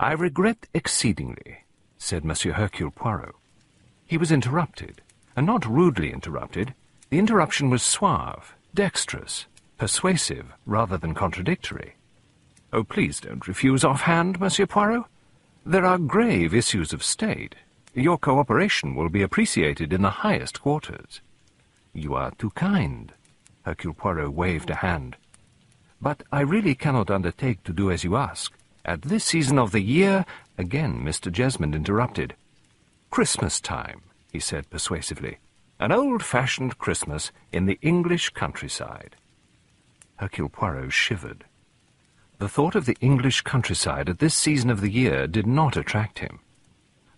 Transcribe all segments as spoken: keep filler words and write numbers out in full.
"I regret exceedingly," said Monsieur Hercule Poirot. He was interrupted, and not rudely interrupted. The interruption was suave, dexterous, persuasive rather than contradictory. "Oh, please don't refuse offhand, Monsieur Poirot. There are grave issues of state. Your cooperation will be appreciated in the highest quarters." "You are too kind." Hercule Poirot waved a hand. "But I really cannot undertake to do as you ask. At this season of the year—" Again Mister Jesmond interrupted. "Christmas time," he said persuasively. "An old-fashioned Christmas in the English countryside." Hercule Poirot shivered. The thought of the English countryside at this season of the year did not attract him.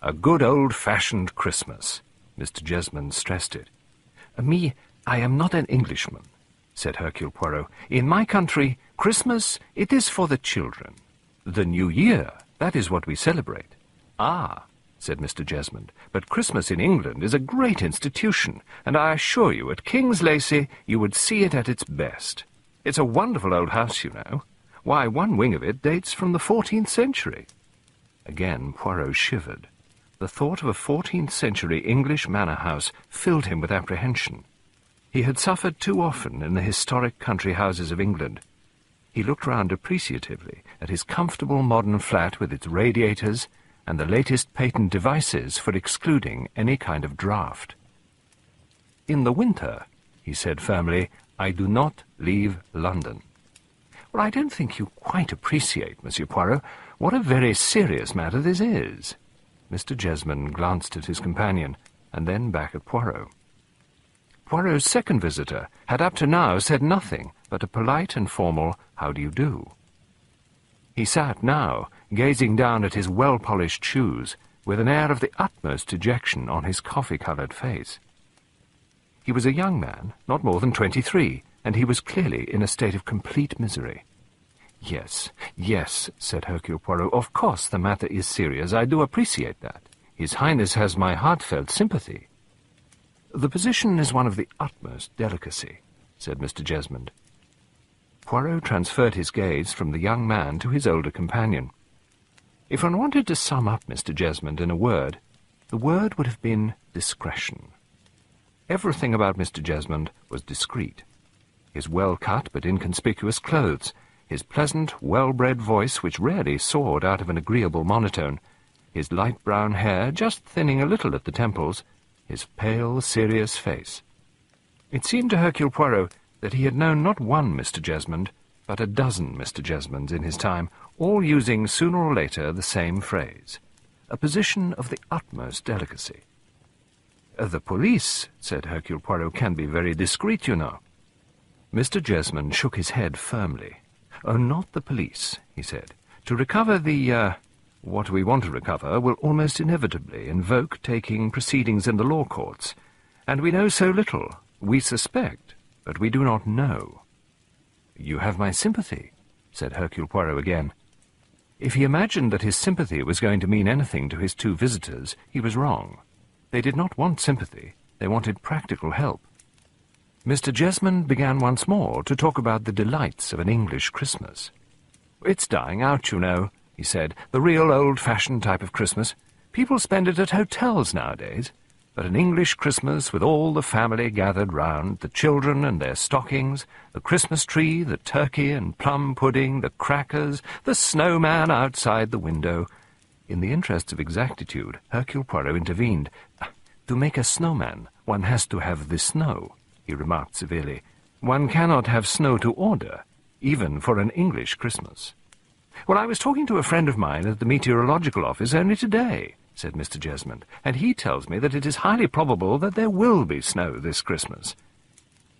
"A good old-fashioned Christmas," Mister Jesmond stressed it. "Me, I am not an Englishman," said Hercule Poirot. "In my country, Christmas, it is for the children. The New Year, that is what we celebrate." "Ah," said Mister Jesmond, "but Christmas in England is a great institution, and I assure you at King's Lacey you would see it at its best. It's a wonderful old house, you know. Why, one wing of it dates from the fourteenth century." Again Poirot shivered. The thought of a fourteenth-century English manor house filled him with apprehension. He had suffered too often in the historic country houses of England. He looked round appreciatively at his comfortable modern flat with its radiators and the latest patent devices for excluding any kind of draught. "In the winter," he said firmly, "I do not leave London." "Well, I don't think you quite appreciate, Monsieur Poirot, what a very serious matter this is." Mister Jesmond glanced at his companion, and then back at Poirot. Poirot's second visitor had up to now said nothing but a polite and formal "How do you do?" He sat now, gazing down at his well-polished shoes, with an air of the utmost dejection on his coffee-coloured face. He was a young man, not more than twenty-three, and he was clearly in a state of complete misery. "Yes, yes," said Hercule Poirot, "of course the matter is serious. I do appreciate that. His Highness has my heartfelt sympathy." "The position is one of the utmost delicacy," said Mister Jesmond. Poirot transferred his gaze from the young man to his older companion. If one wanted to sum up Mister Jesmond in a word, the word would have been discretion. Everything about Mister Jesmond was discreet. His well-cut but inconspicuous clothes, his pleasant, well-bred voice which rarely soared out of an agreeable monotone, his light brown hair just thinning a little at the temples, his pale, serious face. It seemed to Hercule Poirot that he had known not one Mister Jesmond, but a dozen Mister Jesmonds in his time, all using sooner or later the same phrase, a position of the utmost delicacy. "The police," said Hercule Poirot, "can be very discreet, you know." Mister Jesmond shook his head firmly. "Oh, not the police," he said. "To recover the, uh, what we want to recover will almost inevitably invoke taking proceedings in the law courts, and we know so little. We suspect, but we do not know." "You have my sympathy," said Hercule Poirot again. If he imagined that his sympathy was going to mean anything to his two visitors, he was wrong. They did not want sympathy, they wanted practical help. Mister Jesmond began once more to talk about the delights of an English Christmas. "It's dying out, you know," he said, "the real old-fashioned type of Christmas. People spend it at hotels nowadays, but an English Christmas with all the family gathered round, the children and their stockings, the Christmas tree, the turkey and plum pudding, the crackers, the snowman outside the window." In the interests of exactitude, Hercule Poirot intervened. "To make a snowman, one has to have the snow," he remarked severely. "One cannot have snow to order, even for an English Christmas." "Well, I was talking to a friend of mine at the meteorological office only today," said Mister Jesmond, "and he tells me that it is highly probable that there will be snow this Christmas."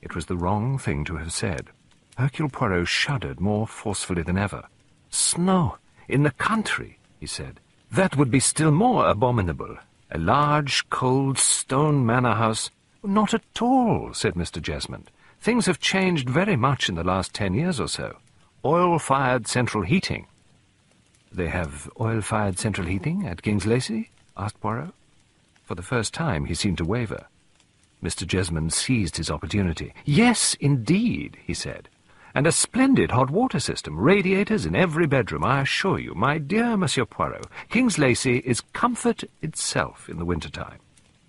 It was the wrong thing to have said. Hercule Poirot shuddered more forcefully than ever. "Snow in the country," he said. "That would be still more abominable. A large, cold, stone manor house—" "Not at all," said Mister Jesmond. "Things have changed very much in the last ten years or so. Oil-fired central heating—" "They have oil-fired central heating at King's Lacey?" asked Poirot. For the first time he seemed to waver. Mister Jesmond seized his opportunity. "Yes, indeed," he said. and a splendid hot water system, radiators in every bedroom, I assure you, my dear Monsieur Poirot. King's Lacey is comfort itself in the wintertime.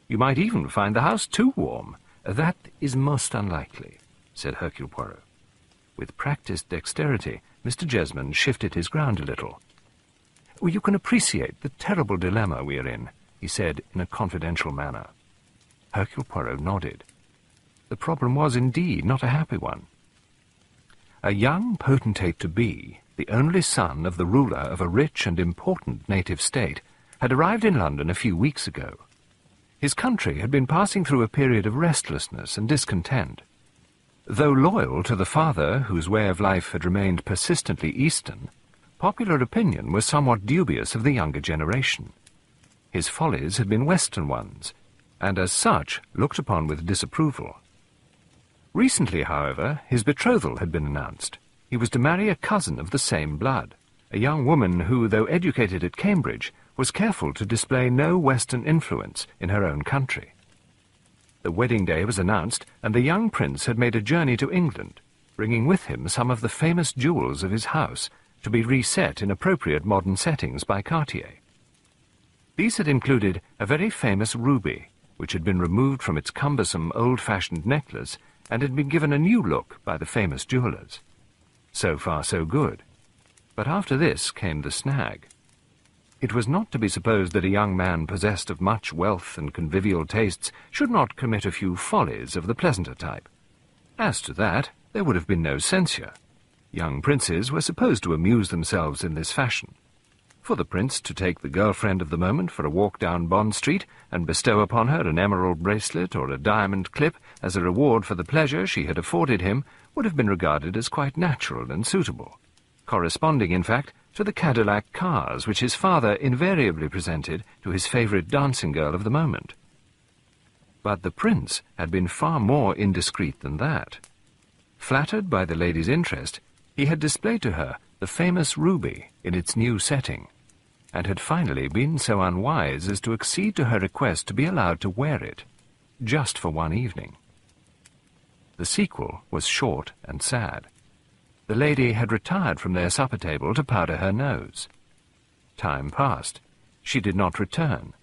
You might even find the house too warm. That is most unlikely, said Hercule Poirot. With practised dexterity, Mister Jesmond shifted his ground a little. "You can appreciate the terrible dilemma we are in," he said in a confidential manner. Hercule Poirot nodded. The problem was indeed not a happy one. A young potentate to be, the only son of the ruler of a rich and important native state, had arrived in London a few weeks ago. His country had been passing through a period of restlessness and discontent. Though loyal to the father, whose way of life had remained persistently Eastern, popular opinion was somewhat dubious of the younger generation. His follies had been Western ones, and as such looked upon with disapproval. Recently, however, his betrothal had been announced. He was to marry a cousin of the same blood, a young woman who, though educated at Cambridge, was careful to display no Western influence in her own country. The wedding day was announced, and the young prince had made a journey to England, bringing with him some of the famous jewels of his house, to be reset in appropriate modern settings by Cartier. These had included a very famous ruby, which had been removed from its cumbersome old-fashioned necklace and had been given a new look by the famous jewellers. So far so good. But after this came the snag. It was not to be supposed that a young man possessed of much wealth and convivial tastes should not commit a few follies of the pleasanter type. As to that, there would have been no censure. Young princes were supposed to amuse themselves in this fashion. For the prince to take the girlfriend of the moment for a walk down Bond Street and bestow upon her an emerald bracelet or a diamond clip as a reward for the pleasure she had afforded him would have been regarded as quite natural and suitable, corresponding, in fact, to the Cadillac cars which his father invariably presented to his favourite dancing girl of the moment. But the prince had been far more indiscreet than that. Flattered by the lady's interest, he had displayed to her the famous ruby in its new setting, and had finally been so unwise as to accede to her request to be allowed to wear it, just for one evening. The sequel was short and sad. The lady had retired from their supper table to powder her nose. Time passed. She did not return.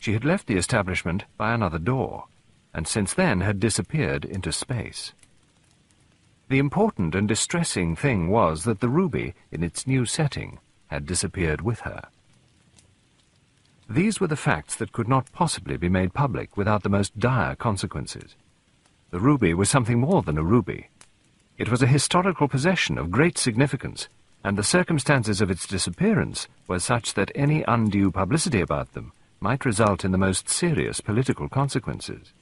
She had left the establishment by another door, and since then had disappeared into space. The important and distressing thing was that the ruby, in its new setting, had disappeared with her. These were the facts that could not possibly be made public without the most dire consequences. The ruby was something more than a ruby. It was a historical possession of great significance, and the circumstances of its disappearance were such that any undue publicity about them might result in the most serious political consequences.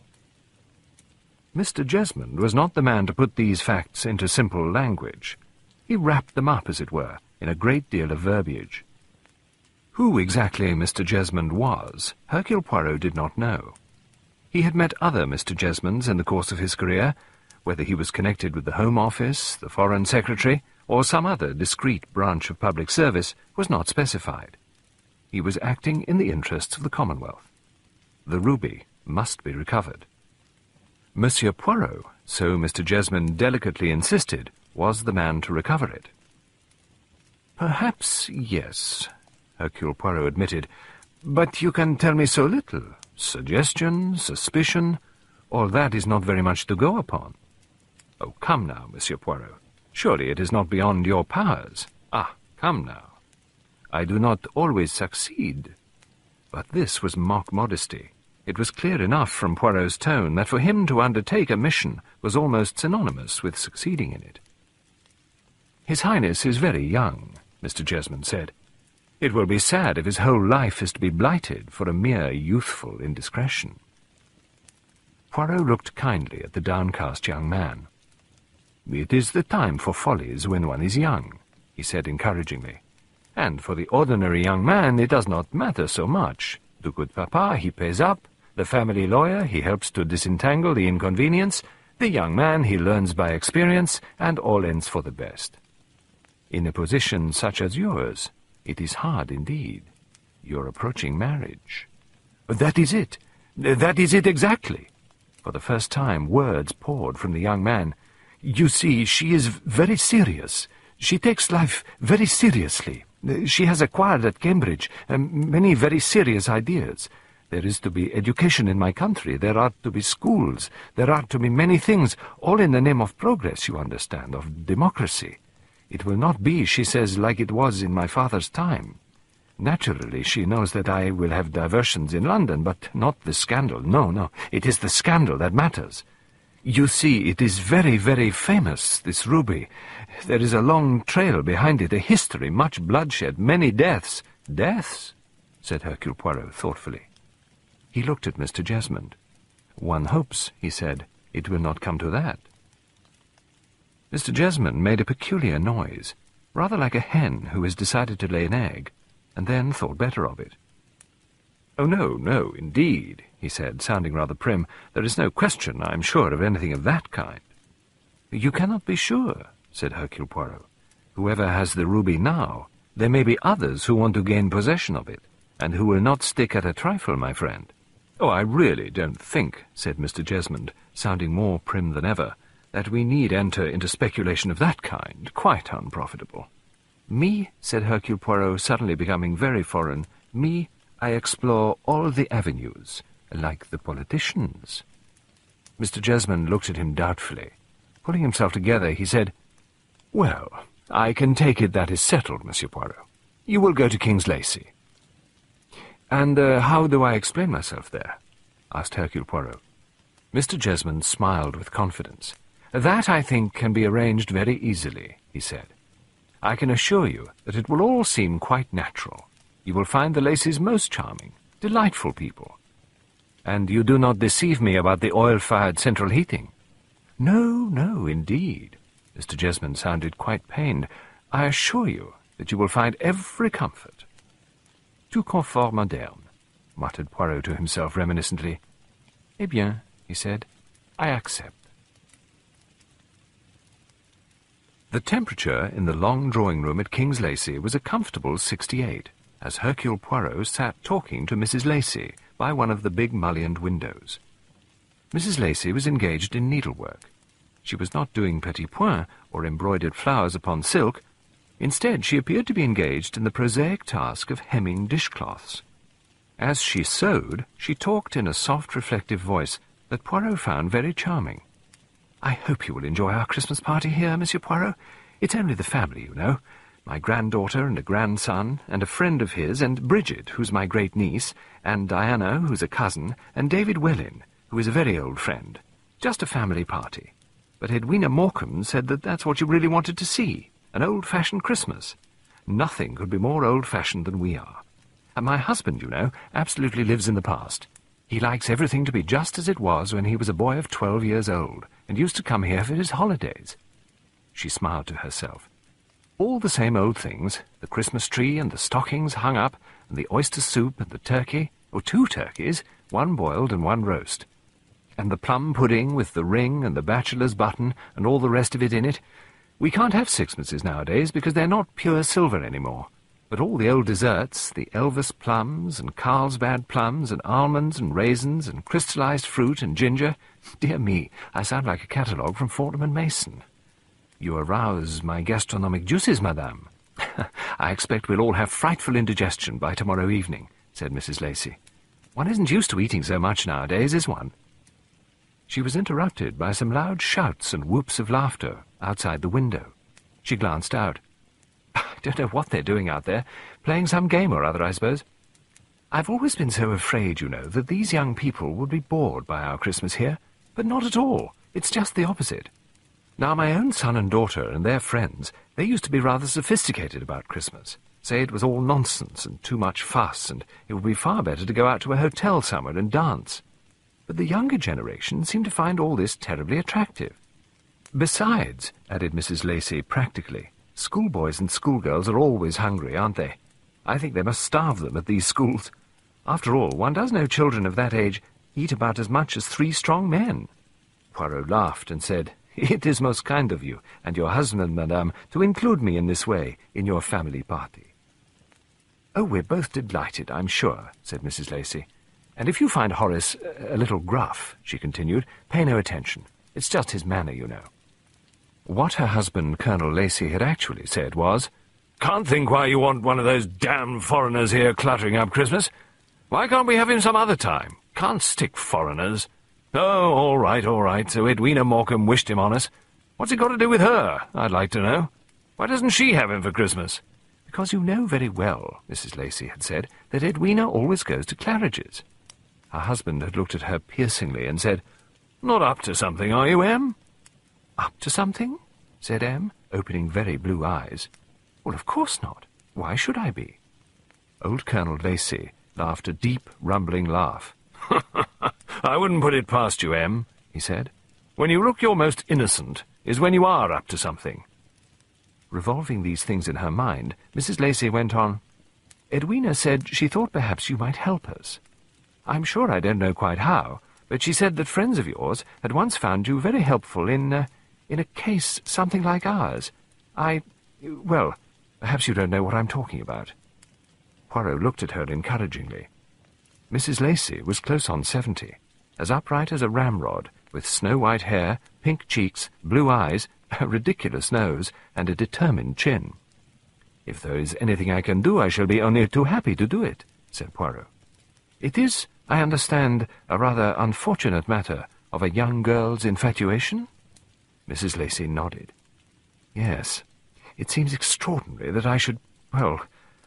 Mister Jesmond was not the man to put these facts into simple language. He wrapped them up, as it were, in a great deal of verbiage. Who exactly Mister Jesmond was, Hercule Poirot did not know. He had met other Mister Jesmonds in the course of his career, whether he was connected with the Home Office, the Foreign Secretary, or some other discreet branch of public service was not specified. He was acting in the interests of the Commonwealth. The ruby must be recovered. Monsieur Poirot, so Mister Jesmond delicately insisted, was the man to recover it. "Perhaps, yes," Hercule Poirot admitted, "but you can tell me so little. Suggestion, suspicion, all that is not very much to go upon." "Oh, come now, Monsieur Poirot, surely it is not beyond your powers. Ah, come now. I do not always succeed." But this was mock modesty. It was clear enough from Poirot's tone that for him to undertake a mission was almost synonymous with succeeding in it. "His Highness is very young," Mister Jesmond said. "It will be sad if his whole life is to be blighted for a mere youthful indiscretion." Poirot looked kindly at the downcast young man. "It is the time for follies when one is young," he said encouragingly. "And for the ordinary young man it does not matter so much. The good papa, he pays up. The family lawyer, he helps to disentangle the inconvenience, the young man, he learns by experience, and all ends for the best. In a position such as yours, it is hard indeed. You're approaching marriage." "That is it. That is it exactly." For the first time, words poured from the young man. You see, she is very serious. She takes life very seriously. She has acquired at Cambridge um, many very serious ideas. There is to be education in my country. There are to be schools. There are to be many things, all in the name of progress, you understand, of democracy. It will not be, she says, like it was in my father's time. Naturally, she knows that I will have diversions in London, but not the scandal. No, no, it is the scandal that matters. You see, it is very, very famous, this ruby. There is a long trail behind it, a history, much bloodshed, many deaths. Deaths? Said Hercule Poirot thoughtfully. He looked at Mister Desmond. One hopes, he said, it will not come to that. Mister Desmond made a peculiar noise, rather like a hen who has decided to lay an egg, and then thought better of it. "'Oh, no, no, indeed,' he said, sounding rather prim. "'There is no question, I am sure, of anything of that kind.' "'You cannot be sure,' said Hercule Poirot. "'Whoever has the ruby now, there may be others who want to gain possession of it, and who will not stick at a trifle, my friend.' "'Oh, I really don't think,' said Mister Desmond, sounding more prim than ever, "'that we need enter into speculation of that kind, quite unprofitable.' "'Me,' said Hercule Poirot, suddenly becoming very foreign, "'me, I explore all the avenues, like the politicians.' Mister Desmond looked at him doubtfully. Pulling himself together, he said, "'Well, I can take it that is settled, Monsieur Poirot. You will go to King's Lacey.' "'And uh, how do I explain myself there?' asked Hercule Poirot. Mister Desmond smiled with confidence. "'That, I think, can be arranged very easily,' he said. I can assure you that it will all seem quite natural. You will find the Lacys most charming, delightful people. And you do not deceive me about the oil-fired central heating. No, no, indeed. Mister Desmond sounded quite pained. I assure you that you will find every comfort. Tout confort moderne, muttered Poirot to himself reminiscently. Eh bien, he said, I accept. The temperature in the long drawing-room at King's Lacey was a comfortable sixty-eight, as Hercule Poirot sat talking to Missus Lacey by one of the big mullioned windows. Missus Lacey was engaged in needlework. She was not doing petits points or embroidered flowers upon silk. Instead, she appeared to be engaged in the prosaic task of hemming dishcloths. As she sewed, she talked in a soft, reflective voice that Poirot found very charming. I hope you will enjoy our Christmas party here, Monsieur Poirot. It's only the family, you know. My granddaughter and a grandson, and a friend of his, and Bridget, who's my great-niece, and Diana, who's a cousin, and David Wellin, who is a very old friend. Just a family party. But Edwina Morecombe said that that's what you really wanted to see, an old-fashioned Christmas. Nothing could be more old-fashioned than we are. And my husband, you know, absolutely lives in the past. He likes everything to be just as it was when he was a boy of twelve years old, and used to come here for his holidays. She smiled to herself. All the same old things, the Christmas tree and the stockings hung up, and the oyster soup and the turkey, or two turkeys, one boiled and one roast. And the plum pudding with the ring and the bachelor's button and all the rest of it in it. We can't have sixpences nowadays because they're not pure silver any more. But all the old desserts, the Elvis plums and Carlsbad plums and almonds and raisins and crystallized fruit and ginger. Dear me, I sound like a catalogue from Fortnum and Mason. You arouse my gastronomic juices, madame. I expect we'll all have frightful indigestion by tomorrow evening, said Missus Lacey. One isn't used to eating so much nowadays, is one? She was interrupted by some loud shouts and whoops of laughter outside the window. She glanced out. I don't know what they're doing out there. Playing some game or other, I suppose. I've always been so afraid, you know, that these young people would be bored by our Christmas here. But not at all. It's just the opposite. Now, my own son and daughter and their friends, they used to be rather sophisticated about Christmas. Say it was all nonsense and too much fuss, and it would be far better to go out to a hotel somewhere and dance. But the younger generation seem to find all this terribly attractive. Besides, added Missus Lacey practically, schoolboys and schoolgirls are always hungry, aren't they? I think they must starve them at these schools. After all, one does know children of that age eat about as much as three strong men. Poirot laughed and said, It is most kind of you, and your husband, madame, to include me in this way, in your family party. Oh, we're both delighted, I'm sure, said Missus Lacey. And if you find Horace a little gruff, she continued, pay no attention. It's just his manner, you know. What her husband, Colonel Lacey, had actually said was, "Can't think why you want one of those damn foreigners here cluttering up Christmas. Why can't we have him some other time? Can't stick foreigners. Oh, all right, all right, so Edwina Morecombe wished him on us. What's it got to do with her, I'd like to know? Why doesn't she have him for Christmas?" "Because you know very well," Missus Lacey had said, "that Edwina always goes to Claridge's." Her husband had looked at her piercingly and said, "Not up to something, are you, Em?" "Up to something?" said Em, opening very blue eyes. "Well, of course not. Why should I be?" Old Colonel Lacey laughed a deep, rumbling laugh. "I wouldn't put it past you, Em," he said. "When you look your most innocent is when you are up to something." Revolving these things in her mind, Missus Lacey went on, "Edwina said she thought perhaps you might help us. I'm sure I don't know quite how, but she said that friends of yours had once found you very helpful in, uh, in a case something like ours. I, well, perhaps you don't know what I'm talking about." Poirot looked at her encouragingly. Missus Lacey was close on seventy, as upright as a ramrod, with snow-white hair, pink cheeks, blue eyes, a ridiculous nose, and a determined chin. "If there is anything I can do, I shall be only too happy to do it," said Poirot. "It is, I understand, a rather unfortunate matter of a young girl's infatuation?" Missus Lacey nodded. "Yes, it seems extraordinary that I should, well,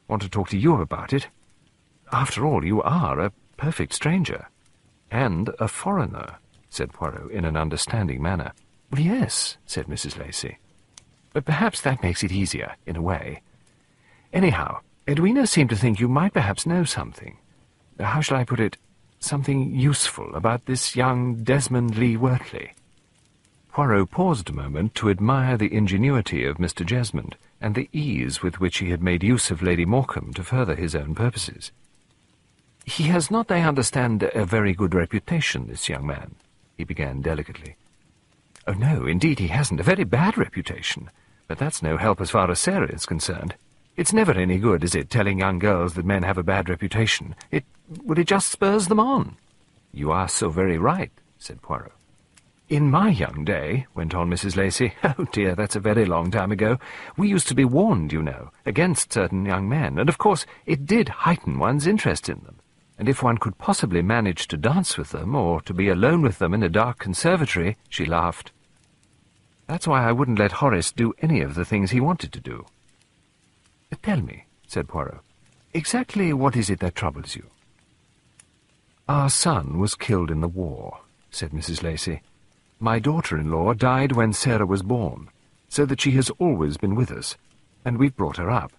want to talk to you about it. After all, you are a perfect stranger." "And a foreigner," said Poirot in an understanding manner. "Well, yes," said Missus Lacey. "But perhaps that makes it easier, in a way. Anyhow, Edwina seemed to think you might perhaps know something. How shall I put it? Something useful about this young Desmond Lee Wortley." Poirot paused a moment to admire the ingenuity of Mister Desmond and the ease with which he had made use of Lady Morecombe to further his own purposes. "He has not, I understand, a very good reputation, this young man," he began delicately. "Oh, no, indeed he hasn't. A very bad reputation. But that's no help as far as Sarah is concerned. It's never any good, is it, telling young girls that men have a bad reputation? It, well, it just spurs them on." "You are so very right," said Poirot. "In my young day," went on Missus Lacey, "oh dear, that's a very long time ago, we used to be warned, you know, against certain young men, and of course it did heighten one's interest in them. And if one could possibly manage to dance with them or to be alone with them in a dark conservatory," she laughed. "That's why I wouldn't let Horace do any of the things he wanted to do." "Tell me," said Poirot, "exactly what is it that troubles you?" "Our son was killed in the war," said Missus Lacey. "My daughter-in-law died when Sarah was born, so that she has always been with us, and we've brought her up.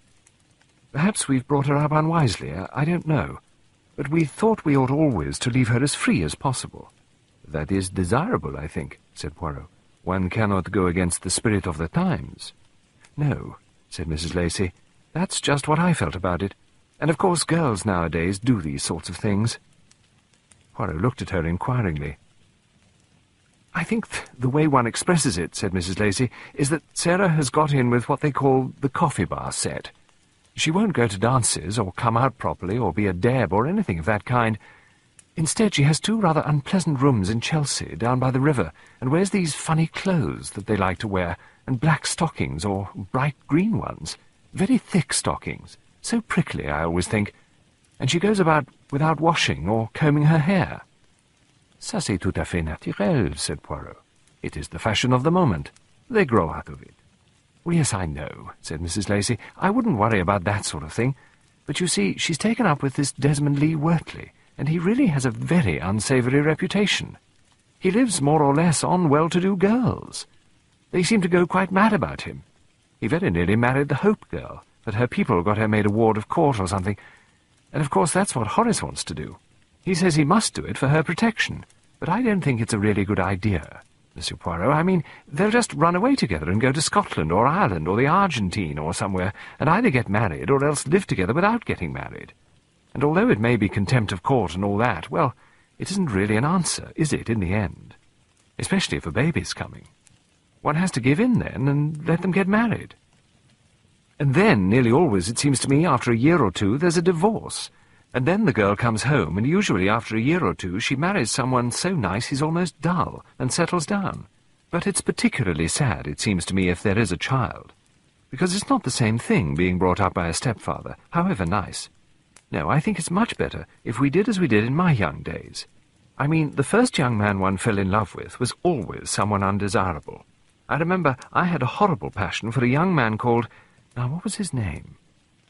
Perhaps we've brought her up unwisely, I don't know. But we thought we ought always to leave her as free as possible." "That is desirable, I think," said Poirot. "One cannot go against the spirit of the times." "No," said Missus Lacey, "that's just what I felt about it. And of course girls nowadays do these sorts of things." Poirot looked at her inquiringly. "I think th the way one expresses it," said Missus Lacey, "is that Sarah has got in with what they call the coffee bar set. She won't go to dances, or come out properly, or be a deb, or anything of that kind. Instead, she has two rather unpleasant rooms in Chelsea, down by the river, and wears these funny clothes that they like to wear, and black stockings, or bright green ones. Very thick stockings. So prickly, I always think. And she goes about without washing or combing her hair." "Ça c'est tout à fait naturel," said Poirot. "It is the fashion of the moment. They grow out of it." "Well, yes, I know," said Missus Lacey. "I wouldn't worry about that sort of thing. But you see, she's taken up with this Desmond Lee Wortley, and he really has a very unsavoury reputation. He lives more or less on well-to-do girls. They seem to go quite mad about him. He very nearly married the Hope girl, but her people got her made a ward of court or something. And of course that's what Horace wants to do. He says he must do it for her protection. But I don't think it's a really good idea, Monsieur Poirot. I mean, they'll just run away together and go to Scotland or Ireland or the Argentine or somewhere, and either get married or else live together without getting married. And although it may be contempt of court and all that, well, it isn't really an answer, is it, in the end? Especially if a baby's coming. One has to give in then and let them get married. And then, nearly always, it seems to me, after a year or two, there's a divorce. And then the girl comes home, and usually after a year or two she marries someone so nice he's almost dull, and settles down. But it's particularly sad, it seems to me, if there is a child, because it's not the same thing being brought up by a stepfather, however nice. No, I think it's much better if we did as we did in my young days. I mean, the first young man one fell in love with was always someone undesirable. I remember I had a horrible passion for a young man called... Now, what was his name?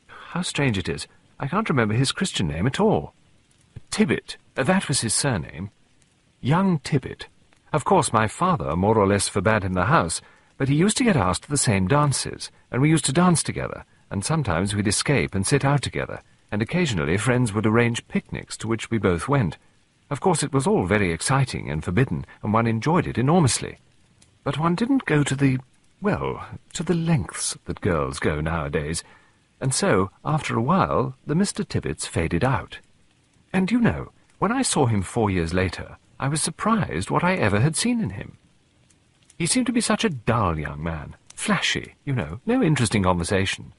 How strange it is. I can't remember his Christian name at all. Tibbet. That was his surname. Young Tibbet. Of course, my father more or less forbade him the house, but he used to get asked to the same dances, and we used to dance together, and sometimes we'd escape and sit out together, and occasionally friends would arrange picnics to which we both went. Of course, it was all very exciting and forbidden, and one enjoyed it enormously. But one didn't go to the, well, to the lengths that girls go nowadays, and so, after a while, the Mister Tibbets faded out. And, you know, when I saw him four years later, I was surprised what I ever had seen in him. He seemed to be such a dull young man, flashy, you know, no interesting conversation.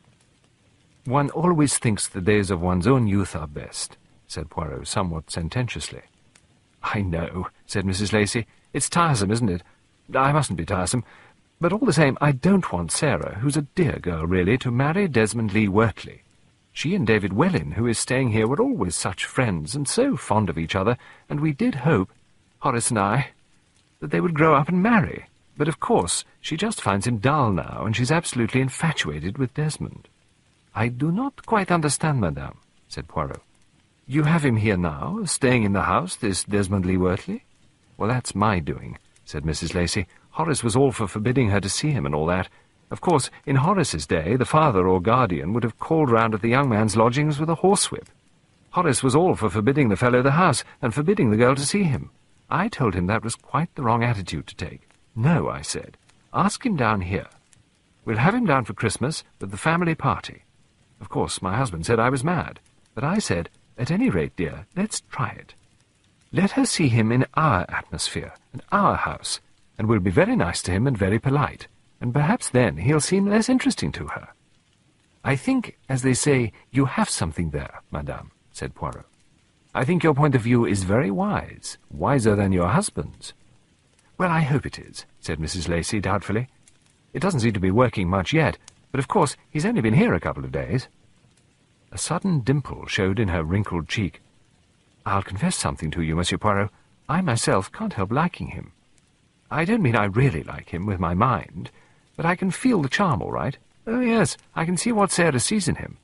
One always thinks the days of one's own youth are best, said Poirot somewhat sententiously. I know, said Missus Lacey. It's tiresome, isn't it? I mustn't be tiresome. But all the same, I don't want Sarah, who's a dear girl, really, to marry Desmond Lee Wortley. She and David Wellin, who is staying here, were always such friends and so fond of each other, and we did hope, Horace and I, that they would grow up and marry. But, of course, she just finds him dull now, and she's absolutely infatuated with Desmond. I do not quite understand, madame, said Poirot. You have him here now, staying in the house, this Desmond Lee Wortley? Well, that's my doing, said Missus Lacey. Horace was all for forbidding her to see him and all that. Of course, in Horace's day, the father or guardian would have called round at the young man's lodgings with a horsewhip. Horace was all for forbidding the fellow the house, and forbidding the girl to see him. I told him that was quite the wrong attitude to take. No, I said. Ask him down here. We'll have him down for Christmas with the family party. Of course, my husband said I was mad, but I said, at any rate, dear, let's try it. Let her see him in our atmosphere, in our house, and we'll be very nice to him and very polite, and perhaps then he'll seem less interesting to her. I think, as they say, you have something there, madame, said Poirot. I think your point of view is very wise, wiser than your husband's. Well, I hope it is, said Missus Lacey doubtfully. It doesn't seem to be working much yet, but of course he's only been here a couple of days. A sudden dimple showed in her wrinkled cheek. I'll confess something to you, Monsieur Poirot. I myself can't help liking him. I don't mean I really like him with my mind, but I can feel the charm all right. Oh, yes, I can see what Sarah sees in him.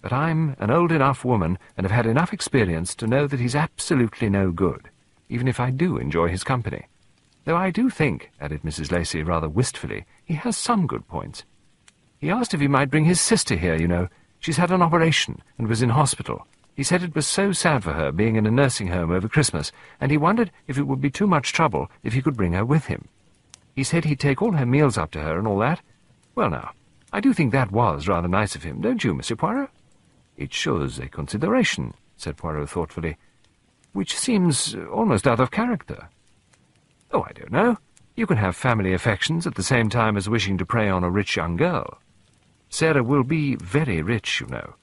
But I'm an old enough woman and have had enough experience to know that he's absolutely no good, even if I do enjoy his company. Though I do think, added Missus Lacey rather wistfully, he has some good points. He asked if he might bring his sister here, you know. She's had an operation and was in hospital. He said it was so sad for her being in a nursing home over Christmas, and he wondered if it would be too much trouble if he could bring her with him. He said he'd take all her meals up to her and all that. Well, now, I do think that was rather nice of him, don't you, Monsieur Poirot? It shows a consideration, said Poirot thoughtfully, which seems almost out of character. Oh, I don't know. You can have family affections at the same time as wishing to prey on a rich young girl. Sarah will be very rich, you know.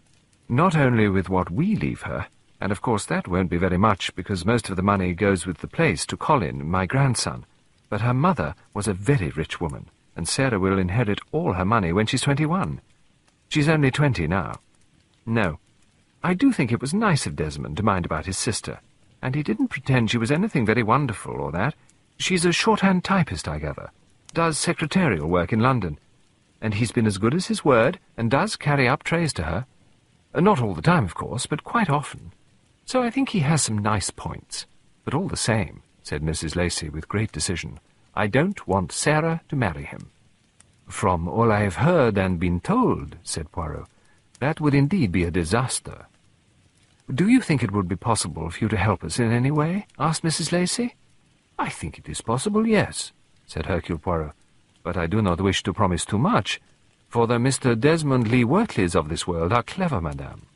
Not only with what we leave her, and of course that won't be very much, because most of the money goes with the place to Colin, my grandson, but her mother was a very rich woman, and Sarah will inherit all her money when she's twenty-one. She's only twenty now. No, I do think it was nice of Desmond to mind about his sister, and he didn't pretend she was anything very wonderful or that. She's a shorthand typist, I gather, does secretarial work in London, and he's been as good as his word and does carry up trays to her. Not all the time, of course, but quite often. So I think he has some nice points. But all the same, said Missus Lacey with great decision, I don't want Sarah to marry him. From all I have heard and been told, said Poirot, that would indeed be a disaster. Do you think it would be possible for you to help us in any way? Asked Missus Lacey. I think it is possible, yes, said Hercule Poirot, but I do not wish to promise too much, for the Mister Desmond Lee Wortleys of this world are clever, madame.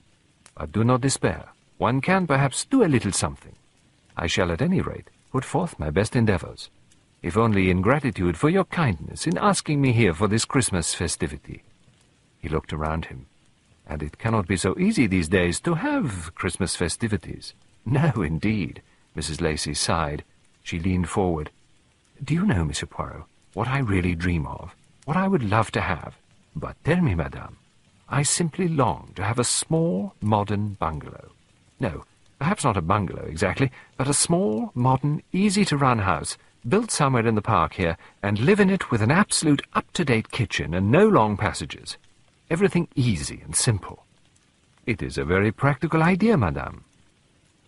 But do not despair. One can perhaps do a little something. I shall at any rate put forth my best endeavours, if only in gratitude for your kindness in asking me here for this Christmas festivity. He looked around him, and it cannot be so easy these days to have Christmas festivities. No, indeed, Missus Lacey sighed. She leaned forward. Do you know, Monsieur Poirot, what I really dream of, what I would love to have. But tell me, madame, I simply long to have a small, modern bungalow. No, perhaps not a bungalow exactly, but a small, modern, easy-to-run house, built somewhere in the park here, and live in it with an absolute up-to-date kitchen and no long passages. Everything easy and simple. It is a very practical idea, madame.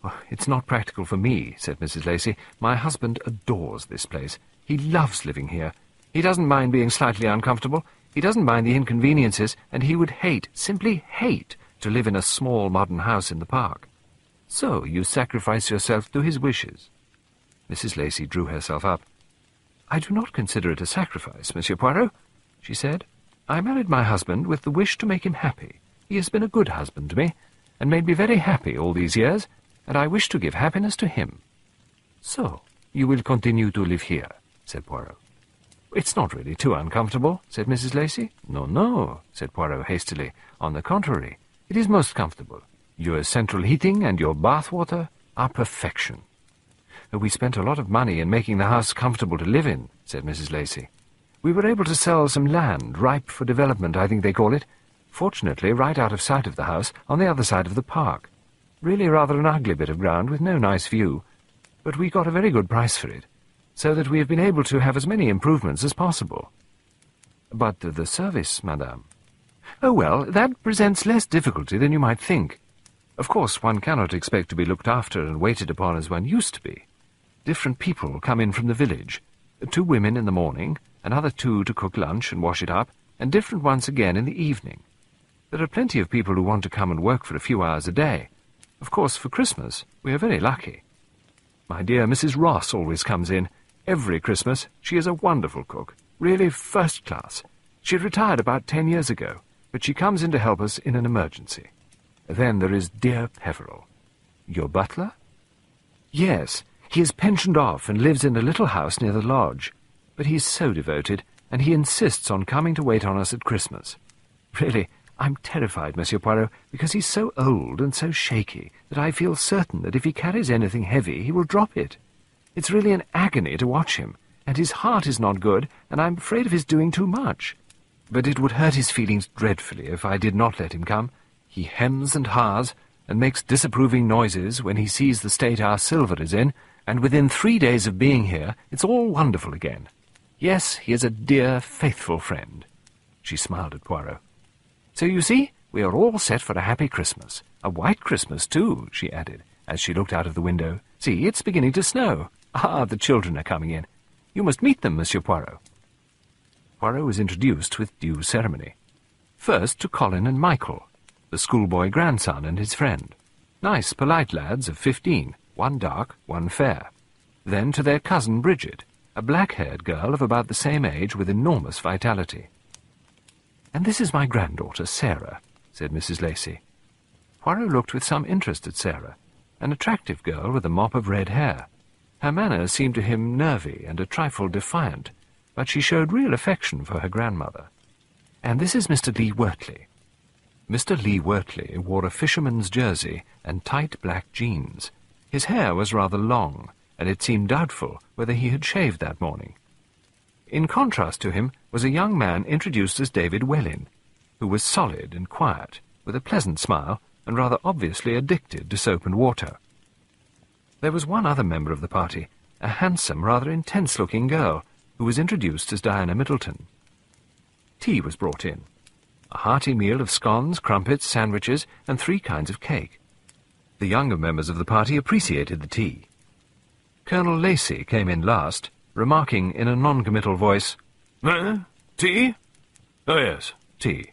Oh, it's not practical for me, said Missus Lacey. My husband adores this place. He loves living here. He doesn't mind being slightly uncomfortable. He doesn't mind the inconveniences, and he would hate, simply hate, to live in a small modern house in the park. So you sacrifice yourself to his wishes. Missus Lacey drew herself up. I do not consider it a sacrifice, Monsieur Poirot, she said. I married my husband with the wish to make him happy. He has been a good husband to me, and made me very happy all these years, and I wish to give happiness to him. So you will continue to live here, said Poirot. It's not really too uncomfortable, said Missus Lacey. No, no, said Poirot hastily. On the contrary, it is most comfortable. Your central heating and your bath water are perfection. We spent a lot of money in making the house comfortable to live in, said Missus Lacey. We were able to sell some land, ripe for development, I think they call it. Fortunately, right out of sight of the house, on the other side of the park. Really rather an ugly bit of ground with no nice view. But we got a very good price for it, so that we have been able to have as many improvements as possible. But the service, madame? Oh, well, that presents less difficulty than you might think. Of course, one cannot expect to be looked after and waited upon as one used to be. Different people come in from the village. Two women in the morning, another two to cook lunch and wash it up, and different ones again in the evening. There are plenty of people who want to come and work for a few hours a day. Of course, for Christmas, we are very lucky. My dear Missus Ross always comes in. Every Christmas, she is a wonderful cook, really first class. She retired about ten years ago, but she comes in to help us in an emergency. Then there is dear Peveril. Your butler? Yes, he is pensioned off and lives in a little house near the lodge. But he is so devoted, and he insists on coming to wait on us at Christmas. Really, I'm terrified, Monsieur Poirot, because he's so old and so shaky that I feel certain that if he carries anything heavy, he will drop it. It's really an agony to watch him, and his heart is not good, and I'm afraid of his doing too much. But it would hurt his feelings dreadfully if I did not let him come. He hems and ha's, and makes disapproving noises when he sees the state our silver is in, and within three days of being here, it's all wonderful again. Yes, he is a dear, faithful friend. She smiled at Poirot. So you see, we are all set for a happy Christmas. A white Christmas, too, she added, as she looked out of the window. See, it's beginning to snow. Ah, the children are coming in. You must meet them, Monsieur Poirot. Poirot was introduced with due ceremony. First to Colin and Michael, the schoolboy grandson and his friend. Nice, polite lads of fifteen, one dark, one fair. Then to their cousin Bridget, a black-haired girl of about the same age with enormous vitality. And this is my granddaughter, Sarah, said Missus Lacey. Poirot looked with some interest at Sarah, an attractive girl with a mop of red hair. Her manner seemed to him nervy and a trifle defiant, but she showed real affection for her grandmother. And this is Mister Lee Wortley. Mister Lee Wortley wore a fisherman's jersey and tight black jeans. His hair was rather long, and it seemed doubtful whether he had shaved that morning. In contrast to him was a young man introduced as David Wellin, who was solid and quiet, with a pleasant smile, and rather obviously addicted to soap and water. There was one other member of the party, a handsome, rather intense-looking girl, who was introduced as Diana Middleton. Tea was brought in, a hearty meal of scones, crumpets, sandwiches, and three kinds of cake. The younger members of the party appreciated the tea. Colonel Lacey came in last, remarking in a non-committal voice, "Eh? Tea? Oh, yes, tea."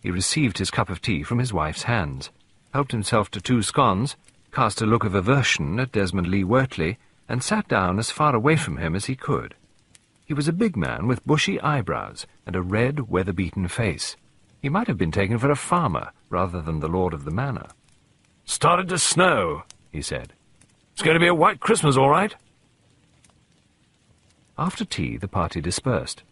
He received his cup of tea from his wife's hands, helped himself to two scones, cast a look of aversion at Desmond Lee Wortley, and sat down as far away from him as he could. He was a big man with bushy eyebrows and a red, weather-beaten face. He might have been taken for a farmer rather than the lord of the manor. "Started to snow," he said. "It's going to be a white Christmas, all right." After tea, the party dispersed.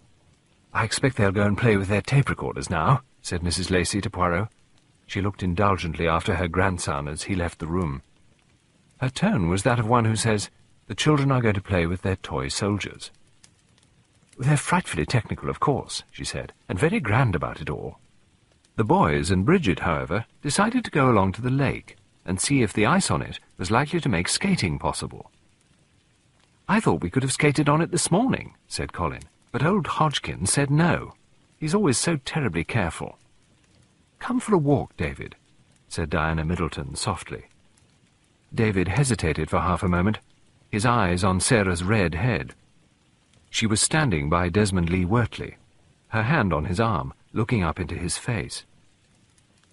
"I expect they'll go and play with their tape recorders now," said Missus Lacey to Poirot. She looked indulgently after her grandson as he left the room. Her tone was that of one who says, "The children are going to play with their toy soldiers." "They're frightfully technical, of course," she said, "and very grand about it all." The boys and Bridget, however, decided to go along to the lake and see if the ice on it was likely to make skating possible. "I thought we could have skated on it this morning," said Colin, "but old Hodgkin said no. He's always so terribly careful." "Come for a walk, David," said Diana Middleton softly. David hesitated for half a moment, his eyes on Sarah's red head. She was standing by Desmond Lee Wortley, her hand on his arm, looking up into his face.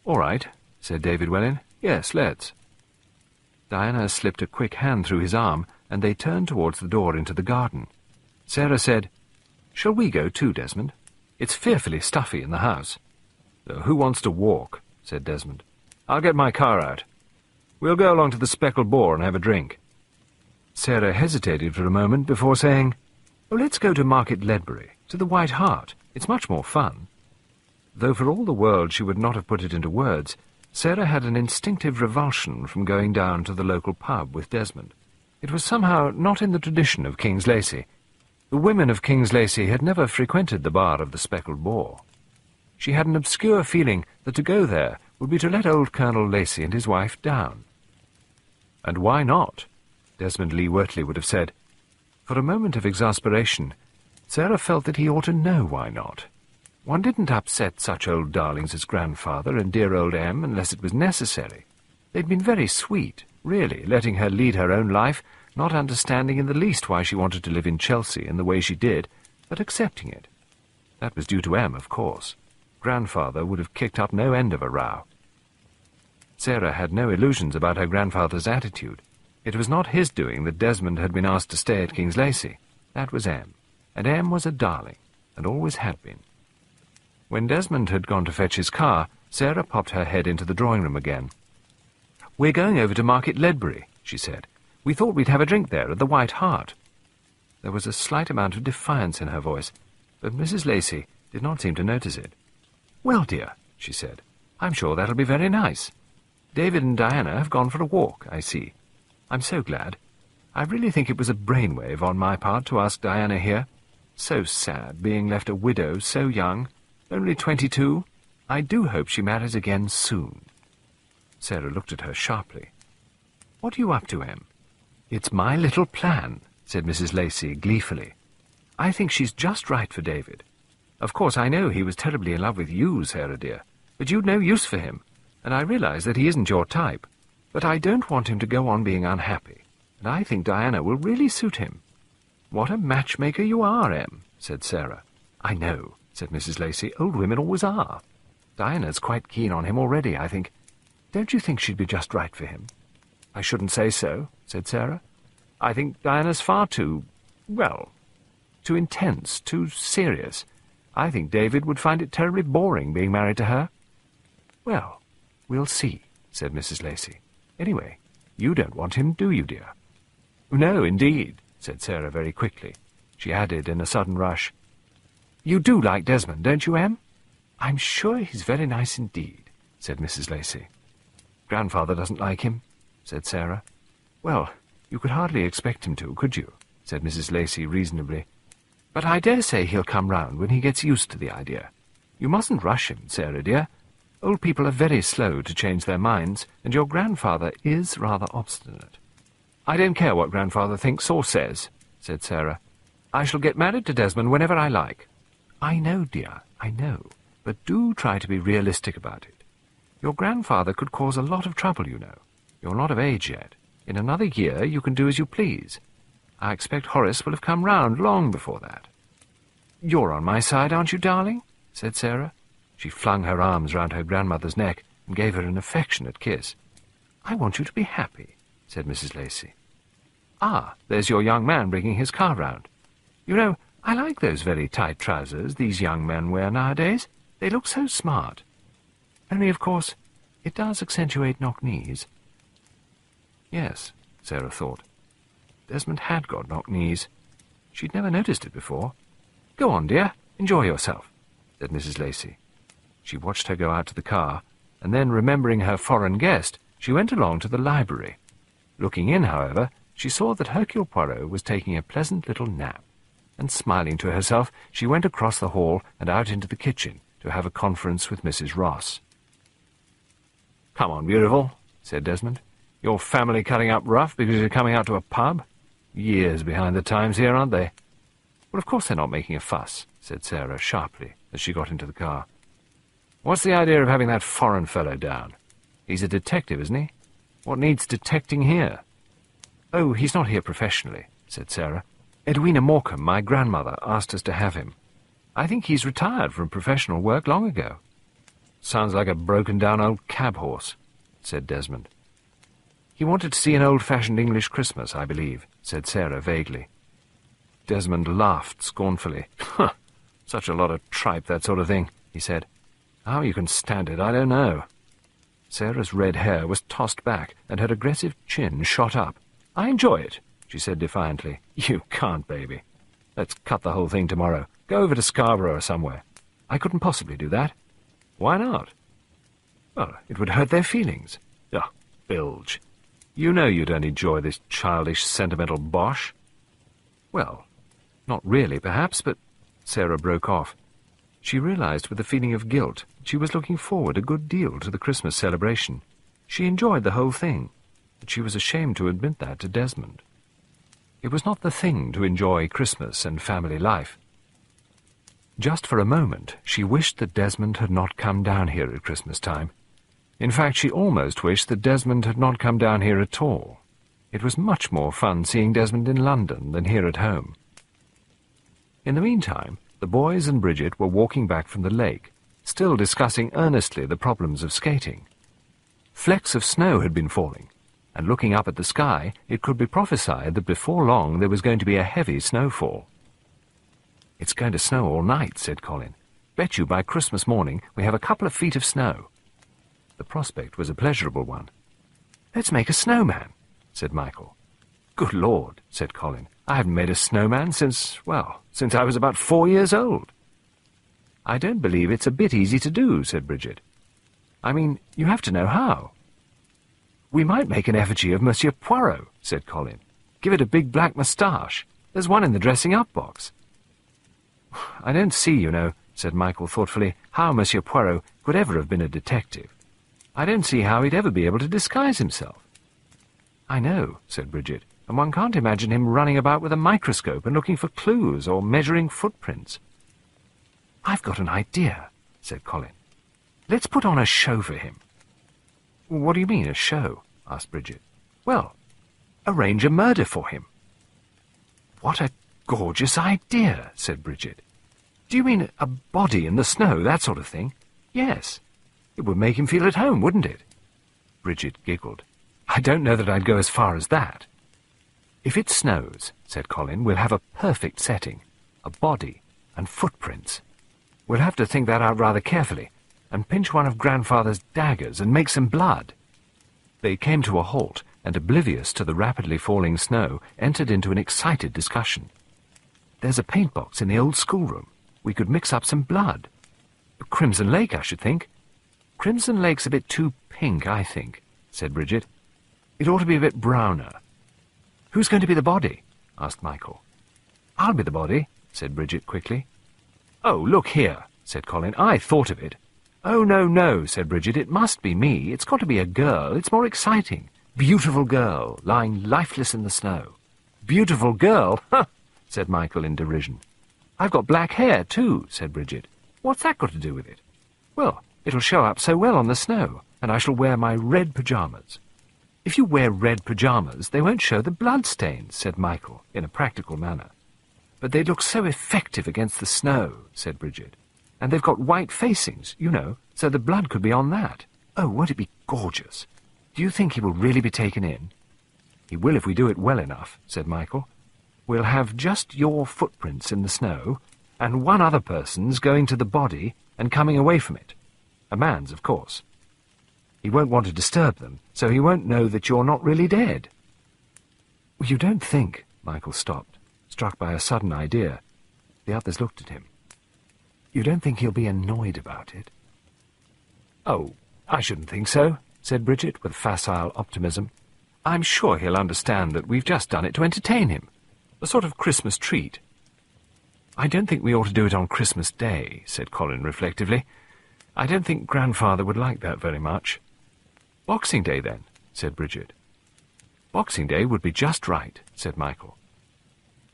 "All right," said David Wellin. "Yes, let's." Diana slipped a quick hand through his arm, and they turned towards the door into the garden. Sarah said, "Shall we go too, Desmond? It's fearfully stuffy in the house." "Oh, who wants to walk?" said Desmond. "I'll get my car out. We'll go along to the Speckled Boar and have a drink." Sarah hesitated for a moment before saying, "Oh, let's go to Market Ledbury, to the White Hart. It's much more fun." Though for all the world she would not have put it into words, Sarah had an instinctive revulsion from going down to the local pub with Desmond. It was somehow not in the tradition of King's Lacey. The women of King's Lacey had never frequented the bar of the Speckled Boar. She had an obscure feeling that to go there would be to let old Colonel Lacey and his wife down. "And why not?" Desmond Lee Wortley would have said. For a moment of exasperation, Sarah felt that he ought to know why not. One didn't upset such old darlings as grandfather and dear old Em unless it was necessary. They'd been very sweet, really, letting her lead her own life, not understanding in the least why she wanted to live in Chelsea in the way she did, but accepting it. That was due to Em, of course. Grandfather would have kicked up no end of a row. Sarah had no illusions about her grandfather's attitude. It was not his doing that Desmond had been asked to stay at King's Lacey. That was Em, and Em was a darling, and always had been. When Desmond had gone to fetch his car, Sarah popped her head into the drawing-room again. "We're going over to Market Ledbury," she said. "We thought we'd have a drink there at the White Hart." There was a slight amount of defiance in her voice, but Missus Lacey did not seem to notice it. "Well, dear," she said, "I'm sure that'll be very nice. David and Diana have gone for a walk, I see. I'm so glad. I really think it was a brainwave on my part to ask Diana here. So sad being left a widow so young. Only twenty-two. I do hope she marries again soon." Sarah looked at her sharply. "What are you up to, Em?" "It's my little plan," said Missus Lacey gleefully. "I think she's just right for David. Of course, I know he was terribly in love with you, Sarah dear, but you'd no use for him, and I realise that he isn't your type. But I don't want him to go on being unhappy, and I think Diana will really suit him." "What a matchmaker you are, Em," said Sarah. "I know," said Missus Lacey. "Old women always are. Diana's quite keen on him already, I think. Don't you think she'd be just right for him?" "I shouldn't say so," said Sarah. "I think Diana's far too, well, too intense, too serious. I think David would find it terribly boring being married to her." "Well, we'll see," said Missus Lacey. "Anyway, you don't want him, do you, dear?" "No, indeed," said Sarah very quickly. She added in a sudden rush, "You do like Desmond, don't you, Em?" "I'm sure he's very nice indeed," said Missus Lacey. "Grandfather doesn't like him," said Sarah. "Well, you could hardly expect him to, could you?" said Missus Lacey reasonably. "But I dare say he'll come round when he gets used to the idea. You mustn't rush him, Sarah dear. Old people are very slow to change their minds, and your grandfather is rather obstinate." "I don't care what grandfather thinks or says," said Sarah. "I shall get married to Desmond whenever I like." "I know, dear, I know, but do try to be realistic about it. Your grandfather could cause a lot of trouble, you know. You're not of age yet. In another year you can do as you please. I expect Horace will have come round long before that." "You're on my side, aren't you, darling?" said Sarah. She flung her arms round her grandmother's neck and gave her an affectionate kiss. "I want you to be happy," said Missus Lacey. "Ah, there's your young man bringing his car round. You know, I like those very tight trousers these young men wear nowadays. They look so smart. Only, of course, it does accentuate knock-knees." Yes, Sarah thought. Desmond had got knock-knees. She'd never noticed it before. "Go on, dear, enjoy yourself," said Missus Lacey. She watched her go out to the car, and then, remembering her foreign guest, she went along to the library. Looking in, however, she saw that Hercule Poirot was taking a pleasant little nap. and smiling to herself, she went across the hall and out into the kitchen to have a conference with Missus Ross. "Come on, Beautiful," said Desmond. "Your family cutting up rough because you're coming out to a pub? Years behind the times here, aren't they?" "Well, of course they're not making a fuss," said Sarah sharply as she got into the car. "What's the idea of having that foreign fellow down? He's a detective, isn't he? What needs detecting here?" "Oh, he's not here professionally," said Sarah. "Edwina Morecombe, my grandmother, asked us to have him. I think he's retired from professional work long ago." "Sounds like a broken-down old cab horse," said Desmond. "He wanted to see an old-fashioned English Christmas, I believe," said Sarah vaguely. Desmond laughed scornfully. "Huh! Such a lot of tripe, that sort of thing," he said. "How you can stand it, I don't know." Sarah's red hair was tossed back, and her aggressive chin shot up. "I enjoy it," she said defiantly. "You can't, baby. Let's cut the whole thing tomorrow. Go over to Scarborough or somewhere." "I couldn't possibly do that." "Why not?" "Well, it would hurt their feelings." "Oh, bilge. You know you don't enjoy this childish, sentimental bosh." "Well, not really, perhaps, but—" Sarah broke off. She realized with a feeling of guilt she was looking forward a good deal to the Christmas celebration. She enjoyed the whole thing, but she was ashamed to admit that to Desmond. It was not the thing to enjoy Christmas and family life. Just for a moment, she wished that Desmond had not come down here at Christmas time. In fact, she almost wished that Desmond had not come down here at all. It was much more fun seeing Desmond in London than here at home. In the meantime, the boys and Bridget were walking back from the lake, still discussing earnestly the problems of skating. Flecks of snow had been falling, and looking up at the sky, it could be prophesied that before long there was going to be a heavy snowfall. "It's going to snow all night," said Colin. "Bet you by Christmas morning we have a couple of feet of snow." The prospect was a pleasurable one. "Let's make a snowman," said Michael. "Good Lord," said Colin. "I haven't made a snowman since, well, since I was about four years old." "I don't believe it's a bit easy to do," said Bridget. "I mean, you have to know how." "We might make an effigy of Monsieur Poirot," said Colin. "Give it a big black moustache. There's one in the dressing-up box." "I don't see, you know," said Michael thoughtfully, "how Monsieur Poirot could ever have been a detective. I don't see how he'd ever be able to disguise himself." "I know," said Bridget, "and one can't imagine him running about with a microscope and looking for clues or measuring footprints." "I've got an idea," said Colin. "Let's put on a show for him." "What do you mean, a show?" asked Bridget. "Well, arrange a murder for him." "What a gorgeous idea," said Bridget. "Do you mean a body in the snow, that sort of thing?" "Yes. It would make him feel at home, wouldn't it?" Bridget giggled. "I don't know that I'd go as far as that." "If it snows," said Colin, "we'll have a perfect setting, a body and footprints. We'll have to think that out rather carefully, and pinch one of Grandfather's daggers and make some blood." They came to a halt, and oblivious to the rapidly falling snow, entered into an excited discussion. "There's a paint box in the old schoolroom. We could mix up some blood. Crimson Lake, I should think." "Crimson Lake's a bit too pink, I think," said Bridget. "It ought to be a bit browner." "Who's going to be the body?" asked Michael. "I'll be the body," said Bridget quickly. "Oh, look here," said Colin. "I thought of it." "Oh, no, no," said Bridget. "It must be me. It's got to be a girl. It's more exciting. Beautiful girl, lying lifeless in the snow." "Beautiful girl? Huh!" said Michael in derision. "I've got black hair, too," said Bridget. "What's that got to do with it?" "Well, it'll show up so well on the snow, and I shall wear my red pyjamas." "If you wear red pyjamas, they won't show the bloodstains," said Michael, in a practical manner. "But they look so effective against the snow," said Bridget. "And they've got white facings, you know, so the blood could be on that. Oh, won't it be gorgeous? Do you think he will really be taken in?" "He will if we do it well enough," said Michael. "We'll have just your footprints in the snow, and one other person's going to the body and coming away from it. A man's, of course. He won't want to disturb them, so he won't know that you're not really dead." "You don't think—" Michael stopped, struck by a sudden idea. The others looked at him. "You don't think he'll be annoyed about it?" "Oh, I shouldn't think so," said Bridget, with facile optimism. "I'm sure he'll understand that we've just done it to entertain him. A sort of Christmas treat." "I don't think we ought to do it on Christmas Day," said Colin reflectively. "I don't think Grandfather would like that very much." "Boxing Day, then," said Bridget. "Boxing Day would be just right," said Michael.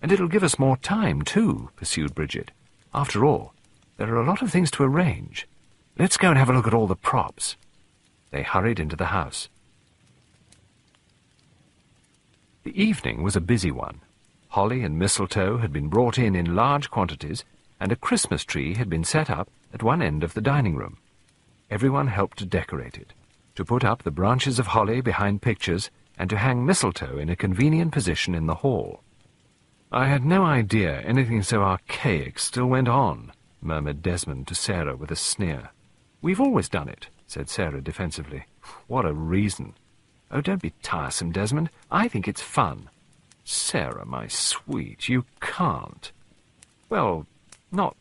"And it'll give us more time, too," pursued Bridget. "After all, there are a lot of things to arrange. Let's go and have a look at all the props." They hurried into the house. The evening was a busy one. Holly and mistletoe had been brought in in large quantities, and a Christmas tree had been set up at one end of the dining room. Everyone helped to decorate it, to put up the branches of holly behind pictures, and to hang mistletoe in a convenient position in the hall. "I had no idea anything so archaic still went on," murmured Desmond to Sarah with a sneer. "We've always done it," said Sarah defensively. "What a reason!" "Oh, don't be tiresome, Desmond. I think it's fun." "Sarah, my sweet, you can't." "Well, not,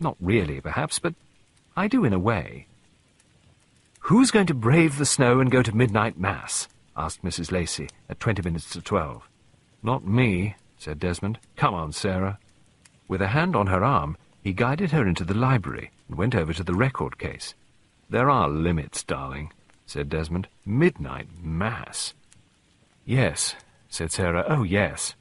not really, perhaps, but I do in a way." "Who's going to brave the snow and go to midnight mass?" asked Missus Lacey at twenty minutes to twelve. "Not me," said Desmond. "Come on, Sarah." With a hand on her arm, he guided her into the library and went over to the record case. "There are limits, darling," said Desmond. "Midnight mass." "Yes," said Sarah. "Oh, yes."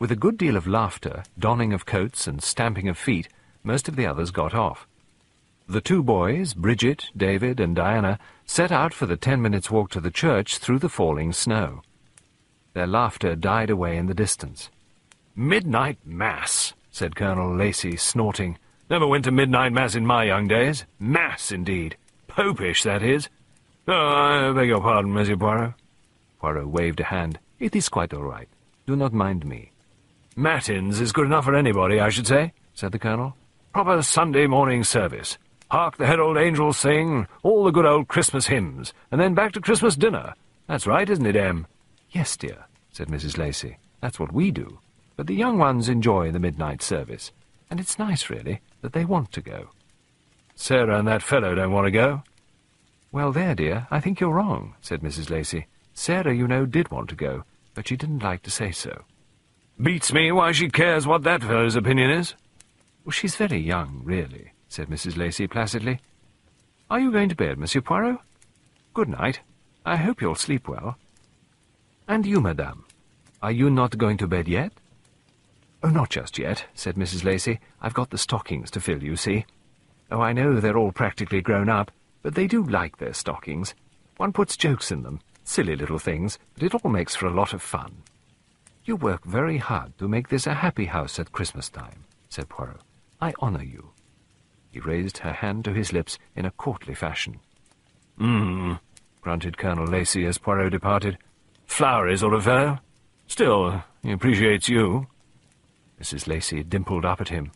With a good deal of laughter, donning of coats and stamping of feet, most of the others got off. The two boys, Bridget, David, and Diana, set out for the ten minutes' walk to the church through the falling snow. Their laughter died away in the distance. "Midnight mass," said Colonel Lacey, snorting. "Never went to midnight mass in my young days. Mass, indeed. Popish, that is. Oh, I beg your pardon, Monsieur Poirot." Poirot waved a hand. "It is quite all right. Do not mind me." "Matins is good enough for anybody, I should say," said the Colonel. "Proper Sunday morning service. Hark the herald angels sing, all the good old Christmas hymns, and then back to Christmas dinner. That's right, isn't it, Em?" "Yes, dear," said Missus Lacey. "That's what we do. But the young ones enjoy the midnight service, and it's nice, really, that they want to go." "Sarah and that fellow don't want to go." "Well, there, dear, I think you're wrong," said Missus Lacey. "Sarah, you know, did want to go, but she didn't like to say so." "Beats me why she cares what that fellow's opinion is." "Well, she's very young, really," said Missus Lacey placidly. "Are you going to bed, Monsieur Poirot? Good night. I hope you'll sleep well. And you, madame, are you not going to bed yet?" "Oh, not just yet," said Missus Lacey. "I've got the stockings to fill, you see. Oh, I know they're all practically grown up, but they do like their stockings. One puts jokes in them, silly little things, but it all makes for a lot of fun." "You work very hard to make this a happy house at Christmas time," said Poirot. "I honour you." He raised her hand to his lips in a courtly fashion. "Mmm," grunted Colonel Lacey as Poirot departed. "Flowery sort of fellow. Still, he appreciates you." Missus Lacey dimpled up at him.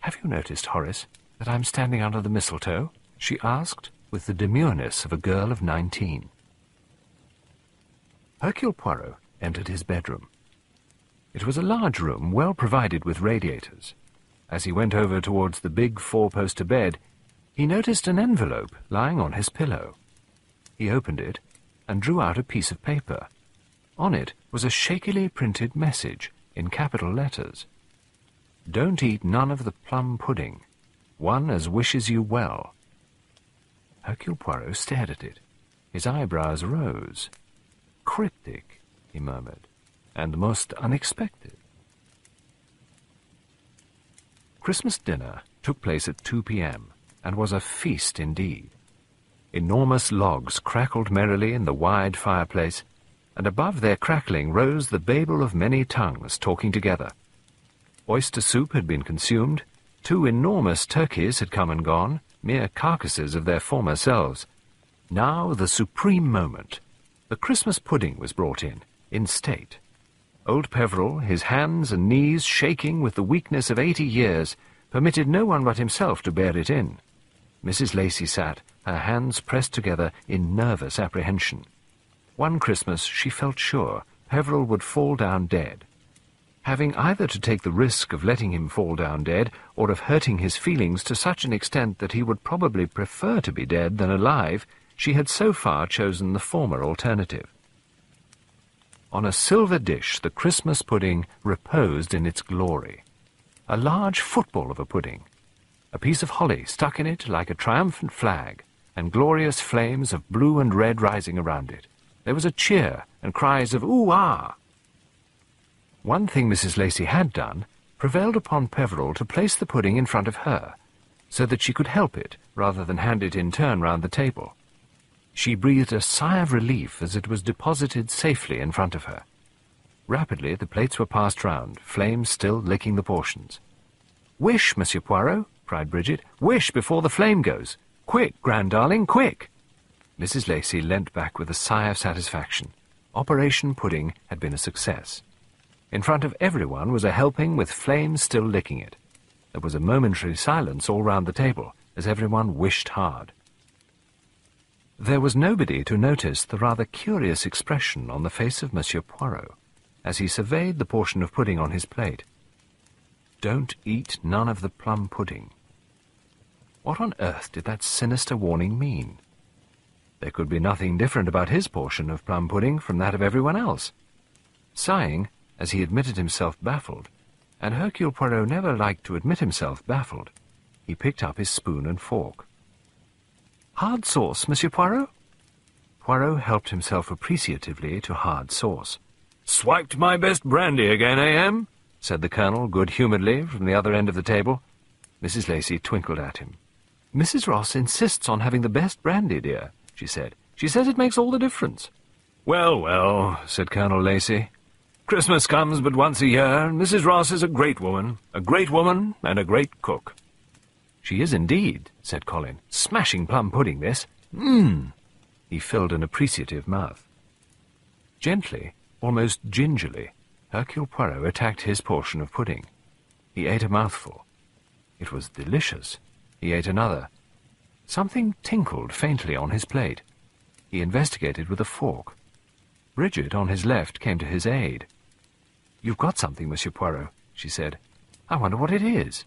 "Have you noticed, Horace, that I'm standing under the mistletoe?" she asked, with the demureness of a girl of nineteen. Hercule Poirot entered his bedroom. It was a large room, well provided with radiators. As he went over towards the big four-poster bed, he noticed an envelope lying on his pillow. He opened it and drew out a piece of paper. On it was a shakily printed message in capital letters. "Don't eat none of the plum pudding. One as wishes you well." Hercule Poirot stared at it. His eyebrows rose. "Cryptic," he murmured, "and most unexpected." Christmas dinner took place at two p m and was a feast indeed. Enormous logs crackled merrily in the wide fireplace, and above their crackling rose the babel of many tongues talking together. Oyster soup had been consumed, two enormous turkeys had come and gone, mere carcasses of their former selves. Now the supreme moment. The Christmas pudding was brought in, in state. Old Peveril, his hands and knees shaking with the weakness of eighty years, permitted no one but himself to bear it in. Missus Lacey sat, her hands pressed together in nervous apprehension. One Christmas, she felt sure, Peveril would fall down dead. Having either to take the risk of letting him fall down dead, or of hurting his feelings to such an extent that he would probably prefer to be dead than alive, she had so far chosen the former alternative. On a silver dish the Christmas pudding reposed in its glory. a large football of a pudding, a piece of holly stuck in it like a triumphant flag, and glorious flames of blue and red rising around it. There was a cheer and cries of ooh-ah. One thing Missus Lacey had done prevailed upon Peveril to place the pudding in front of her, so that she could help it rather than hand it in turn round the table. She breathed a sigh of relief as it was deposited safely in front of her. Rapidly the plates were passed round, Flame still licking the portions. "Wish, Monsieur Poirot," cried Bridget. "Wish before the flame goes. Quick, grand darling, quick!" Missus Lacey leant back with a sigh of satisfaction. Operation Pudding had been a success. In front of everyone was a helping with Flame still licking it. There was a momentary silence all round the table, as everyone wished hard. There was nobody to notice the rather curious expression on the face of Monsieur Poirot, as he surveyed the portion of pudding on his plate. Don't eat none of the plum pudding. What on earth did that sinister warning mean? There could be nothing different about his portion of plum pudding from that of everyone else. Sighing, as he admitted himself baffled, and Hercule Poirot never liked to admit himself baffled, he picked up his spoon and fork. "Hard sauce, Monsieur Poirot?" Poirot helped himself appreciatively to hard sauce. "Swiped my best brandy again, A M," said the Colonel good-humouredly from the other end of the table. Missus Lacey twinkled at him. "Missus Ross insists on having the best brandy, dear," she said. "She says it makes all the difference." "Well, well," said Colonel Lacey. "Christmas comes but once a year, and Missus Ross is a great woman, a great woman and a great cook." "She is indeed," said Colin. "Smashing plum pudding, this. Mmm!" He filled an appreciative mouth. Gently, almost gingerly, Hercule Poirot attacked his portion of pudding. He ate a mouthful. It was delicious. He ate another. Something tinkled faintly on his plate. He investigated with a fork. Bridget, on his left, came to his aid. "You've got something, Monsieur Poirot," she said. "I wonder what it is."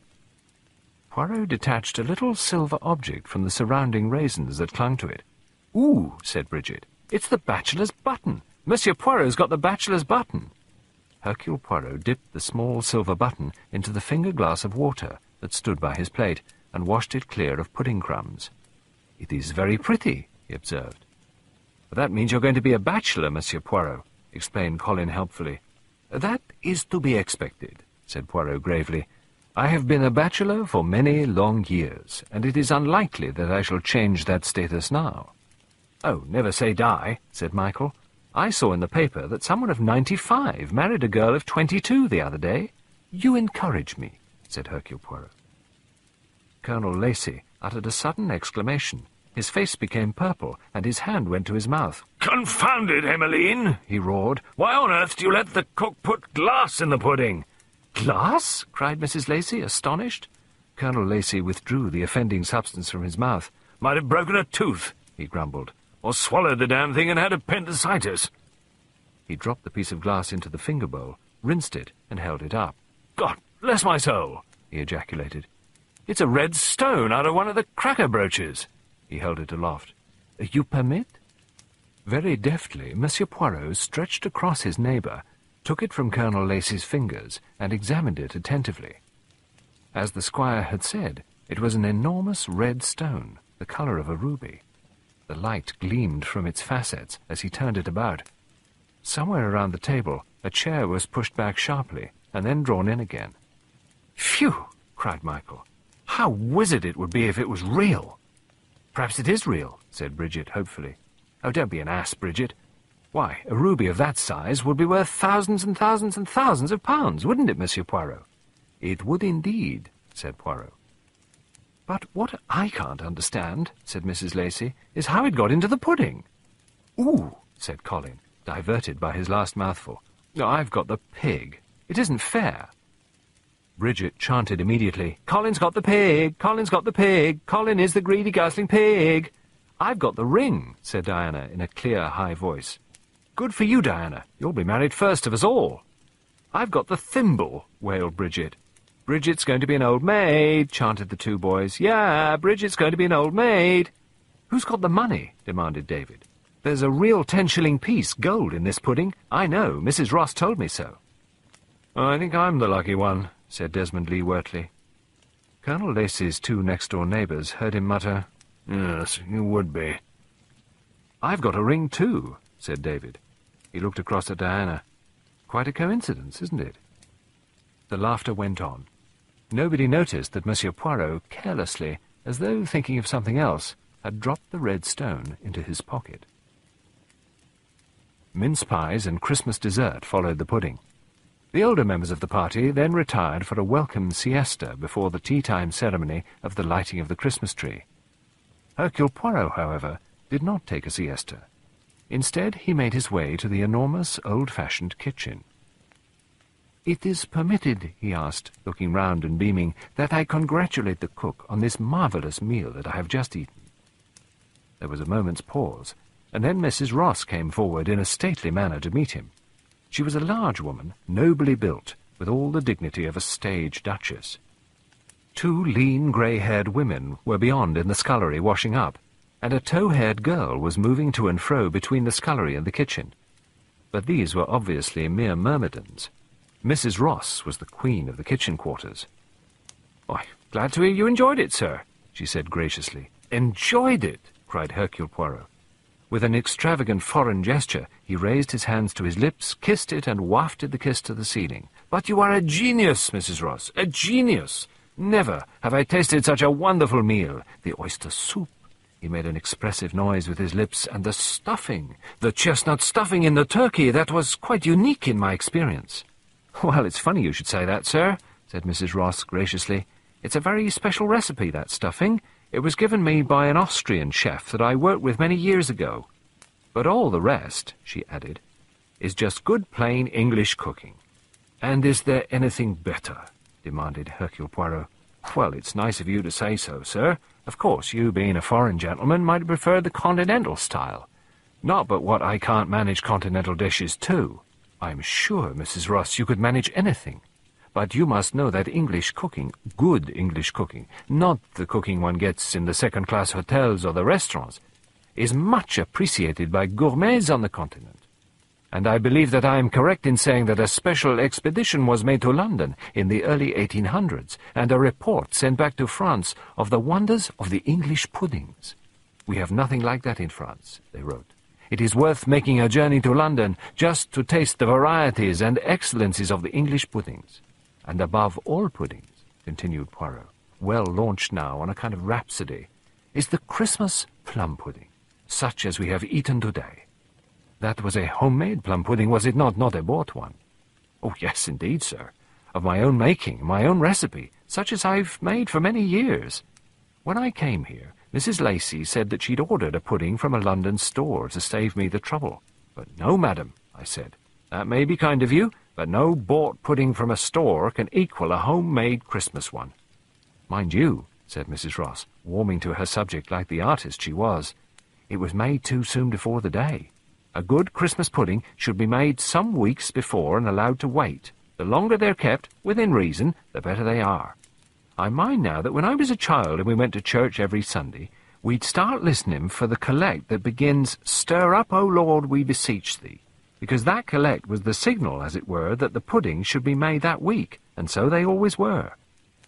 Poirot detached a little silver object from the surrounding raisins that clung to it. "Ooh," said Bridget, "it's the bachelor's button. Monsieur Poirot's got the bachelor's button." Hercule Poirot dipped the small silver button into the finger-glass of water that stood by his plate and washed it clear of pudding crumbs. "It is very pretty," he observed. "But that means you're going to be a bachelor, Monsieur Poirot," explained Colin helpfully. "That is to be expected," said Poirot gravely. "I have been a bachelor for many long years, and it is unlikely that I shall change that status now." "Oh, never say die," said Michael. "I saw in the paper that someone of ninety-five married a girl of twenty-two the other day." "You encourage me," said Hercule Poirot. Colonel Lacey uttered a sudden exclamation. His face became purple, and his hand went to his mouth. "Confound it, Emmeline!" he roared. "Why on earth do you let the cook put glass in the pudding?" "Glass?" cried Missus Lacey, astonished. Colonel Lacey withdrew the offending substance from his mouth. "Might have broken a tooth," he grumbled, "or swallowed the damn thing and had appendicitis." He dropped the piece of glass into the finger bowl, rinsed it, and held it up. "God bless my soul!" he ejaculated. "It's a red stone out of one of the cracker brooches." He held it aloft. "You permit?" Very deftly, Monsieur Poirot stretched across his neighbour, took it from Colonel Lacey's fingers, and examined it attentively. As the squire had said, it was an enormous red stone, the colour of a ruby. The light gleamed from its facets as he turned it about. Somewhere around the table, a chair was pushed back sharply, and then drawn in again. "Phew!" cried Michael. "How wizard it would be if it was real!" "Perhaps it is real," said Bridget hopefully. "Oh, don't be an ass, Bridget. Why, a ruby of that size would be worth thousands and thousands and thousands of pounds, wouldn't it, Monsieur Poirot?" "It would indeed," said Poirot. "But what I can't understand," said Missus Lacey, "is how it got into the pudding." "Ooh," said Colin, diverted by his last mouthful. "No, I've got the pig. It isn't fair." Bridget chanted immediately, "Colin's got the pig! Colin's got the pig! Colin is the greedy, ghastly pig!" "I've got the ring," said Diana in a clear, high voice. "Good for you, Diana. You'll be married first of us all." "I've got the thimble," wailed Bridget. "Bridget's going to be an old maid," chanted the two boys. "Yeah, Bridget's going to be an old maid." "Who's got the money?" demanded David. "There's a real ten-shilling piece gold in this pudding. I know. Missus Ross told me so." "I think I'm the lucky one," said Desmond Lee Wortley. Colonel Lacey's two next-door neighbours heard him mutter, "Yes, you would be." "I've got a ring too," said David. He looked across at Diana. "Quite a coincidence, isn't it?" The laughter went on. Nobody noticed that Monsieur Poirot carelessly, as though thinking of something else, had dropped the red stone into his pocket. Mince pies and Christmas dessert followed the pudding. The older members of the party then retired for a welcome siesta before the tea-time ceremony of the lighting of the Christmas tree. Hercule Poirot, however, did not take a siesta. Instead, he made his way to the enormous, old-fashioned kitchen. "It is permitted," he asked, looking round and beaming, "that I congratulate the cook on this marvellous meal that I have just eaten." There was a moment's pause, and then Missus Ross came forward in a stately manner to meet him. She was a large woman, nobly built, with all the dignity of a stage duchess. Two lean, grey-haired women were beyond in the scullery washing up, and a tow-haired girl was moving to and fro between the scullery and the kitchen. But these were obviously mere myrmidons. Missus Ross was the queen of the kitchen quarters. "Why, glad to hear you enjoyed it, sir," she said graciously. "Enjoyed it!" cried Hercule Poirot. With an extravagant foreign gesture, he raised his hands to his lips, kissed it, and wafted the kiss to the ceiling. "But you are a genius, Missus Ross, a genius! Never have I tasted such a wonderful meal. The oyster soup," he made an expressive noise with his lips, "and the stuffing, the chestnut stuffing in the turkey, that was quite unique in my experience." "Well, it's funny you should say that, sir," said Missus Ross graciously. "It's a very special recipe, that stuffing. It was given me by an Austrian chef that I worked with many years ago. But all the rest," she added, "is just good plain English cooking." "And is there anything better?" demanded Hercule Poirot. "Well, it's nice of you to say so, sir. Of course, you, being a foreign gentleman, might prefer the continental style. Not but what I can't manage continental dishes, too. I'm sure, Missus Ross, you could manage anything. But you must know that English cooking, good English cooking, not the cooking one gets in the second-class hotels or the restaurants, is much appreciated by gourmets on the continent. And I believe that I am correct in saying that a special expedition was made to London in the early eighteen hundreds, and a report sent back to France of the wonders of the English puddings. "We have nothing like that in France," they wrote. "It is worth making a journey to London just to taste the varieties and excellencies of the English puddings." "And above all puddings," continued Poirot, well launched now on a kind of rhapsody, "is the Christmas plum pudding, such as we have eaten today." "That was a homemade plum pudding, was it not, not a bought one?" "Oh, yes, indeed, sir. Of my own making, my own recipe, such as I've made for many years. When I came here, Missus Lacey said that she'd ordered a pudding from a London store to save me the trouble. But no, madam, I said, that may be kind of you, but no bought pudding from a store can equal a homemade Christmas one." "Mind you," said Missus Ross, warming to her subject like the artist she was, "it was made too soon before the day. A good Christmas pudding should be made some weeks before and allowed to wait. The longer they're kept, within reason, the better they are. I mind now that when I was a child and we went to church every Sunday, we'd start listening for the collect that begins, 'Stir up, O Lord, we beseech thee,' because that collect was the signal, as it were, that the pudding should be made that week, and so they always were.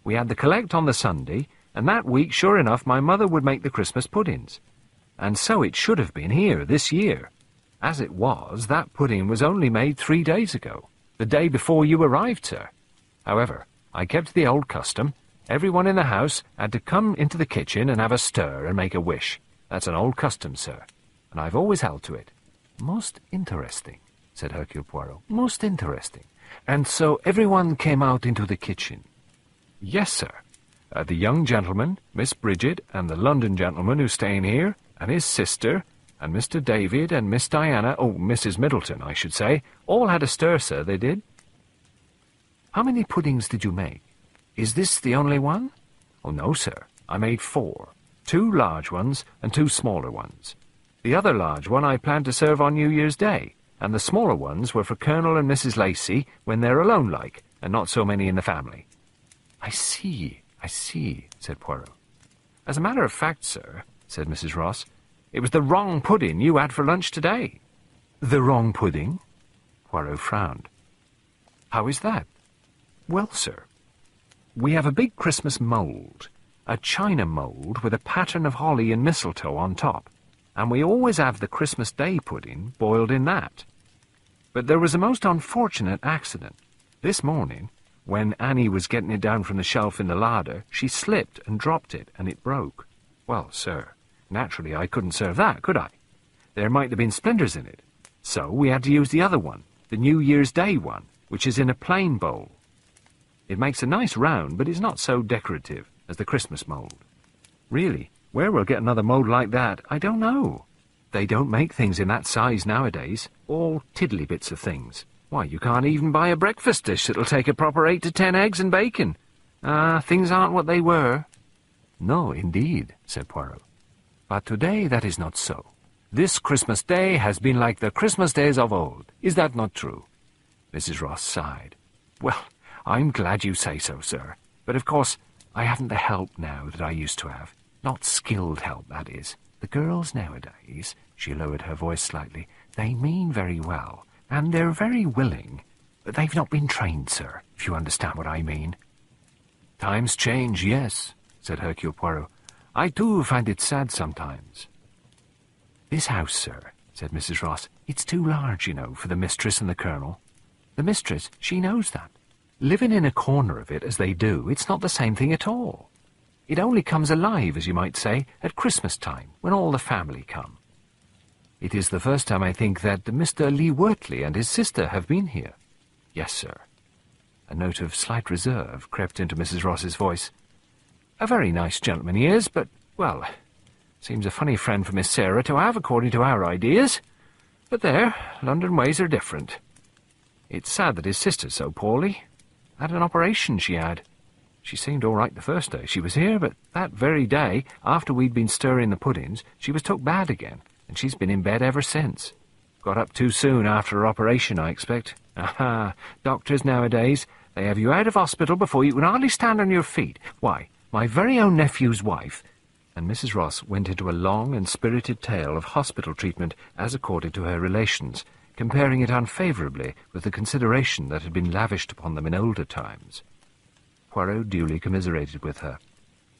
We had the collect on the Sunday, and that week, sure enough, my mother would make the Christmas puddings. And so it should have been here this year. As it was, that pudding was only made three days ago, the day before you arrived, sir. However, I kept the old custom. Everyone in the house had to come into the kitchen and have a stir and make a wish. That's an old custom, sir, and I've always held to it." "Most interesting," said Hercule Poirot. "Most interesting. And so everyone came out into the kitchen?" "Yes, sir. Uh, the young gentleman, Miss Bridget, and the London gentleman who's staying here, and his sister, and Mister David, and Miss Diana, oh, Missus Middleton, I should say, all had a stir, sir, they did." "How many puddings did you make? Is this the only one?" "Oh, no, sir. I made four. Two large ones and two smaller ones. The other large one I planned to serve on New Year's Day, and the smaller ones were for Colonel and Missus Lacey when they're alone-like, and not so many in the family." "I see, I see," said Poirot. "As a matter of fact, sir," said Missus Ross, "it was the wrong pudding you had for lunch today." "The wrong pudding?" Poirot frowned. "How is that?" "Well, sir, We have a big Christmas mould, a china mould with a pattern of holly and mistletoe on top, and we always have the Christmas Day pudding boiled in that. But there was a most unfortunate accident. This morning, when Annie was getting it down from the shelf in the larder, she slipped and dropped it, and it broke. Well, sir, naturally I couldn't serve that, could I? There might have been splinters in it. So we had to use the other one, the New Year's Day one, which is in a plain bowl. It makes a nice round, but it's not so decorative as the Christmas mould. Really, where we'll get another mould like that, I don't know. They don't make things in that size nowadays, all tiddly bits of things. Why, you can't even buy a breakfast dish that'll take a proper eight to ten eggs and bacon. Ah, uh, things aren't what they were. No, indeed, said Poirot. But today that is not so. This Christmas Day has been like the Christmas days of old. Is that not true? Missus Ross sighed. Well, I'm glad you say so, sir. But of course, I haven't the help now that I used to have. Not skilled help, that is. The girls nowadays, she lowered her voice slightly, they mean very well, and they're very willing. But they've not been trained, sir, if you understand what I mean. Times change, yes, said Hercule Poirot. I too find it sad sometimes. This house, sir, said Missus Ross, it's too large, you know, for the mistress and the colonel. The mistress, she knows that. Living in a corner of it as they do, it's not the same thing at all. It only comes alive, as you might say, at Christmas time, when all the family come. It is the first time, I think, that Mister Lee Wortley and his sister have been here. Yes, sir. A note of slight reserve crept into Missus Ross's voice. A very nice gentleman he is, but, well, seems a funny friend for Miss Sarah to have, according to our ideas. But there, London ways are different. It's sad that his sister's so poorly. Had an operation, she had. She seemed all right the first day she was here, but that very day, after we'd been stirring the puddings, she was took bad again, and she's been in bed ever since. Got up too soon after her operation, I expect. Aha! Doctors nowadays, they have you out of hospital before you can hardly stand on your feet. Why, my very own nephew's wife... And Missus Ross went into a long and spirited tale of hospital treatment as accorded to her relations, comparing it unfavourably with the consideration that had been lavished upon them in older times. Poirot duly commiserated with her.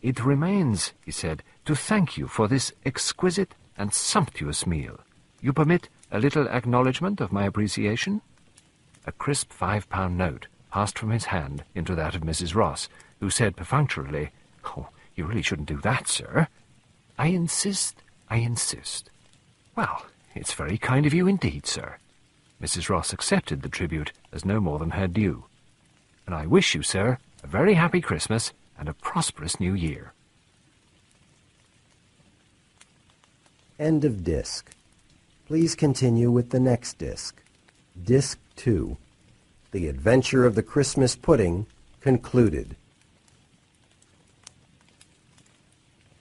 It remains, he said, to thank you for this exquisite and sumptuous meal. You permit a little acknowledgment of my appreciation? A crisp five-pound note passed from his hand into that of Missus Ross, who said perfunctorily, Oh, you really shouldn't do that, sir. I insist, I insist. Well, it's very kind of you indeed, sir. Missus Ross accepted the tribute as no more than her due. And I wish you, sir, a very happy Christmas and a prosperous New Year. End of disc. Please continue with the next disc. Disc two. The Adventure of the Christmas Pudding concluded.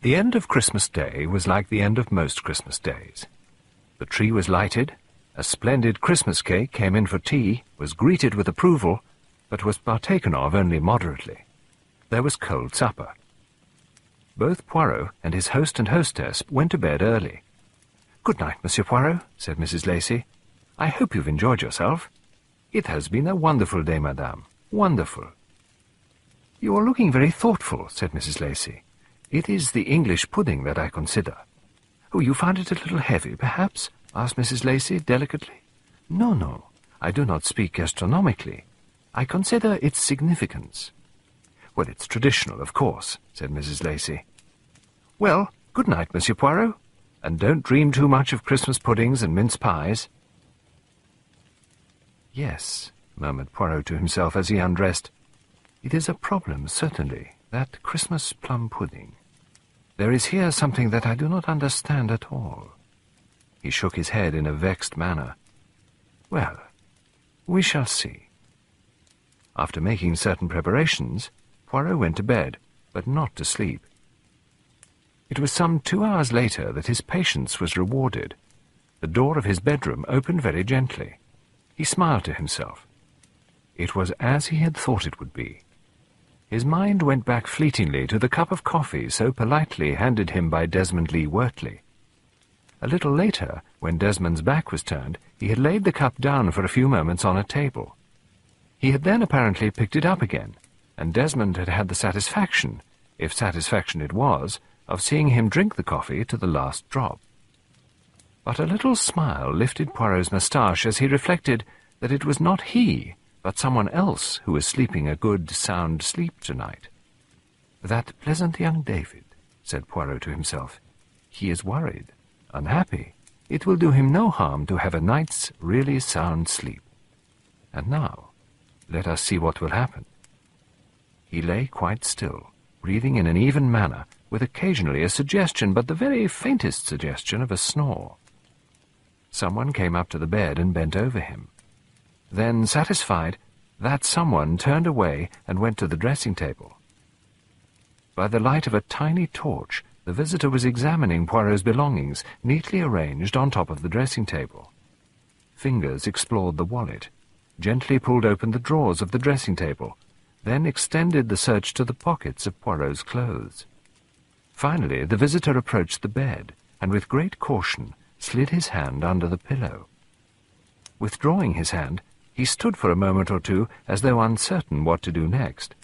The end of Christmas Day was like the end of most Christmas days. The tree was lighted, a splendid Christmas cake came in for tea, was greeted with approval, but was partaken of only moderately. There was cold supper. Both Poirot and his host and hostess went to bed early. Good night, Monsieur Poirot, said Missus Lacey. I hope you've enjoyed yourself. It has been a wonderful day, madame, wonderful. You are looking very thoughtful, said Missus Lacey. It is the English pudding that I consider. Oh, you found it a little heavy, perhaps? Asked Missus Lacey delicately. No, no, I do not speak gastronomically. I consider its significance. Well, it's traditional, of course, said Missus Lacey. Well, good night, Monsieur Poirot, and don't dream too much of Christmas puddings and mince pies. Yes, murmured Poirot to himself as he undressed. It is a problem, certainly. That Christmas plum pudding. There is here something that I do not understand at all. He shook his head in a vexed manner. Well, we shall see. After making certain preparations, Poirot went to bed, but not to sleep. It was some two hours later that his patience was rewarded. The door of his bedroom opened very gently. He smiled to himself. It was as he had thought it would be. His mind went back fleetingly to the cup of coffee so politely handed him by Desmond Lee Wortley. A little later, when Desmond's back was turned, he had laid the cup down for a few moments on a table. He had then apparently picked it up again, and Desmond had had the satisfaction, if satisfaction it was, of seeing him drink the coffee to the last drop. But a little smile lifted Poirot's moustache as he reflected that it was not he, but someone else who was sleeping a good, sound sleep tonight. "That pleasant young David," said Poirot to himself. "He is worried, unhappy. It will do him no harm to have a night's really sound sleep. And now, let us see what will happen." He lay quite still, breathing in an even manner, with occasionally a suggestion, but the very faintest suggestion of a snore. Someone came up to the bed and bent over him. Then, satisfied, that someone turned away and went to the dressing-table. By the light of a tiny torch, the visitor was examining Poirot's belongings, neatly arranged on top of the dressing-table. Fingers explored the wallet, gently pulled open the drawers of the dressing-table, then extended the search to the pockets of Poirot's clothes. Finally, the visitor approached the bed, and with great caution slid his hand under the pillow. Withdrawing his hand, he stood for a moment or two as though uncertain what to do next.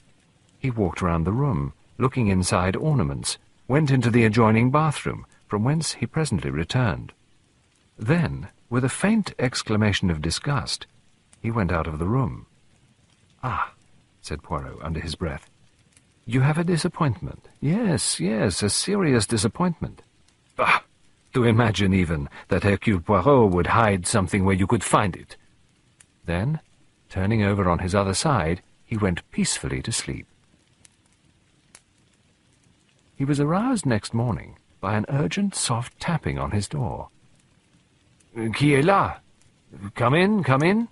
He walked round the room, looking inside ornaments, went into the adjoining bathroom, from whence he presently returned. Then, with a faint exclamation of disgust, he went out of the room. "Ah," said Poirot under his breath, "you have a disappointment. Yes, yes, a serious disappointment." "Bah! To imagine even that Hercule Poirot would hide something where you could find it." Then, turning over on his other side, he went peacefully to sleep. He was aroused next morning by an urgent, soft tapping on his door. "Qui est là? Come in, come in."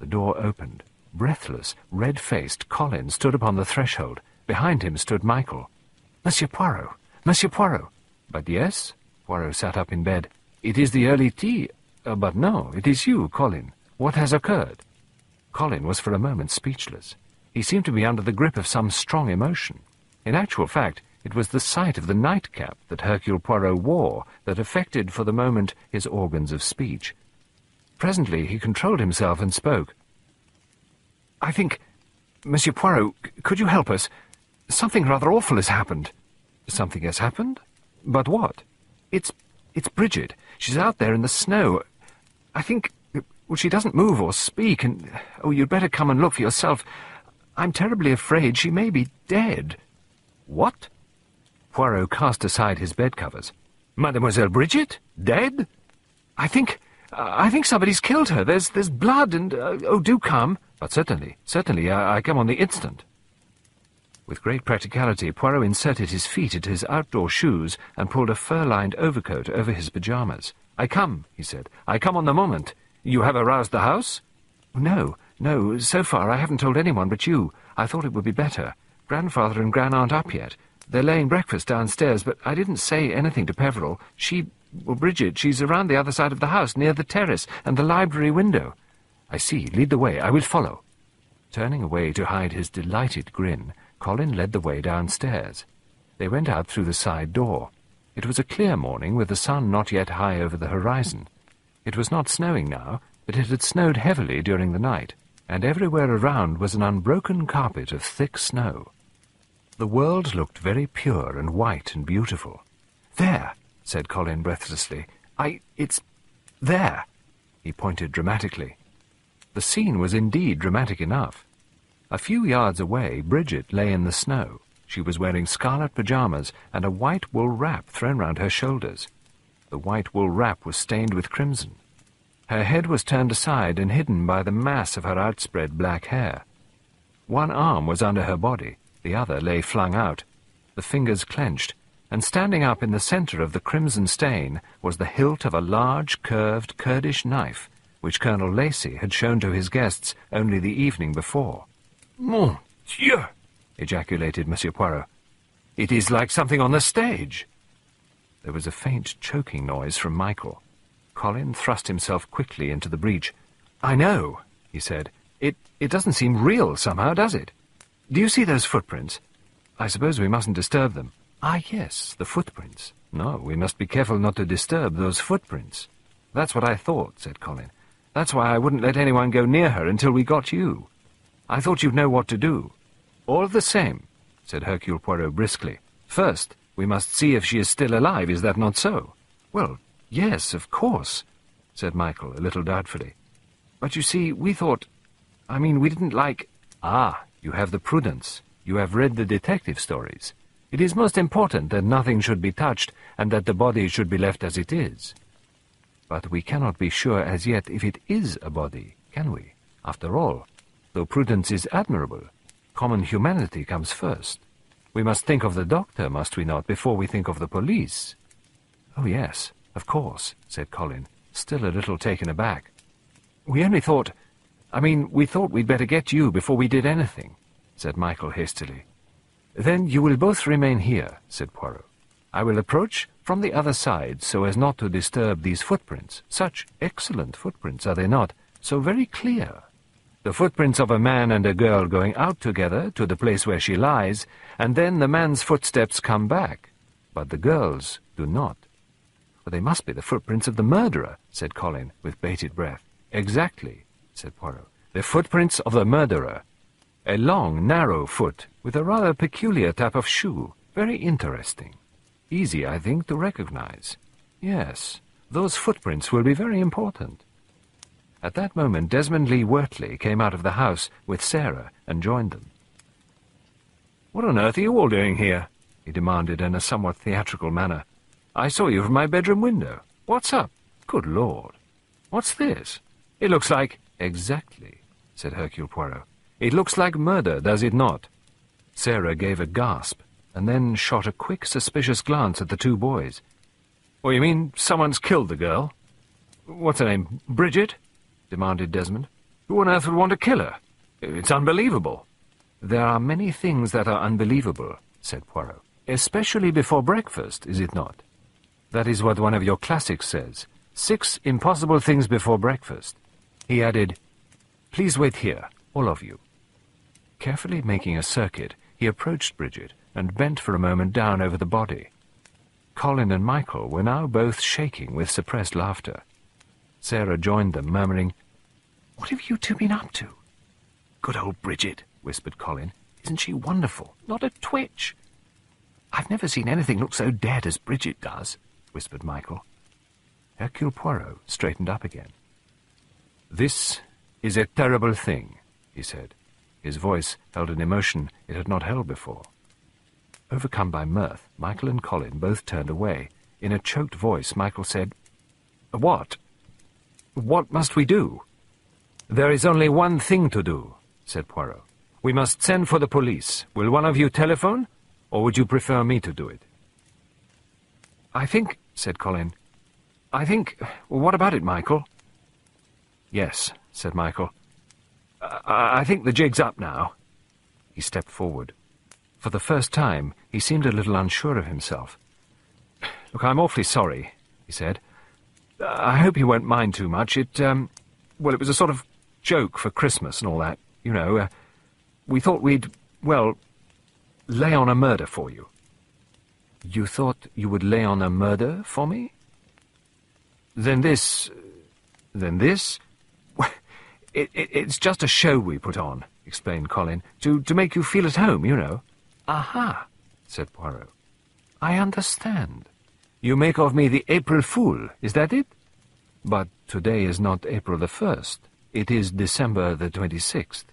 The door opened. Breathless, red-faced Colin stood upon the threshold. Behind him stood Michael. "Monsieur Poirot! Monsieur Poirot!" "But yes?" Poirot sat up in bed. "It is the early tea. Uh, but no, it is you, Colin. What has occurred?" Colin was for a moment speechless. He seemed to be under the grip of some strong emotion. In actual fact, it was the sight of the nightcap that Hercule Poirot wore that affected for the moment his organs of speech. Presently he controlled himself and spoke. "I think, Monsieur Poirot, could you help us? Something rather awful has happened." "Something has happened? But what?" It's, it's Bridget. She's out there in the snow. I think, well, she doesn't move or speak, and, oh, you'd better come and look for yourself. I'm terribly afraid she may be dead." "What?" Poirot cast aside his bed covers. "Mademoiselle Bridget? Dead?" "I think... Uh, I think somebody's killed her. There's there's blood and... Uh, oh, do come." "But certainly, certainly, I, I come on the instant." With great practicality, Poirot inserted his feet into his outdoor shoes and pulled a fur-lined overcoat over his pyjamas. "I come," he said. "I come on the moment. You have aroused the house?" "No, no, so far I haven't told anyone but you. I thought it would be better. Grandfather and Grand-aunt up yet. They're laying breakfast downstairs, but I didn't say anything to Peveril. She... Well, Bridget, she's around the other side of the house, near the terrace and the library window." "I see. Lead the way. I will follow." Turning away to hide his delighted grin, Colin led the way downstairs. They went out through the side door. It was a clear morning, with the sun not yet high over the horizon. It was not snowing now, but it had snowed heavily during the night, and everywhere around was an unbroken carpet of thick snow. The world looked very pure and white and beautiful. "There!" said Colin breathlessly. I... it's... there!" He pointed dramatically. The scene was indeed dramatic enough. A few yards away, Bridget lay in the snow. She was wearing scarlet pyjamas and a white wool wrap thrown round her shoulders. The white wool wrap was stained with crimson. Her head was turned aside and hidden by the mass of her outspread black hair. One arm was under her body, the other lay flung out, the fingers clenched, and standing up in the centre of the crimson stain was the hilt of a large, curved Kurdish knife, which Colonel Lacey had shown to his guests only the evening before. "Mon Dieu!" ejaculated Monsieur Poirot. "It is like something on the stage." There was a faint choking noise from Michael. Colin thrust himself quickly into the breach. "I know," he said. It, it doesn't seem real somehow, does it? Do you see those footprints? I suppose we mustn't disturb them." "Ah, yes, the footprints. No, we must be careful not to disturb those footprints." "That's what I thought," said Colin. "That's why I wouldn't let anyone go near her until we got you. I thought you'd know what to do. "All the same," said Hercule Poirot briskly, "first we must see if she is still alive, is that not so?" "Well, yes, of course," said Michael, a little doubtfully. "But you see, we thought... I mean, we didn't like..." "Ah, you have the prudence. You have read the detective stories. It is most important that nothing should be touched and that the body should be left as it is. But we cannot be sure as yet if it is a body, can we? After all, though prudence is admirable, common humanity comes first. We must think of the doctor, must we not, before we think of the police?" "Oh, yes, of course," said Colin, still a little taken aback. "We only thought... I mean, we thought we'd better get you before we did anything," said Michael hastily. "Then you will both remain here," said Poirot. "I will approach from the other side so as not to disturb these footprints. Such excellent footprints, are they not? So very clear. The footprints of a man and a girl going out together to the place where she lies, and then the man's footsteps come back. But the girl's do not." "Well, they must be the footprints of the murderer," said Colin, with bated breath. "Exactly," said Poirot. "The footprints of the murderer. A long, narrow foot, with a rather peculiar type of shoe. Very interesting. Easy, I think, to recognize. Yes, those footprints will be very important." At that moment Desmond Lee Wortley came out of the house with Sarah and joined them. "What on earth are you all doing here?" he demanded in a somewhat theatrical manner. "I saw you from my bedroom window. What's up? Good Lord! What's this? It looks like—" "Exactly," said Hercule Poirot. "It looks like murder, does it not?" Sarah gave a gasp, and then shot a quick, suspicious glance at the two boys. "Well, you mean someone's killed the girl? What's her name? Bridget?" demanded Desmond. "Who on earth would want to kill her? It's unbelievable." "There are many things that are unbelievable," said Poirot. "Especially before breakfast, is it not? That is what one of your classics says. Six impossible things before breakfast." He added, "Please wait here, all of you." Carefully making a circuit, he approached Bridget and bent for a moment down over the body. Colin and Michael were now both shaking with suppressed laughter. Sarah joined them, murmuring, "What have you two been up to?" "Good old Bridget," whispered Colin. "Isn't she wonderful? Not a twitch." "I've never seen anything look so dead as Bridget does," whispered Michael. Hercule Poirot straightened up again. "This is a terrible thing," he said. His voice held an emotion it had not held before. Overcome by mirth, Michael and Colin both turned away. In a choked voice, Michael said, "What? What must we do?" "There is only one thing to do," said Poirot. "We must send for the police. Will one of you telephone, or would you prefer me to do it?" "I think," said Colin, "I think... What about it, Michael?" "Yes," said Michael. I, I think the jig's up now." He stepped forward. For the first time, he seemed a little unsure of himself. "Look, I'm awfully sorry," he said. "I hope you won't mind too much. It, um, well, it was a sort of joke for Christmas and all that, you know. Uh, we thought we'd, well, lay on a murder for you." "You thought you would lay on a murder for me?" "Then this, then this, it, it, it's just a show we put on," explained Colin, to, to make you feel at home, you know." "Aha," said Poirot. "I understand. You make of me the April Fool, is that it? But today is not April the first. It is December the twenty-sixth.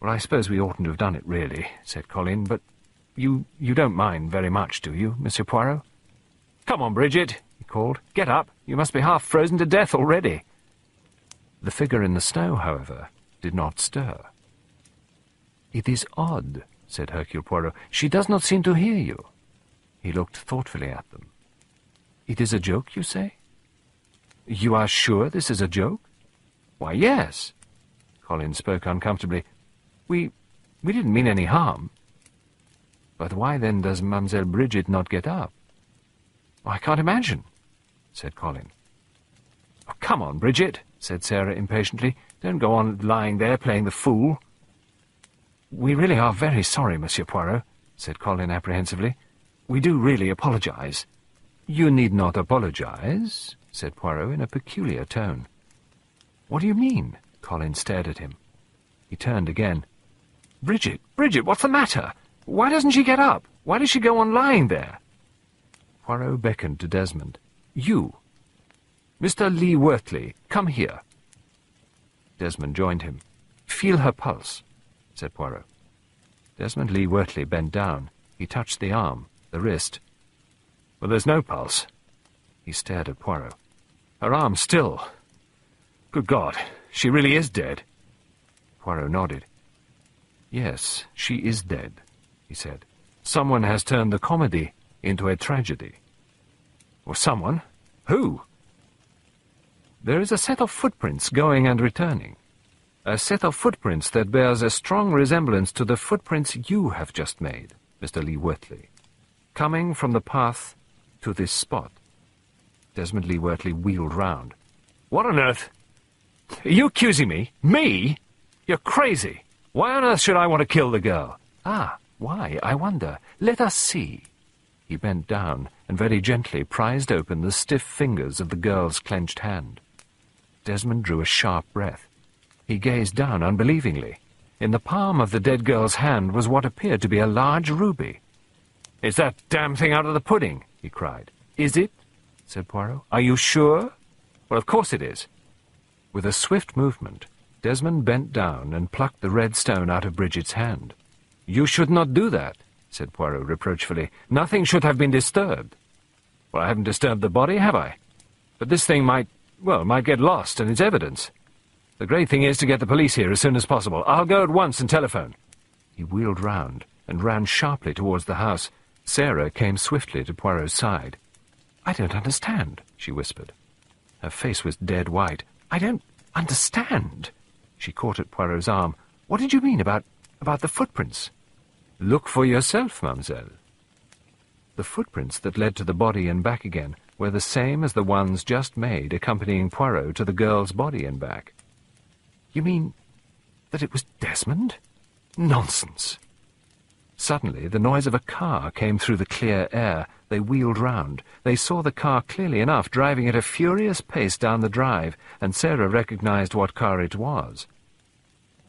"Well, I suppose we oughtn't to have done it, really," said Colin, "but you, you don't mind very much, do you, Monsieur Poirot?" "Come on, Bridget," he called. "Get up. You must be half frozen to death already." The figure in the snow, however, did not stir. "It is odd," said Hercule Poirot. "She does not seem to hear you." He looked thoughtfully at them. "It is a joke, you say? You are sure this is a joke?" "Why, yes." Colin spoke uncomfortably. We... we didn't mean any harm." "But why, then, does Mademoiselle Bridget not get up?" "Oh, I can't imagine," said Colin. "Oh, come on, Bridget," said Sarah impatiently. "Don't go on lying there playing the fool." "We really are very sorry, Monsieur Poirot," said Colin apprehensively. "We do really apologise." "You need not apologise," said Poirot in a peculiar tone. "What do you mean?" Colin stared at him. He turned again. Bridget, Bridget, what's the matter? Why doesn't she get up? Why does she go on lying there? Poirot beckoned to Desmond. You. Mister Lee Wortley, come here. Desmond joined him. Feel her pulse, said Poirot. Desmond Lee Wortley bent down. He touched the arm, the wrist. Well, there's no pulse. He stared at Poirot. Her arm still. Good God, she really is dead. Poirot nodded. Yes, she is dead, he said. Someone has turned the comedy into a tragedy. Or someone? Who? There is a set of footprints going and returning. A set of footprints that bears a strong resemblance to the footprints you have just made, Mister Lee Wortley. Coming from the path to this spot. Desmond Lee Wortley wheeled round. What on earth? Are you accusing me? Me? You're crazy. Why on earth should I want to kill the girl? Ah, why, I wonder. Let us see. He bent down and very gently prised open the stiff fingers of the girl's clenched hand. Desmond drew a sharp breath. He gazed down unbelievingly. In the palm of the dead girl's hand was what appeared to be a large ruby. "It's that damn thing out of the pudding!" he cried. "Is it?" said Poirot. "Are you sure?" "Well, of course it is." With a swift movement, Desmond bent down and plucked the red stone out of Bridget's hand. "You should not do that," said Poirot reproachfully. "Nothing should have been disturbed." "Well, I haven't disturbed the body, have I? But this thing might, well, might get lost and its evidence. The great thing is to get the police here as soon as possible. I'll go at once and telephone." He wheeled round and ran sharply towards the house. Sarah came swiftly to Poirot's side. "I don't understand," she whispered. Her face was dead white. "I don't understand." She caught at Poirot's arm. "What did you mean about, about the footprints?" "Look for yourself, mademoiselle." The footprints that led to the body and back again were the same as the ones just made accompanying Poirot to the girl's body and back. "You mean that it was Desmond? Nonsense." Suddenly, the noise of a car came through the clear air. They wheeled round. They saw the car clearly enough, driving at a furious pace down the drive, and Sarah recognised what car it was.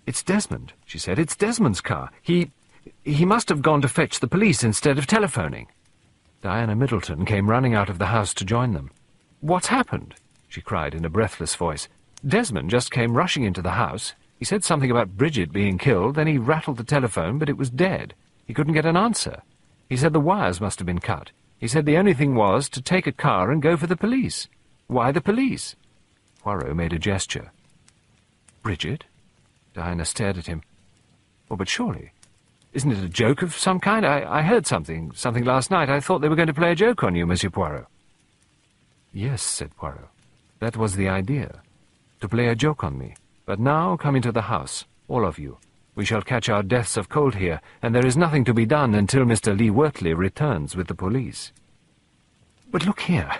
"It's Desmond," she said. "It's Desmond's car. He... he must have gone to fetch the police instead of telephoning." Diana Middleton came running out of the house to join them. "What's happened?" she cried in a breathless voice. "Desmond just came rushing into the house. He said something about Bridget being killed, then he rattled the telephone, but it was dead. He couldn't get an answer. He said the wires must have been cut. He said the only thing was to take a car and go for the police. Why the police?" Poirot made a gesture. "Bridget?" Diana stared at him. "Oh, but surely. Isn't it a joke of some kind? I, I heard something, something last night. I thought they were going to play a joke on you, Monsieur Poirot." "Yes," said Poirot. "That was the idea. To play a joke on me. But now come into the house, all of you. We shall catch our deaths of cold here, and there is nothing to be done until Mister Lee Wortley returns with the police." "But look here,"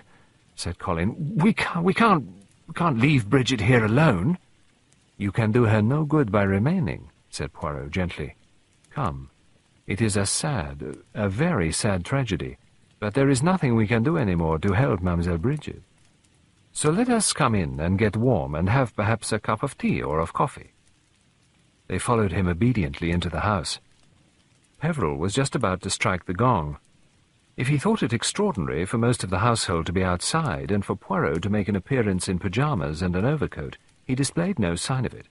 said Colin. "We can't, we can't, we can't leave Bridget here alone." "You can do her no good by remaining," said Poirot gently. "Come. It is a sad, a very sad tragedy, but there is nothing we can do any more to help Mademoiselle Bridget. So let us come in and get warm and have perhaps a cup of tea or of coffee." They followed him obediently into the house. Peveril was just about to strike the gong. If he thought it extraordinary for most of the household to be outside and for Poirot to make an appearance in pyjamas and an overcoat, he displayed no sign of it.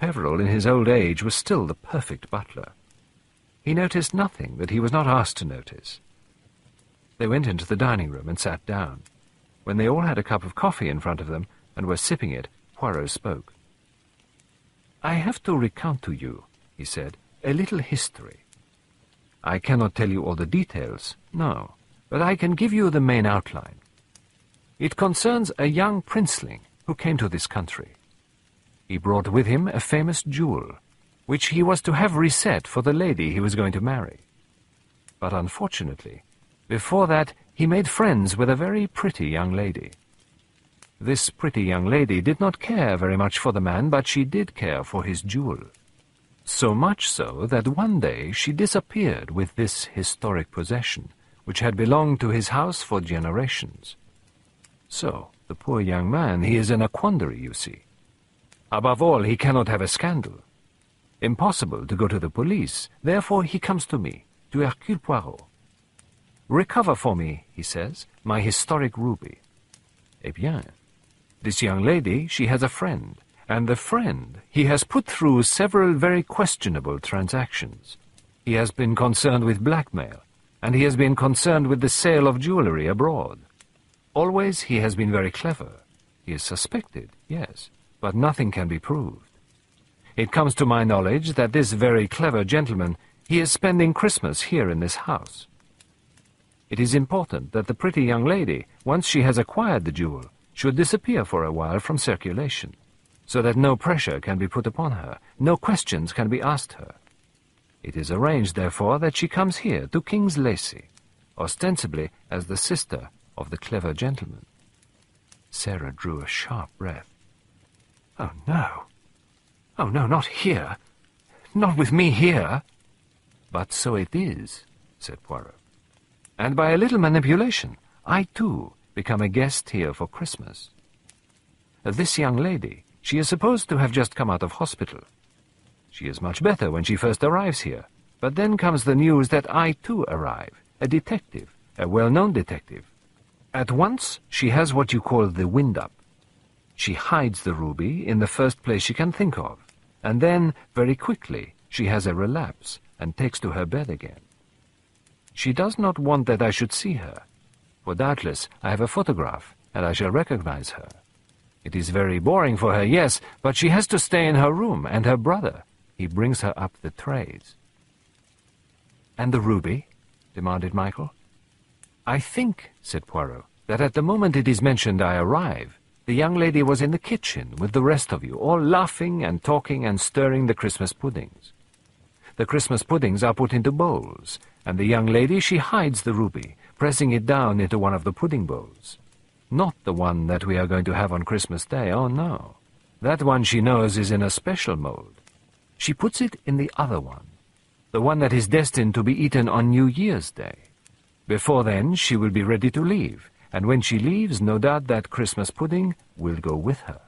Peveril, in his old age, was still the perfect butler. He noticed nothing that he was not asked to notice. They went into the dining room and sat down. When they all had a cup of coffee in front of them and were sipping it, Poirot spoke. "I have to recount to you," he said, "a little history. I cannot tell you all the details, no, but I can give you the main outline. It concerns a young princeling who came to this country. He brought with him a famous jewel, which he was to have reset for the lady he was going to marry. But unfortunately, before that he made friends with a very pretty young lady. This pretty young lady did not care very much for the man, but she did care for his jewel. So much so that one day she disappeared with this historic possession, which had belonged to his house for generations. So, the poor young man, he is in a quandary, you see. Above all, he cannot have a scandal. Impossible to go to the police, therefore he comes to me, to Hercule Poirot. Recover for me, he says, my historic ruby. Eh bien, this young lady, she has a friend, and the friend he has put through several very questionable transactions. He has been concerned with blackmail, and he has been concerned with the sale of jewellery abroad. Always he has been very clever. He is suspected, yes, but nothing can be proved. It comes to my knowledge that this very clever gentleman, he is spending Christmas here in this house. It is important that the pretty young lady, once she has acquired the jewel, should disappear for a while from circulation, so that no pressure can be put upon her, no questions can be asked her. It is arranged, therefore, that she comes here to King's Lacey, ostensibly as the sister of the clever gentleman. Sarah drew a sharp breath. Oh, no! Oh, no, not here! Not with me here! But so it is, said Poirot. And by a little manipulation, I, too, become a guest here for Christmas. This young lady, she is supposed to have just come out of hospital. She is much better when she first arrives here, but then comes the news that I, too, arrive, a detective, a well-known detective. At once she has what you call the wind-up. She hides the ruby in the first place she can think of, and then, very quickly, she has a relapse and takes to her bed again. She does not want that I should see her, for doubtless I have a photograph, and I shall recognize her. It is very boring for her, yes, but she has to stay in her room, and her brother, he brings her up the trays. And the ruby? Demanded Michael. I think, said Poirot, that at the moment it is mentioned I arrive, the young lady was in the kitchen with the rest of you, all laughing and talking and stirring the Christmas puddings. The Christmas puddings are put into bowls, and the young lady, she hides the ruby, pressing it down into one of the pudding bowls. Not the one that we are going to have on Christmas Day, oh no. That one she knows is in a special mould. She puts it in the other one, the one that is destined to be eaten on New Year's Day. Before then she will be ready to leave, and when she leaves, no doubt that Christmas pudding will go with her.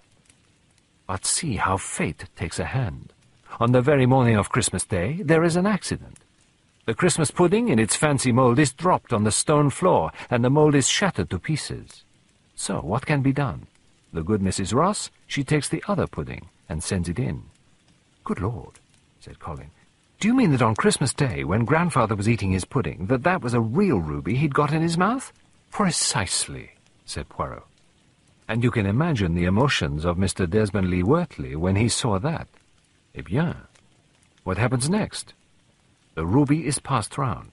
But see how fate takes a hand. On the very morning of Christmas Day there is an accident. The Christmas pudding in its fancy mould is dropped on the stone floor, and the mould is shattered to pieces. So what can be done? The good Missus Ross, she takes the other pudding and sends it in. Good Lord, said Colin. Do you mean that on Christmas Day, when Grandfather was eating his pudding, that that was a real ruby he'd got in his mouth? Precisely, said Poirot. And you can imagine the emotions of Mister Desmond Lee Wortley when he saw that. Eh bien, what happens next? The ruby is passed round.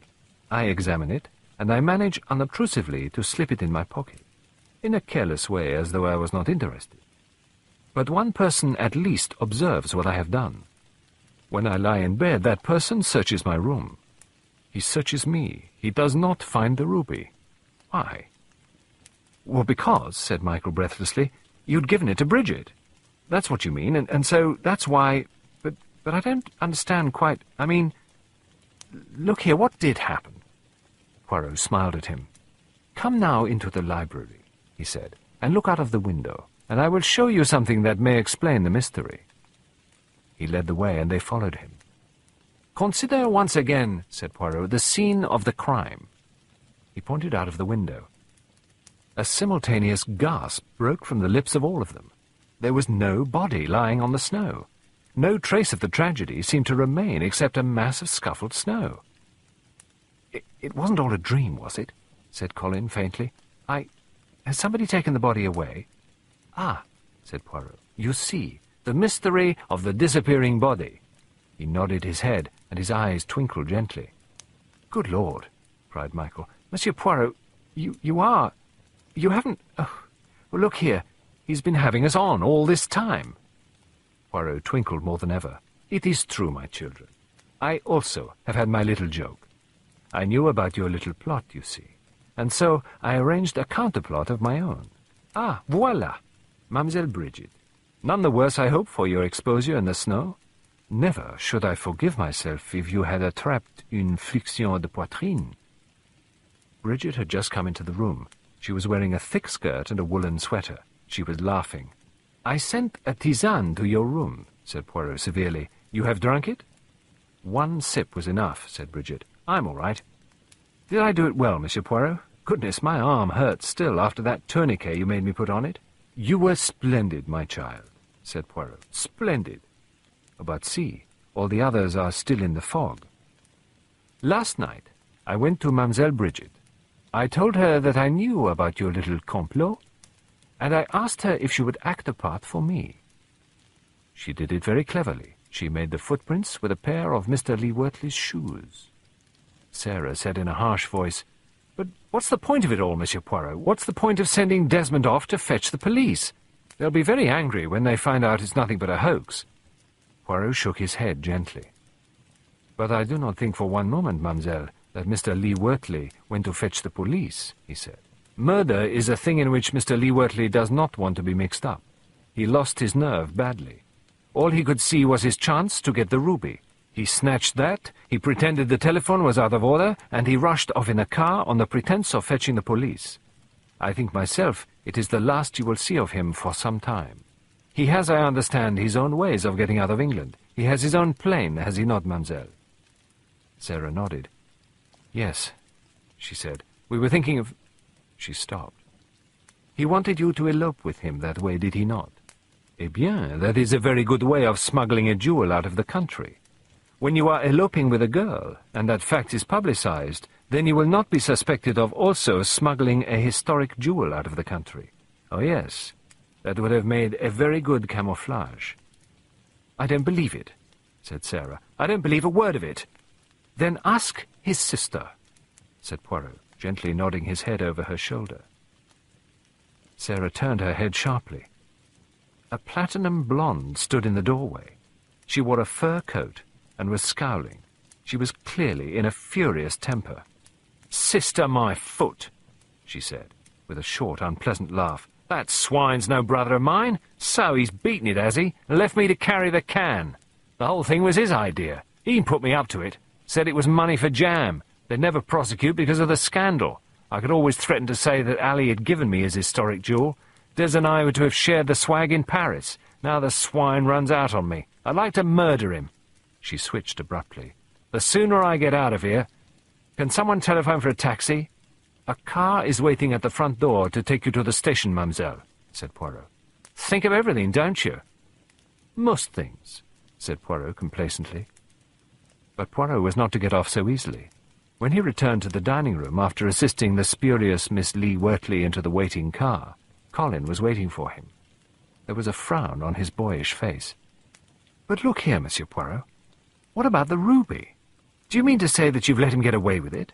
I examine it, and I manage unobtrusively to slip it in my pocket, in a careless way, as though I was not interested. But one person at least observes what I have done. When I lie in bed, that person searches my room. He searches me. He does not find the ruby. Why? Well, because, said Michael breathlessly, you'd given it to Bridget. That's what you mean, and, and so that's why... But, but I don't understand quite... I mean... Look here, what did happen? Poirot smiled at him. Come now into the library, he said, and look out of the window, and I will show you something that may explain the mystery. He led the way, and they followed him. Consider once again, said Poirot, the scene of the crime. He pointed out of the window. A simultaneous gasp broke from the lips of all of them. There was no body lying on the snow. No trace of the tragedy seemed to remain except a mass of scuffled snow. It, it wasn't all a dream, was it? Said Colin faintly. I... Has somebody taken the body away? Ah, said Poirot. You see... The mystery of the disappearing body. He nodded his head, and his eyes twinkled gently. Good Lord, cried Michael. Monsieur Poirot, you, you are... You haven't... Oh, well, look here. He's been having us on all this time. Poirot twinkled more than ever. It is true, my children. I also have had my little joke. I knew about your little plot, you see, and so I arranged a counterplot of my own. Ah, voila! Mademoiselle Bridget. None the worse, I hope, for your exposure in the snow. Never should I forgive myself if you had attraped une flixion de poitrine. Bridget had just come into the room. She was wearing a thick skirt and a woolen sweater. She was laughing. I sent a tisane to your room, said Poirot severely. You have drunk it? One sip was enough, said Bridget. I'm all right. Did I do it well, Monsieur Poirot? Goodness, my arm hurts still after that tourniquet you made me put on it. You were splendid, my child, said Poirot. Splendid. But see, all the others are still in the fog. Last night I went to Mademoiselle Bridget. I told her that I knew about your little complot, and I asked her if she would act a part for me. She did it very cleverly. She made the footprints with a pair of Mister Lee Wortley's shoes. Sarah said in a harsh voice, But what's the point of it all, Monsieur Poirot? What's the point of sending Desmond off to fetch the police? They'll be very angry when they find out it's nothing but a hoax. Poirot shook his head gently. But I do not think for one moment, mademoiselle, that Mister Lee Wortley went to fetch the police, he said. Murder is a thing in which Mister Lee Wortley does not want to be mixed up. He lost his nerve badly. All he could see was his chance to get the ruby. He snatched that, he pretended the telephone was out of order, and he rushed off in a car on the pretense of fetching the police. I think myself it is the last you will see of him for some time. He has, I understand, his own ways of getting out of England. He has his own plane, has he not, mademoiselle? Sarah nodded. Yes, she said. We were thinking of... She stopped. He wanted you to elope with him that way, did he not? Eh bien, that is a very good way of smuggling a jewel out of the country. When you are eloping with a girl, and that fact is publicized, then you will not be suspected of also smuggling a historic jewel out of the country. Oh, yes, that would have made a very good camouflage. I don't believe it, said Sarah. I don't believe a word of it. Then ask his sister, said Poirot, gently nodding his head over her shoulder. Sarah turned her head sharply. A platinum blonde stood in the doorway. She wore a fur coat and was scowling. She was clearly in a furious temper. "Sister, my foot," she said, with a short, unpleasant laugh. "That swine's no brother of mine, so he's beaten it, has he, and left me to carry the can. The whole thing was his idea. He put me up to it. Said it was money for jam. They'd never prosecute because of the scandal. I could always threaten to say that Ali had given me his historic jewel. Des and I were to have shared the swag in Paris. Now the swine runs out on me. I'd like to murder him." She switched abruptly. "The sooner I get out of here... Can someone telephone for a taxi? A car is waiting at the front door to take you to the station, mademoiselle," said Poirot. "Think of everything, don't you?" "Most things," said Poirot complacently. But Poirot was not to get off so easily. When he returned to the dining-room after assisting the spurious Miss Lee Wortley into the waiting car, Colin was waiting for him. There was a frown on his boyish face. "But look here, Monsieur Poirot. What about the ruby? Do you mean to say that you've let him get away with it?"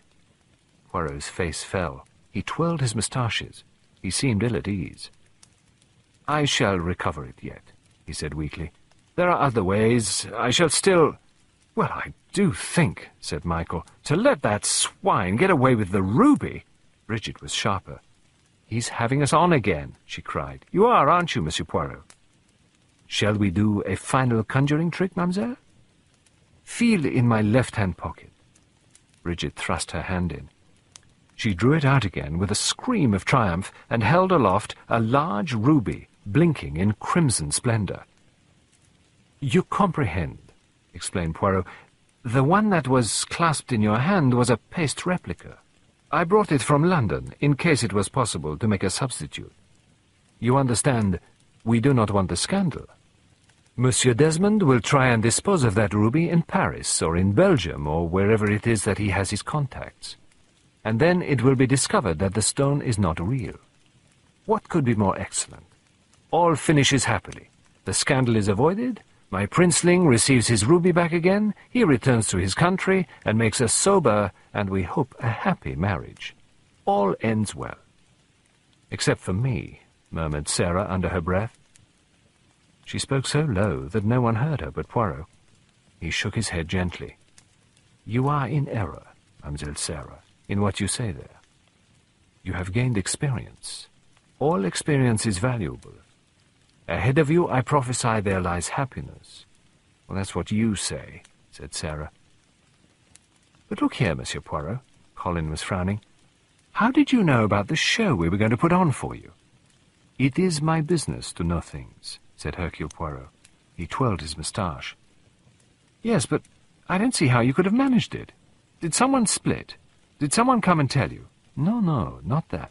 Poirot's face fell. He twirled his moustaches. He seemed ill at ease. "I shall recover it yet," he said weakly. "There are other ways. I shall still..." "Well, I do think," said Michael, "to let that swine get away with the ruby..." Bridget was sharper. "He's having us on again," she cried. "You are, aren't you, Monsieur Poirot? Shall we do a final conjuring trick, mademoiselle? Feel in my left-hand pocket." Bridget thrust her hand in. She drew it out again with a scream of triumph and held aloft a large ruby, blinking in crimson splendour. "You comprehend," explained Poirot. "The one that was clasped in your hand was a paste replica. I brought it from London, in case it was possible to make a substitute. You understand, we do not want the scandal. Monsieur Desmond will try and dispose of that ruby in Paris, or in Belgium, or wherever it is that he has his contacts. And then it will be discovered that the stone is not real. What could be more excellent? All finishes happily. The scandal is avoided. My princeling receives his ruby back again, he returns to his country, and makes a sober, and we hope a happy marriage. All ends well." "Except for me," murmured Sarah under her breath. She spoke so low that no one heard her but Poirot. He shook his head gently. "You are in error, Mademoiselle Sarah, in what you say there. You have gained experience. All experience is valuable. Ahead of you, I prophesy there lies happiness." "Well, that's what you say," said Sarah. "But look here, Monsieur Poirot," Colin was frowning. "How did you know about the show we were going to put on for you?" "It is my business to know things," said Hercule Poirot. He twirled his moustache. Yes, but I don't see how you could have managed it. Did someone split? Did someone come and tell you? No, no, not that.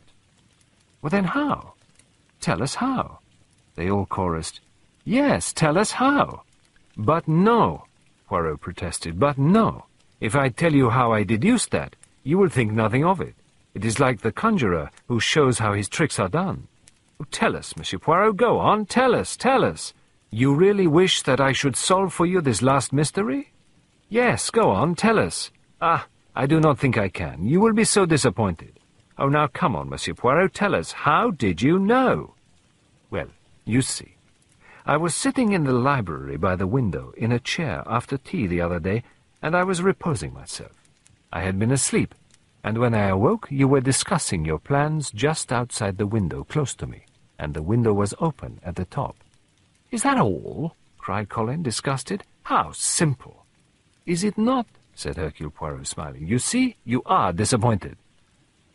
Well, then how? Tell us how. They all chorused. Yes, tell us how. But no, Poirot protested, but no. If I tell you how I deduced that, you will think nothing of it. It is like the conjurer who shows how his tricks are done. Oh, tell us, Monsieur Poirot, go on, tell us, tell us. You really wish that I should solve for you this last mystery? Yes, go on, tell us. Ah, I do not think I can. You will be so disappointed. Oh, now come on, Monsieur Poirot, tell us, how did you know? Well, you see, I was sitting in the library by the window in a chair after tea the other day, and I was reposing myself. I had been asleep, and when I awoke you were discussing your plans just outside the window close to me, and the window was open at the top. Is that all? Cried Colin, disgusted. How simple! Is it not? Said Hercule Poirot, smiling. You see, you are disappointed.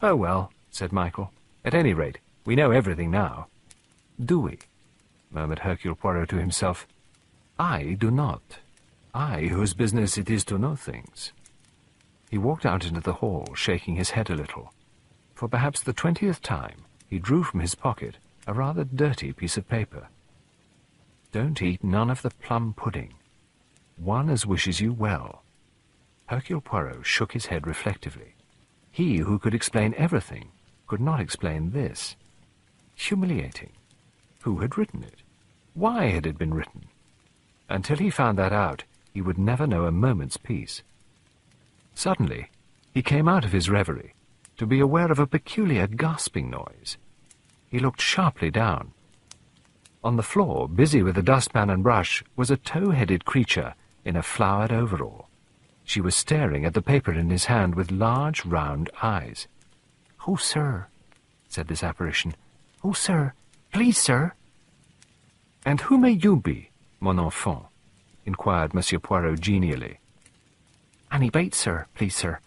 Oh, well, said Michael. At any rate, we know everything now. Do we? Murmured Hercule Poirot to himself. I do not. I, whose business it is to know things. He walked out into the hall, shaking his head a little. For perhaps the twentieth time, he drew from his pocket a rather dirty piece of paper. Don't eat none of the plum pudding. One as wishes you well. Hercule Poirot shook his head reflectively. He who could explain everything could not explain this. Humiliating. Who had written it? Why had it been written? Until he found that out, he would never know a moment's peace. Suddenly, he came out of his reverie, to be aware of a peculiar gasping noise. He looked sharply down. On the floor, busy with a dustpan and brush, was a tow-headed creature in a flowered overall. She was staring at the paper in his hand with large, round eyes. "Oh, sir," said this apparition. "Oh, sir. Please, sir." "And who may you be, mon enfant?" inquired Monsieur Poirot genially. "Annie Bates, sir, please, sir.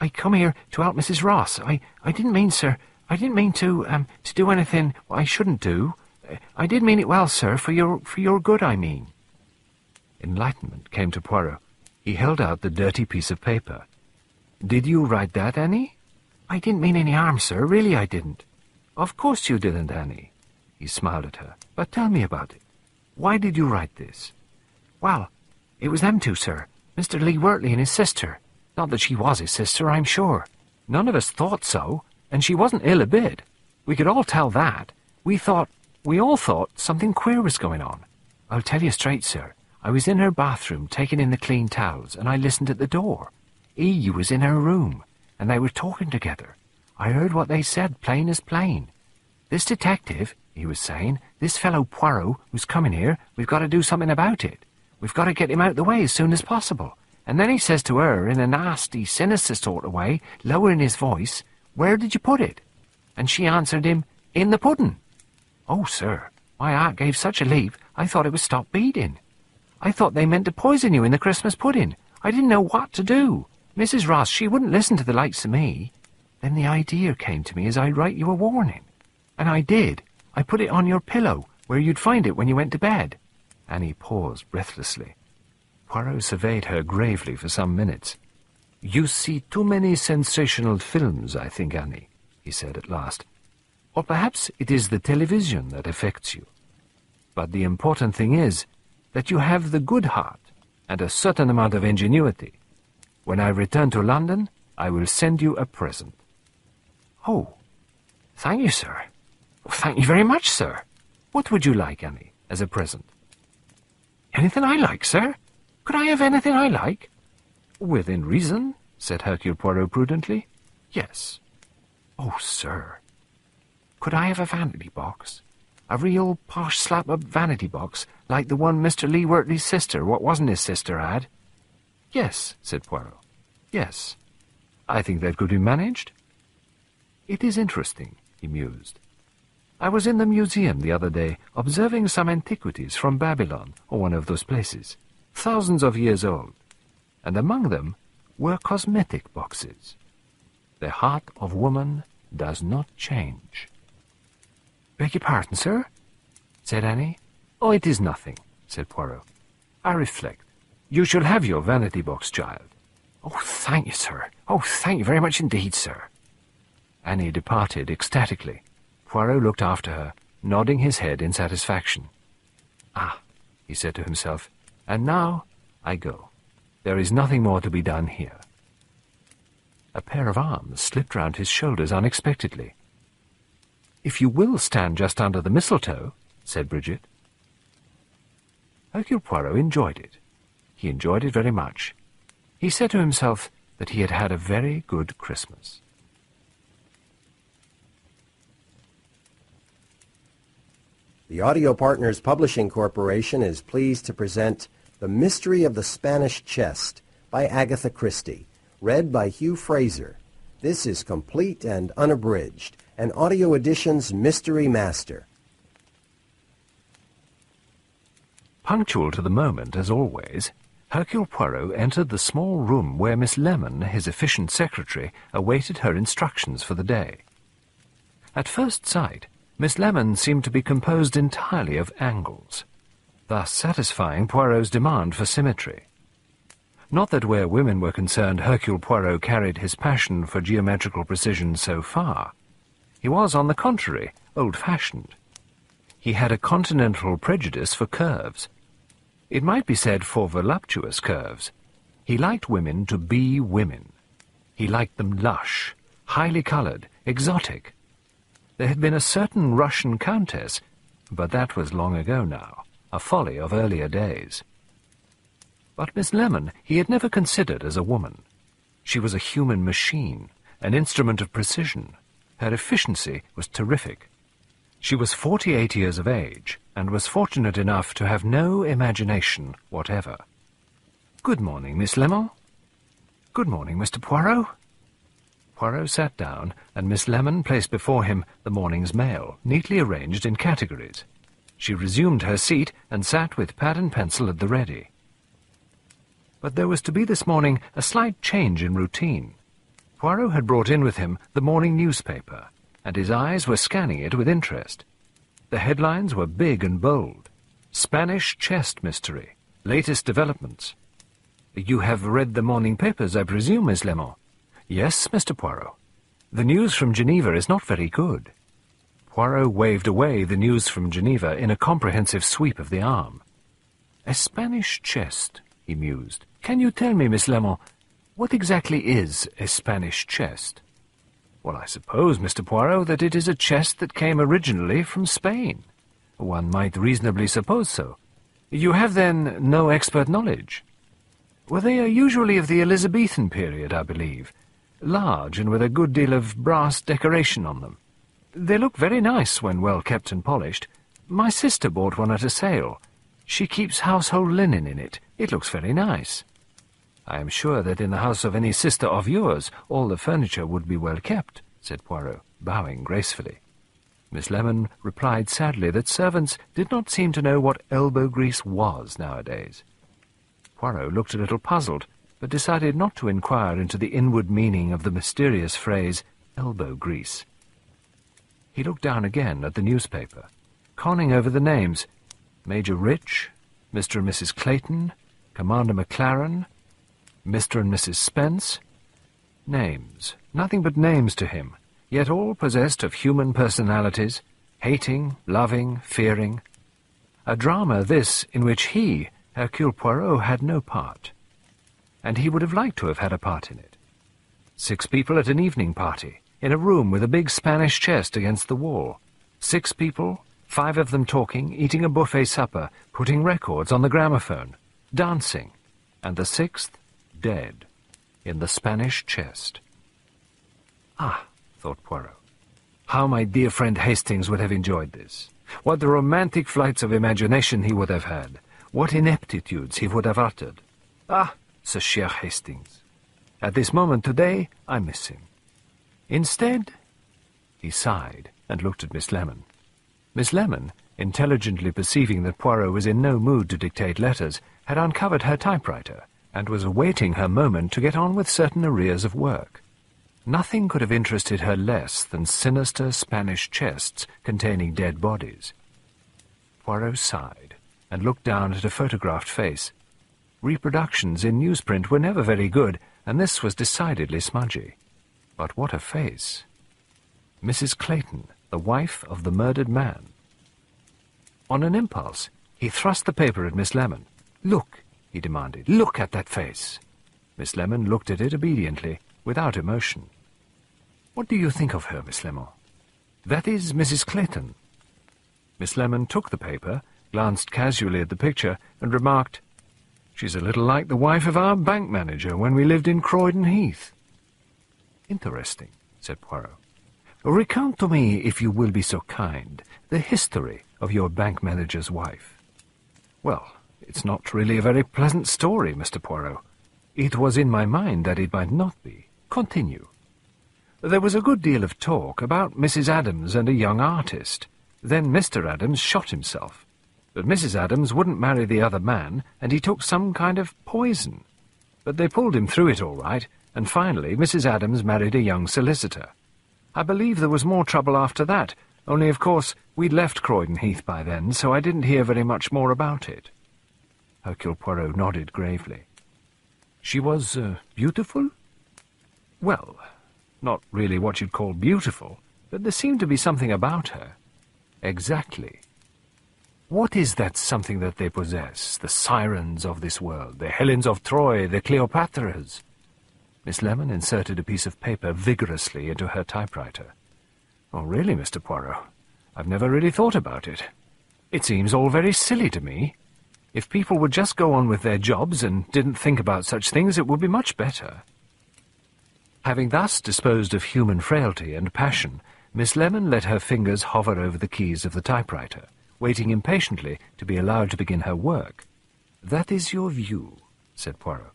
I come here to help Missus Ross. I, I didn't mean, sir, I didn't mean to, um, to do anything I shouldn't do. I did mean it well, sir, for your, for your good, I mean." Enlightenment came to Poirot. He held out the dirty piece of paper. "Did you write that, Annie?" "I didn't mean any harm, sir, really I didn't." "Of course you didn't, Annie." He smiled at her. "But tell me about it. Why did you write this?" "Well, it was them two, sir. Mister Lee Wortley and his sister. Not that she was his sister, I'm sure. None of us thought so, and she wasn't ill a bit. We could all tell that. We thought, we all thought, something queer was going on. I'll tell you straight, sir. I was in her bathroom, taking in the clean towels, and I listened at the door. E was in her room, and they were talking together. I heard what they said, plain as plain. 'This detective,' he was saying, 'this fellow Poirot who's coming here, we've got to do something about it. We've got to get him out of the way as soon as possible.' And then he says to her, in a nasty, sinister sort of way, lowering his voice, 'Where did you put it?' And she answered him, 'In the pudding.' Oh, sir, my heart gave such a leap, I thought it would stop beating. I thought they meant to poison you in the Christmas pudding. I didn't know what to do. Missus Ross, she wouldn't listen to the likes of me. Then the idea came to me as I write you a warning. And I did. I put it on your pillow, where you'd find it when you went to bed." Annie paused breathlessly. Poirot surveyed her gravely for some minutes. "You see too many sensational films, I think, Annie," he said at last. "Or perhaps it is the television that affects you. But the important thing is that you have the good heart and a certain amount of ingenuity. When I return to London, I will send you a present." "Oh, thank you, sir. Thank you very much, sir. What would you like, Annie, as a present?" "Anything I like, sir. Could I have anything I like?" "Within reason," said Hercule Poirot prudently. "Yes." "Oh, sir. Could I have a vanity box? A real posh slap-up vanity box, like the one Mister Lee Wortley's sister, what wasn't his sister, had?" "Yes," said Poirot. "Yes. I think that could be managed." "It is interesting," he mused. "I was in the museum the other day, observing some antiquities from Babylon, or one of those places, thousands of years old, and among them were cosmetic boxes. The heart of woman does not change." "Beg your pardon, sir?" said Annie. "Oh, it is nothing," said Poirot. "I reflect. You shall have your vanity box, child. Oh, thank you, sir. Oh, thank you very much indeed, sir. Annie departed ecstatically. Poirot looked after her, nodding his head in satisfaction. Ah, he said to himself, and now I go. There is nothing more to be done here. A pair of arms slipped round his shoulders unexpectedly. If you will stand just under the mistletoe, said Bridget. Hercule Poirot enjoyed it. He enjoyed it very much. He said to himself that he had had a very good Christmas. The Audio Partners Publishing Corporation is pleased to present The Mystery of the Spanish Chest by Agatha Christie, read by Hugh Fraser. This is complete and unabridged, an Audio Editions Mystery Master. Punctual to the moment, as always, Hercule Poirot entered the small room where Miss Lemon, his efficient secretary, awaited her instructions for the day. At first sight, Miss Lemon seemed to be composed entirely of angles, thus satisfying Poirot's demand for symmetry. Not that where women were concerned Hercule Poirot carried his passion for geometrical precision so far. He was, on the contrary, old-fashioned. He had a continental prejudice for curves. It might be said for voluptuous curves. He liked women to be women. He liked them lush, highly coloured, exotic. There had been a certain Russian countess, but that was long ago now, a folly of earlier days. But Miss Lemon he had never considered as a woman. She was a human machine, an instrument of precision. Her efficiency was terrific. She was forty-eight years of age, and was fortunate enough to have no imagination whatever. Good morning, Miss Lemon. Good morning, Mister Poirot. Poirot sat down, and Miss Lemon placed before him the morning's mail, neatly arranged in categories. She resumed her seat and sat with pad and pencil at the ready. But there was to be this morning a slight change in routine. Poirot had brought in with him the morning newspaper, and his eyes were scanning it with interest. The headlines were big and bold. Spanish Chest Mystery. Latest developments. You have read the morning papers, I presume, Miss Lemon? Yes, Mister Poirot. The news from Geneva is not very good. Poirot waved away the news from Geneva in a comprehensive sweep of the arm. A Spanish chest, he mused. Can you tell me, Miss Lemon, what exactly is a Spanish chest? Well, I suppose, Mister Poirot, that it is a chest that came originally from Spain. One might reasonably suppose so. You have, then, no expert knowledge? Well, they are usually of the Elizabethan period, I believe. Large and with a good deal of brass decoration on them. They look very nice when well kept and polished. My sister bought one at a sale. She keeps household linen in it. It looks very nice. I am sure that in the house of any sister of yours all the furniture would be well kept, said Poirot, bowing gracefully. Miss Lemon replied sadly that servants did not seem to know what elbow grease was nowadays. Poirot looked a little puzzled, but decided not to inquire into the inward meaning of the mysterious phrase, elbow grease. He looked down again at the newspaper, conning over the names, Major Rich, Mister and Missus Clayton, Commander McLaren, Mister and Missus Spence. Names, nothing but names to him, yet all possessed of human personalities, hating, loving, fearing. A drama this in which he, Hercule Poirot, had no part. And he would have liked to have had a part in it. Six people at an evening party, in a room with a big Spanish chest against the wall. Six people, five of them talking, eating a buffet supper, putting records on the gramophone, dancing, and the sixth, dead, in the Spanish chest. Ah, thought Poirot, how my dear friend Hastings would have enjoyed this. What romantic flights of imagination he would have had. What ineptitudes he would have uttered. Ah, Sir Sheer Hastings. At this moment today, I miss him. Instead, he sighed and looked at Miss Lemon. Miss Lemon, intelligently perceiving that Poirot was in no mood to dictate letters, had uncovered her typewriter and was awaiting her moment to get on with certain arrears of work. Nothing could have interested her less than sinister Spanish chests containing dead bodies. Poirot sighed and looked down at a photographed face. Reproductions in newsprint were never very good, and this was decidedly smudgy. But what a face! Missus Clayton, the wife of the murdered man. On an impulse, he thrust the paper at Miss Lemon. "Look," he demanded, "look at that face." Miss Lemon looked at it obediently, without emotion. "What do you think of her, Miss Lemon?" "That is Missus Clayton." Miss Lemon took the paper, glanced casually at the picture, and remarked, "She's a little like the wife of our bank manager when we lived in Croydon Heath." "Interesting," said Poirot. "Recount to me, if you will be so kind, the history of your bank manager's wife." "Well, it's not really a very pleasant story, Mister Poirot. It was in my mind that it might not be. Continue." "There was a good deal of talk about Missus Adams and a young artist. Then Mister Adams shot himself. But Missus Adams wouldn't marry the other man, and he took some kind of poison. But they pulled him through it all right, and finally Missus Adams married a young solicitor. I believe there was more trouble after that, only of course we'd left Croydon Heath by then, so I didn't hear very much more about it." Hercule Poirot nodded gravely. "She was uh, beautiful?" "Well, not really what you'd call beautiful, but there seemed to be something about her." "Exactly. What is that something that they possess, the sirens of this world, the Helens of Troy, the Cleopatras?" Miss Lemon inserted a piece of paper vigorously into her typewriter. "Oh, really, Mister Poirot, I've never really thought about it. It seems all very silly to me. If people would just go on with their jobs and didn't think about such things, it would be much better." Having thus disposed of human frailty and passion, Miss Lemon let her fingers hover over the keys of the typewriter, waiting impatiently to be allowed to begin her work. "That is your view," said Poirot,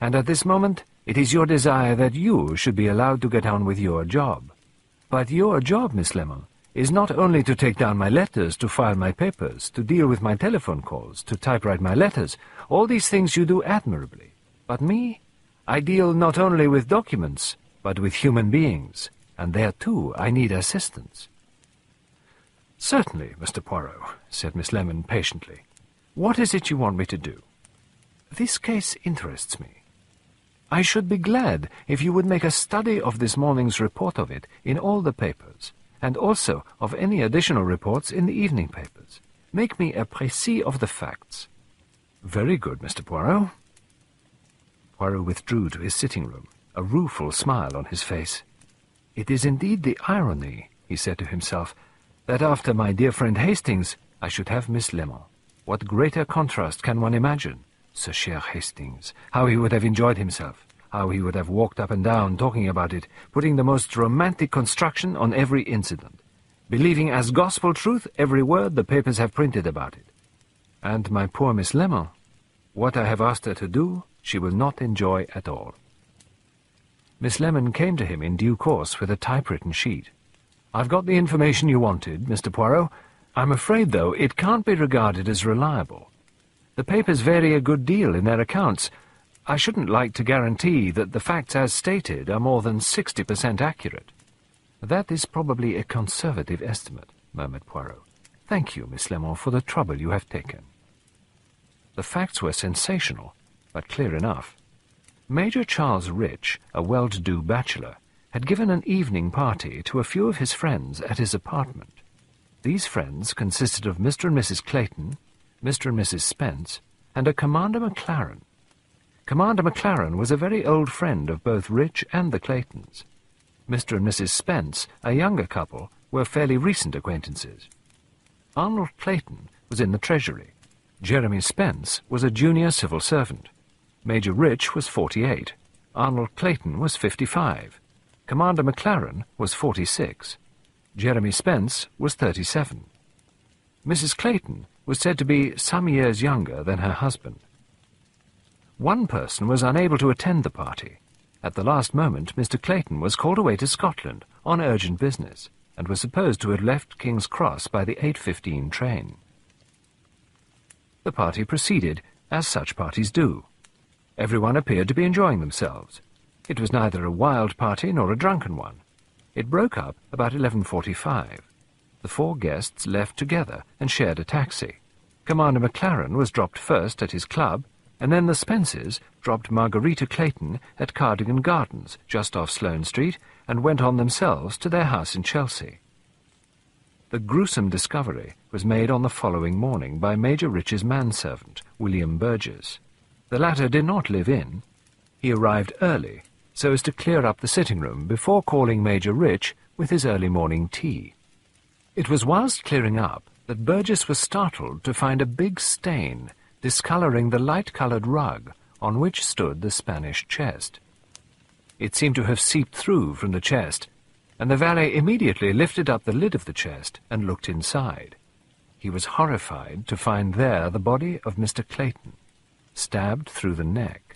"and at this moment it is your desire that you should be allowed to get on with your job. But your job, Miss Lemon, is not only to take down my letters, to file my papers, to deal with my telephone calls, to typewrite my letters. All these things you do admirably. But me, I deal not only with documents, but with human beings, and there, too, I need assistance." "Certainly, Mister Poirot," said Miss Lemon patiently. "What is it you want me to do?" "This case interests me. I should be glad if you would make a study of this morning's report of it in all the papers, and also of any additional reports in the evening papers. Make me a précis of the facts." "Very good, Mister Poirot." Poirot withdrew to his sitting room, a rueful smile on his face. "It is indeed the irony," he said to himself, "that after my dear friend Hastings, I should have Miss Lemon. What greater contrast can one imagine? Sir Cher Hastings, how he would have enjoyed himself! How he would have walked up and down talking about it, putting the most romantic construction on every incident, believing as gospel truth every word the papers have printed about it. And my poor Miss Lemon, what I have asked her to do, she will not enjoy at all." Miss Lemon came to him in due course with a typewritten sheet. "I've got the information you wanted, Mister Poirot. I'm afraid, though, it can't be regarded as reliable. The papers vary a good deal in their accounts. I shouldn't like to guarantee that the facts as stated are more than sixty percent accurate." "That is probably a conservative estimate," murmured Poirot. "Thank you, Miss Lemon, for the trouble you have taken." The facts were sensational, but clear enough. Major Charles Rich, a well-to-do bachelor, had given an evening party to a few of his friends at his apartment. These friends consisted of Mister and Missus Clayton, Mister and Missus Spence, and a Commander McLaren. Commander McLaren was a very old friend of both Rich and the Claytons. Mister and Missus Spence, a younger couple, were fairly recent acquaintances. Arnold Clayton was in the Treasury. Jeremy Spence was a junior civil servant. Major Rich was forty-eight. Arnold Clayton was fifty-five. Commander McLaren was forty-six. Jeremy Spence was thirty-seven. Missus Clayton was said to be some years younger than her husband. One person was unable to attend the party. At the last moment, Mister Clayton was called away to Scotland on urgent business, and was supposed to have left King's Cross by the eight fifteen train. The party proceeded, as such parties do. Everyone appeared to be enjoying themselves. It was neither a wild party nor a drunken one. It broke up about eleven forty-five. The four guests left together and shared a taxi. Commander McLaren was dropped first at his club, and then the Spences dropped Margarita Clayton at Cardigan Gardens, just off Sloane Street, and went on themselves to their house in Chelsea. The gruesome discovery was made on the following morning by Major Rich's manservant, William Burgess. The latter did not live in. He arrived early, so as to clear up the sitting-room before calling Major Rich with his early morning tea. It was whilst clearing up that Burgess was startled to find a big stain discolouring the light-coloured rug on which stood the Spanish chest. It seemed to have seeped through from the chest, and the valet immediately lifted up the lid of the chest and looked inside. He was horrified to find there the body of Mister Clayton, stabbed through the neck.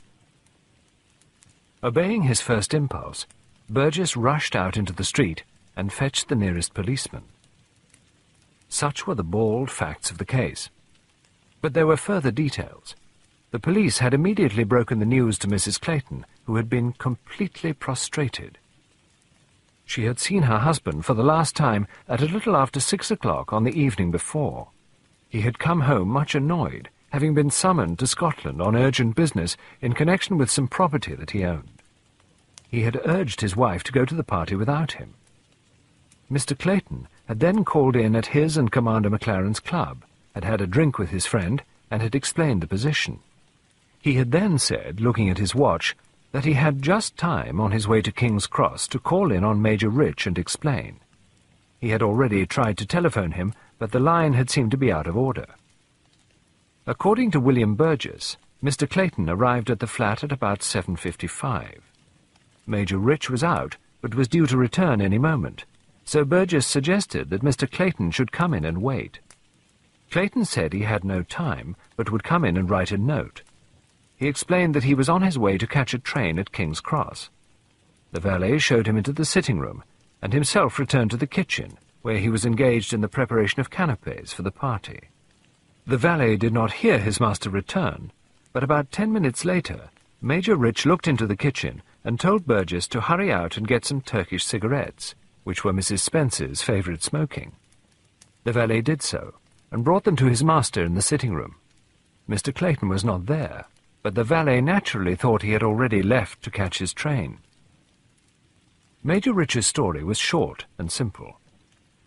Obeying his first impulse, Burgess rushed out into the street and fetched the nearest policeman. Such were the bald facts of the case. But there were further details. The police had immediately broken the news to Missus Clayton, who had been completely prostrated. She had seen her husband for the last time at a little after six o'clock on the evening before. He had come home much annoyed, having been summoned to Scotland on urgent business in connection with some property that he owned. He had urged his wife to go to the party without him. Mister Clayton had then called in at his and Commander McLaren's club, had had a drink with his friend, and had explained the position. He had then said, looking at his watch, that he had just time on his way to King's Cross to call in on Major Rich and explain. He had already tried to telephone him, but the line had seemed to be out of order. According to William Burgess, Mister Clayton arrived at the flat at about seven fifty-five. Major Rich was out, but was due to return any moment, so Burgess suggested that Mister Clayton should come in and wait. Clayton said he had no time, but would come in and write a note. He explained that he was on his way to catch a train at King's Cross. The valet showed him into the sitting-room, and himself returned to the kitchen, where he was engaged in the preparation of canapés for the party. The valet did not hear his master return, but about ten minutes later, Major Rich looked into the kitchen and told Burgess to hurry out and get some Turkish cigarettes, which were Missus Spence's favourite smoking. The valet did so, and brought them to his master in the sitting-room. Mister Clayton was not there, but the valet naturally thought he had already left to catch his train. Major Rich's story was short and simple.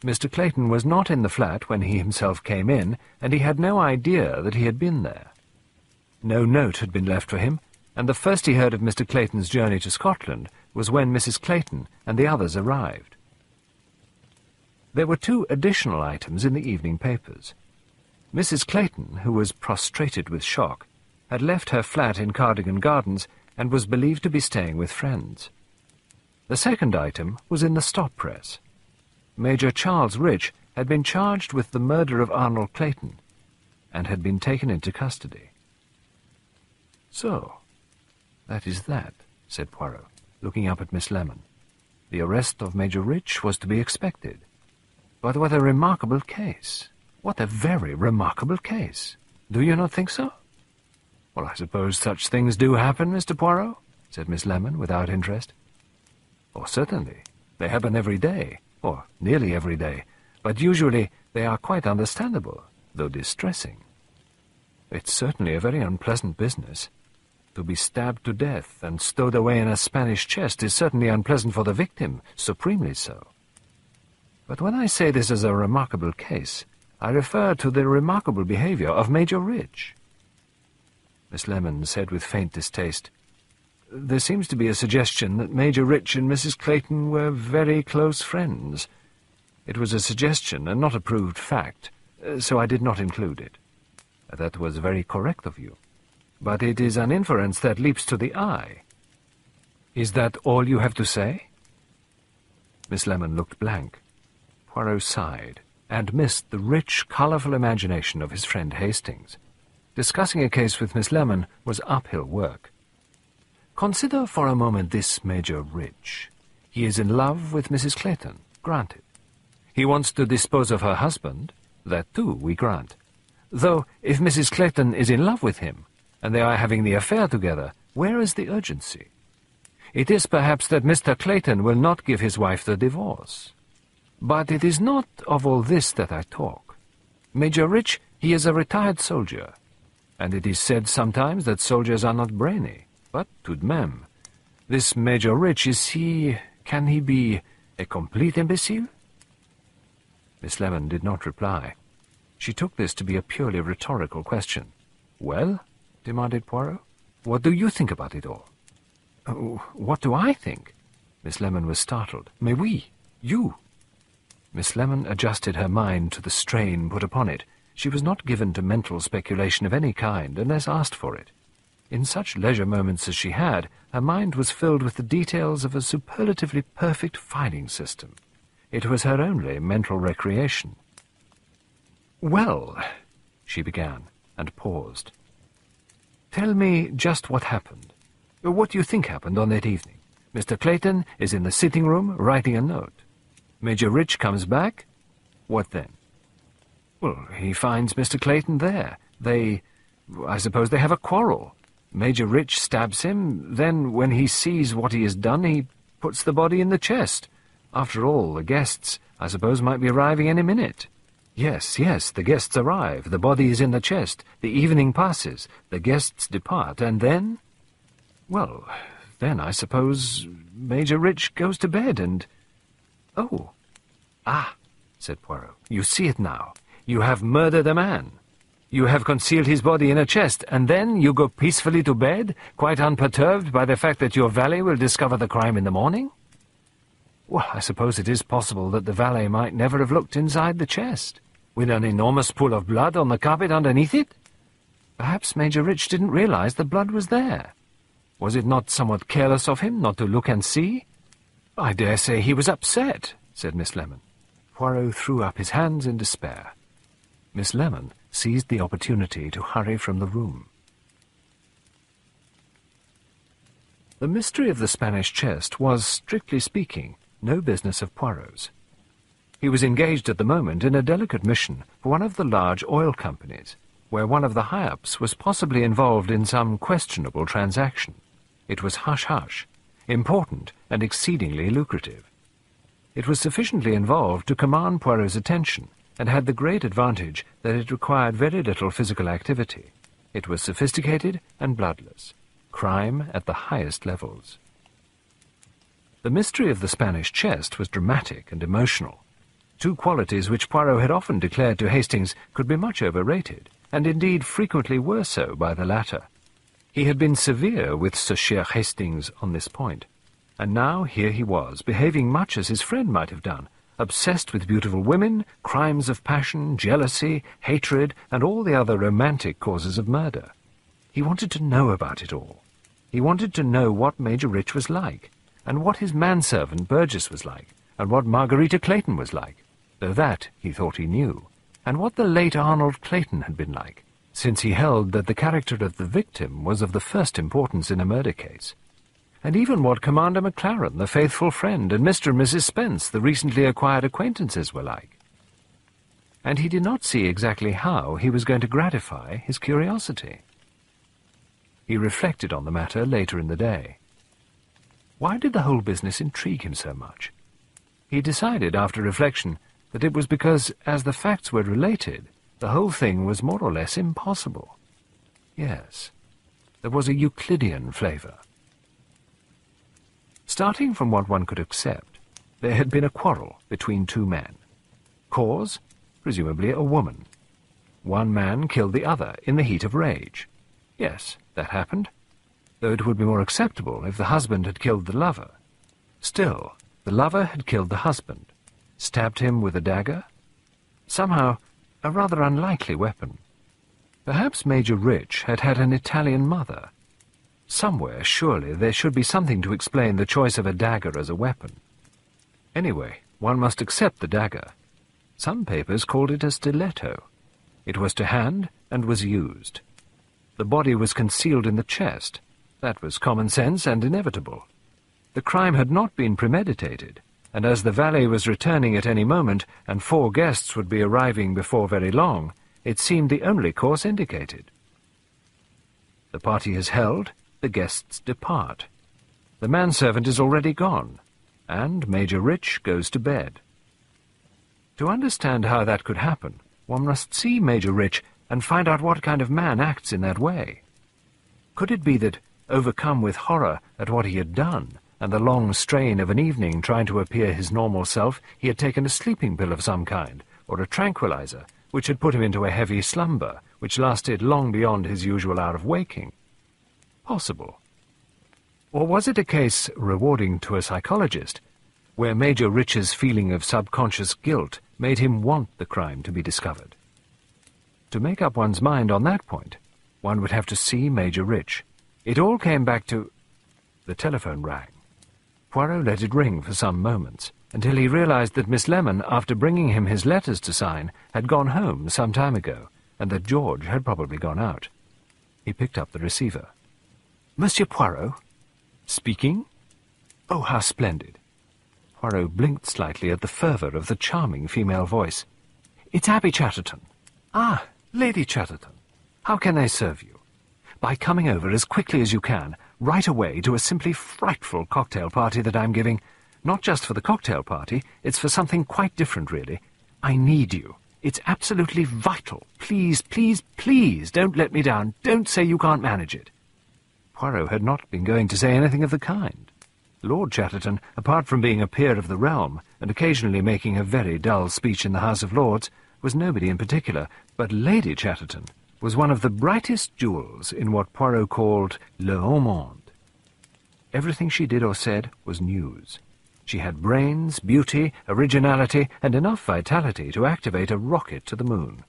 Mister Clayton was not in the flat when he himself came in, and he had no idea that he had been there. No note had been left for him, and the first he heard of Mister Clayton's journey to Scotland was when Missus Clayton and the others arrived. There were two additional items in the evening papers. Missus Clayton, who was prostrated with shock, had left her flat in Cardigan Gardens and was believed to be staying with friends. The second item was in the stop press. Major Charles Rich had been charged with the murder of Arnold Clayton and had been taken into custody. So, that is that, said Poirot, looking up at Miss Lemon. The arrest of Major Rich was to be expected. But what a remarkable case! What a very remarkable case! Do you not think so? Well, I suppose such things do happen, Mister Poirot, said Miss Lemon, without interest. Oh, certainly. They happen every day, or nearly every day, but usually they are quite understandable, though distressing. It's certainly a very unpleasant business. To be stabbed to death and stowed away in a Spanish chest is certainly unpleasant for the victim, supremely so. But when I say this is a remarkable case, I refer to the remarkable behaviour of Major Rich. Miss Lemon said with faint distaste, "There seems to be a suggestion that Major Rich and Missus Clayton were very close friends. It was a suggestion and not a proved fact, so I did not include it." "That was very correct of you. But it is an inference that leaps to the eye. Is that all you have to say?" Miss Lemon looked blank. Poirot sighed, and missed the rich, colourful imagination of his friend Hastings. Discussing a case with Miss Lemon was uphill work. Consider for a moment this Major Rich. He is in love with Missus Clayton, granted. He wants to dispose of her husband, that too we grant. Though, if Missus Clayton is in love with him, and they are having the affair together, where is the urgency? It is perhaps that Mister Clayton will not give his wife the divorce. But it is not of all this that I talk. Major Rich, he is a retired soldier. and it is said sometimes that soldiers are not brainy, but tout de même. This Major Rich, is he... can he be a complete imbecile? Miss Lemon did not reply. She took this to be a purely rhetorical question. Well, demanded Poirot, what do you think about it all? Oh, what do I think? Miss Lemon was startled. Mais oui, you. Miss Lemon adjusted her mind to the strain put upon it. She was not given to mental speculation of any kind unless asked for it. In such leisure moments as she had, her mind was filled with the details of a superlatively perfect filing system. It was her only mental recreation. Well, she began, and paused. Tell me just what happened. What do you think happened on that evening? Mister Clayton is in the sitting room writing a note. Major Rich comes back. What then? Well, he finds Mister Clayton there. They... I suppose they have a quarrel. Major Rich stabs him, then when he sees what he has done, he puts the body in the chest. After all, the guests, I suppose, might be arriving any minute. Yes, yes, the guests arrive, the body is in the chest, the evening passes, the guests depart, and then... Well, then I suppose Major Rich goes to bed and... Oh. Ah, said Poirot, you see it now. You have murdered a man. You have concealed his body in a chest, and then you go peacefully to bed, quite unperturbed by the fact that your valet will discover the crime in the morning? Well, I suppose it is possible that the valet might never have looked inside the chest, with an enormous pool of blood on the carpet underneath it. Perhaps Major Rich didn't realize the blood was there. Was it not somewhat careless of him not to look and see? I dare say he was upset, said Miss Lemon. Poirot threw up his hands in despair. Miss Lemon seized the opportunity to hurry from the room. The mystery of the Spanish chest was, strictly speaking, no business of Poirot's. He was engaged at the moment in a delicate mission for one of the large oil companies, where one of the high-ups was possibly involved in some questionable transaction. It was hush-hush, important and exceedingly lucrative. It was sufficiently involved to command Poirot's attention, and had the great advantage that it required very little physical activity. It was sophisticated and bloodless, crime at the highest levels. The mystery of the Spanish chest was dramatic and emotional, two qualities which Poirot had often declared to Hastings could be much overrated, and indeed frequently were so by the latter. He had been severe with Sir Hastings on this point, and now here he was, behaving much as his friend might have done, obsessed with beautiful women, crimes of passion, jealousy, hatred, and all the other romantic causes of murder. He wanted to know about it all. He wanted to know what Major Rich was like, and what his manservant Burgess was like, and what Margarita Clayton was like, though that he thought he knew, and what the late Arnold Clayton had been like, since he held that the character of the victim was of the first importance in a murder case. And even what Commander McLaren, the faithful friend, and Mister and Missus Spence, the recently acquired acquaintances, were like. And he did not see exactly how he was going to gratify his curiosity. He reflected on the matter later in the day. Why did the whole business intrigue him so much? He decided, after reflection, that it was because, as the facts were related, the whole thing was more or less impossible. Yes, there was a Euclidean flavour. Starting from what one could accept, there had been a quarrel between two men. Cause, presumably a woman. One man killed the other in the heat of rage. Yes, that happened, though it would be more acceptable if the husband had killed the lover. Still, the lover had killed the husband, stabbed him with a dagger. Somehow, a rather unlikely weapon. Perhaps Major Rich had had an Italian mother. Somewhere, surely, there should be something to explain the choice of a dagger as a weapon. Anyway, one must accept the dagger. Some papers called it a stiletto. It was to hand and was used. The body was concealed in the chest. That was common sense and inevitable. The crime had not been premeditated, and as the valet was returning at any moment and four guests would be arriving before very long, it seemed the only course indicated. The party is held... The guests depart. The manservant is already gone, and Major Rich goes to bed. To understand how that could happen, one must see Major Rich and find out what kind of man acts in that way. Could it be that, overcome with horror at what he had done, and the long strain of an evening trying to appear his normal self, he had taken a sleeping pill of some kind, or a tranquilizer, which had put him into a heavy slumber, which lasted long beyond his usual hour of waking? Possible. Or was it a case, rewarding to a psychologist, where Major Rich's feeling of subconscious guilt made him want the crime to be discovered? To make up one's mind on that point, one would have to see Major Rich. It all came back to... The telephone rang. Poirot let it ring for some moments, until he realized that Miss Lemon, after bringing him his letters to sign, had gone home some time ago, and that George had probably gone out. He picked up the receiver. "Monsieur Poirot? Speaking? Oh, how splendid!" Poirot blinked slightly at the fervour of the charming female voice. "It's Abby Chatterton. Ah, Lady Chatterton. How can I serve you? By coming over as quickly as you can, right away, to a simply frightful cocktail party that I'm giving. Not just for the cocktail party, it's for something quite different, really. I need you. It's absolutely vital. Please, please, please, don't let me down. Don't say you can't manage it." Poirot had not been going to say anything of the kind. Lord Chatterton, apart from being a peer of the realm, and occasionally making a very dull speech in the House of Lords, was nobody in particular, but Lady Chatterton was one of the brightest jewels in what Poirot called le haut monde. Everything she did or said was news. She had brains, beauty, originality, and enough vitality to activate a rocket to the moon.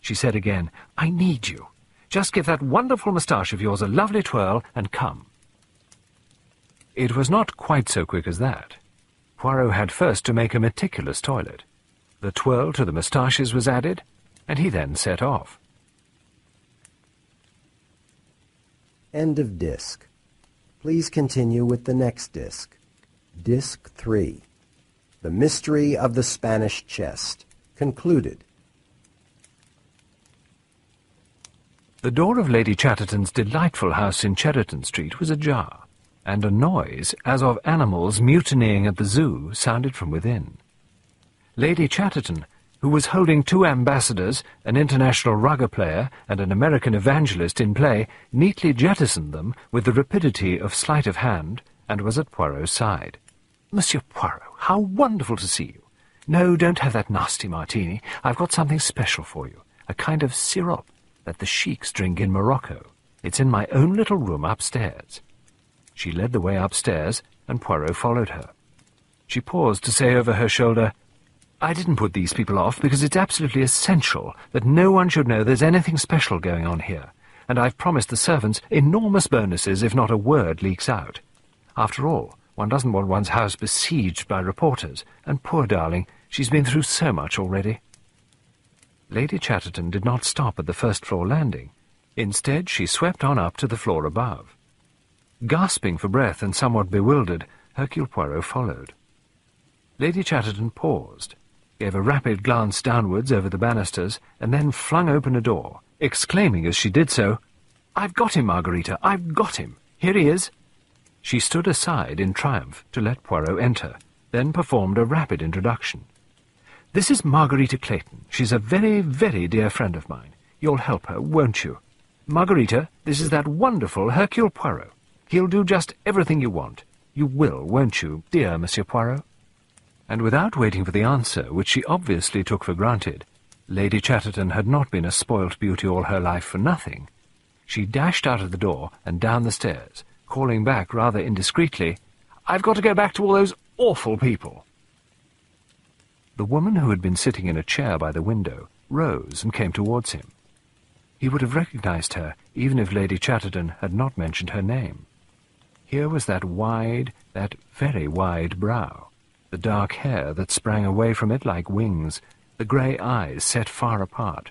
She said again, "I need you. Just give that wonderful moustache of yours a lovely twirl and come." It was not quite so quick as that. Poirot had first to make a meticulous toilet. The twirl to the moustaches was added, and he then set off. End of disc. Please continue with the next disc. Disc three. The Mystery of the Spanish Chest. Concluded. The door of Lady Chatterton's delightful house in Cheriton Street was ajar, and a noise, as of animals mutinying at the zoo, sounded from within. Lady Chatterton, who was holding two ambassadors, an international rugger player and an American evangelist in play, neatly jettisoned them with the rapidity of sleight of hand, and was at Poirot's side. "Monsieur Poirot, how wonderful to see you! No, don't have that nasty martini. I've got something special for you, a kind of sirop that the sheiks drink in Morocco. It's in my own little room upstairs." She led the way upstairs, and Poirot followed her. She paused to say over her shoulder, "I didn't put these people off because it's absolutely essential that no one should know there's anything special going on here, and I've promised the servants enormous bonuses if not a word leaks out. After all, one doesn't want one's house besieged by reporters, and poor darling, she's been through so much already." Lady Chatterton did not stop at the first-floor landing. Instead, she swept on up to the floor above. Gasping for breath and somewhat bewildered, Hercule Poirot followed. Lady Chatterton paused, gave a rapid glance downwards over the banisters, and then flung open a door, exclaiming as she did so, "I've got him, Margarita! I've got him! Here he is!" She stood aside in triumph to let Poirot enter, then performed a rapid introduction. "This is Margarita Clayton. She's a very, very dear friend of mine. You'll help her, won't you? Margarita, this is that wonderful Hercule Poirot. He'll do just everything you want. You will, won't you, dear Monsieur Poirot?" And without waiting for the answer, which she obviously took for granted, Lady Chatterton had not been a spoilt beauty all her life for nothing. She dashed out of the door and down the stairs, calling back rather indiscreetly, "I've got to go back to all those awful people." The woman who had been sitting in a chair by the window rose and came towards him. He would have recognized her, even if Lady Chatterton had not mentioned her name. Here was that wide, that very wide brow, the dark hair that sprang away from it like wings, the grey eyes set far apart.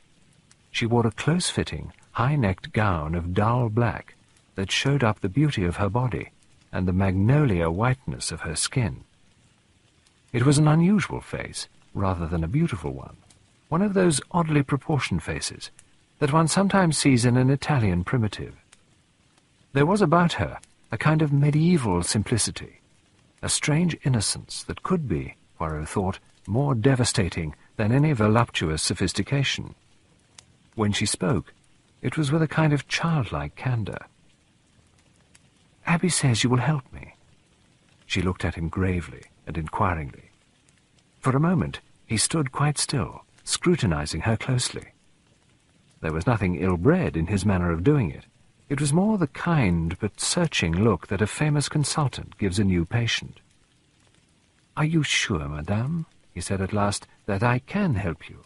She wore a close-fitting, high-necked gown of dull black that showed up the beauty of her body and the magnolia whiteness of her skin. It was an unusual face, rather than a beautiful one, one of those oddly proportioned faces that one sometimes sees in an Italian primitive. There was about her a kind of medieval simplicity, a strange innocence that could be, Poirot thought, more devastating than any voluptuous sophistication. When she spoke, it was with a kind of childlike candour. "Abby says you will help me." She looked at him gravely and inquiringly. For a moment he stood quite still, scrutinising her closely. There was nothing ill-bred in his manner of doing it. It was more the kind but searching look that a famous consultant gives a new patient. "Are you sure, madame," he said at last, "that I can help you?"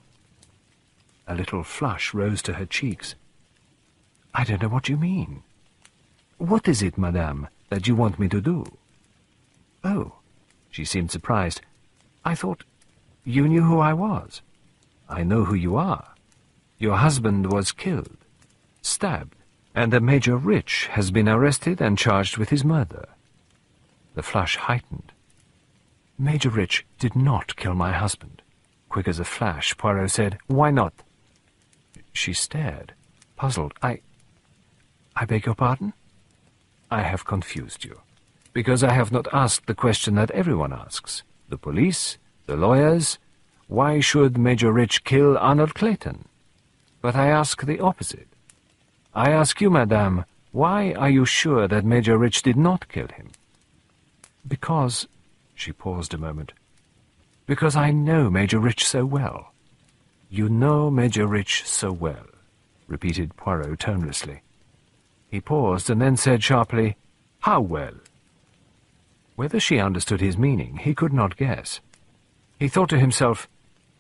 A little flush rose to her cheeks. "I don't know what you mean." "What is it, madame, that you want me to do?" "Oh," she seemed surprised. "I thought you knew who I was." "I know who you are. Your husband was killed, stabbed, and a Major Rich has been arrested and charged with his murder." The flush heightened. "Major Rich did not kill my husband." Quick as a flash, Poirot said, "Why not?" She stared, puzzled. I... I beg your pardon? "I have confused you, because I have not asked the question that everyone asks. The police, the lawyers, why should Major Rich kill Arnold Clayton? But I ask the opposite. I ask you, madame, why are you sure that Major Rich did not kill him?" "Because..." She paused a moment. "Because I know Major Rich so well." "You know Major Rich so well," repeated Poirot tonelessly. He paused and then said sharply, "How well?" Whether she understood his meaning, he could not guess. He thought to himself,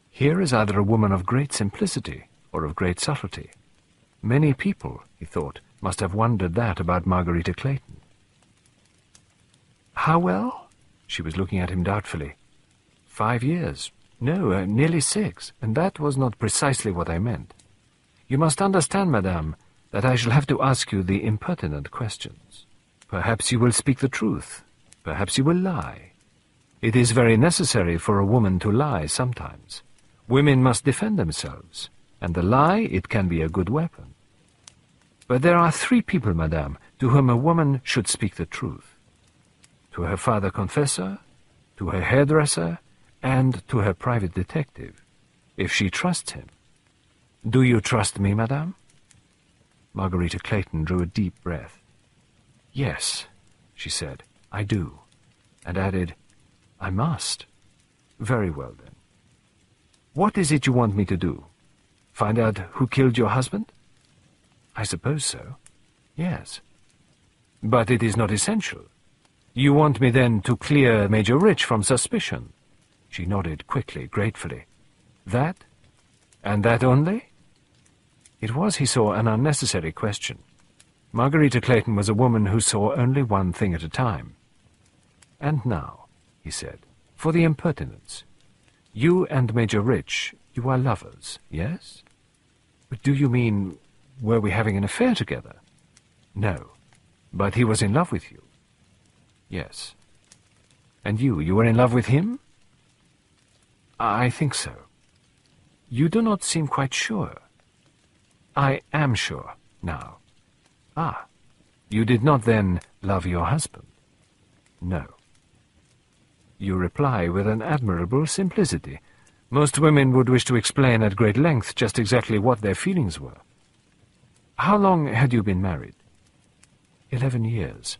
"Here is either a woman of great simplicity or of great subtlety." Many people, he thought, must have wondered that about Margarita Clayton. "How well?" She was looking at him doubtfully. Five years. No, uh, nearly six, and that was not precisely what I meant. You must understand, madame, that I shall have to ask you the impertinent questions. Perhaps you will speak the truth. Perhaps you will lie. It is very necessary for a woman to lie sometimes. Women must defend themselves, and the lie, it can be a good weapon. But there are three people, madame, to whom a woman should speak the truth. To her father-confessor, to her hairdresser, and to her private detective, if she trusts him. Do you trust me, madame?" Margarita Clayton drew a deep breath. "Yes," she said, "I do," and added, "I must." "Very well, then. What is it you want me to do? Find out who killed your husband?" "I suppose so. Yes." "But it is not essential. You want me, then, to clear Major Rich from suspicion?" She nodded quickly, gratefully. "That? And that only?" It was, he saw, an unnecessary question. Margarita Clayton was a woman who saw only one thing at a time. "And now," he said, "for the impertinence. You and Major Rich, you are lovers, yes?" "But do you mean, were we having an affair together?" "No. But he was in love with you." "Yes." "And you, you were in love with him?" "I think so." "You do not seem quite sure." "I am sure, now." "Ah, you did not then love your husband?" "No." You reply with an admirable simplicity. Most women would wish to explain at great length just exactly what their feelings were. "How long had you been married?" Eleven years.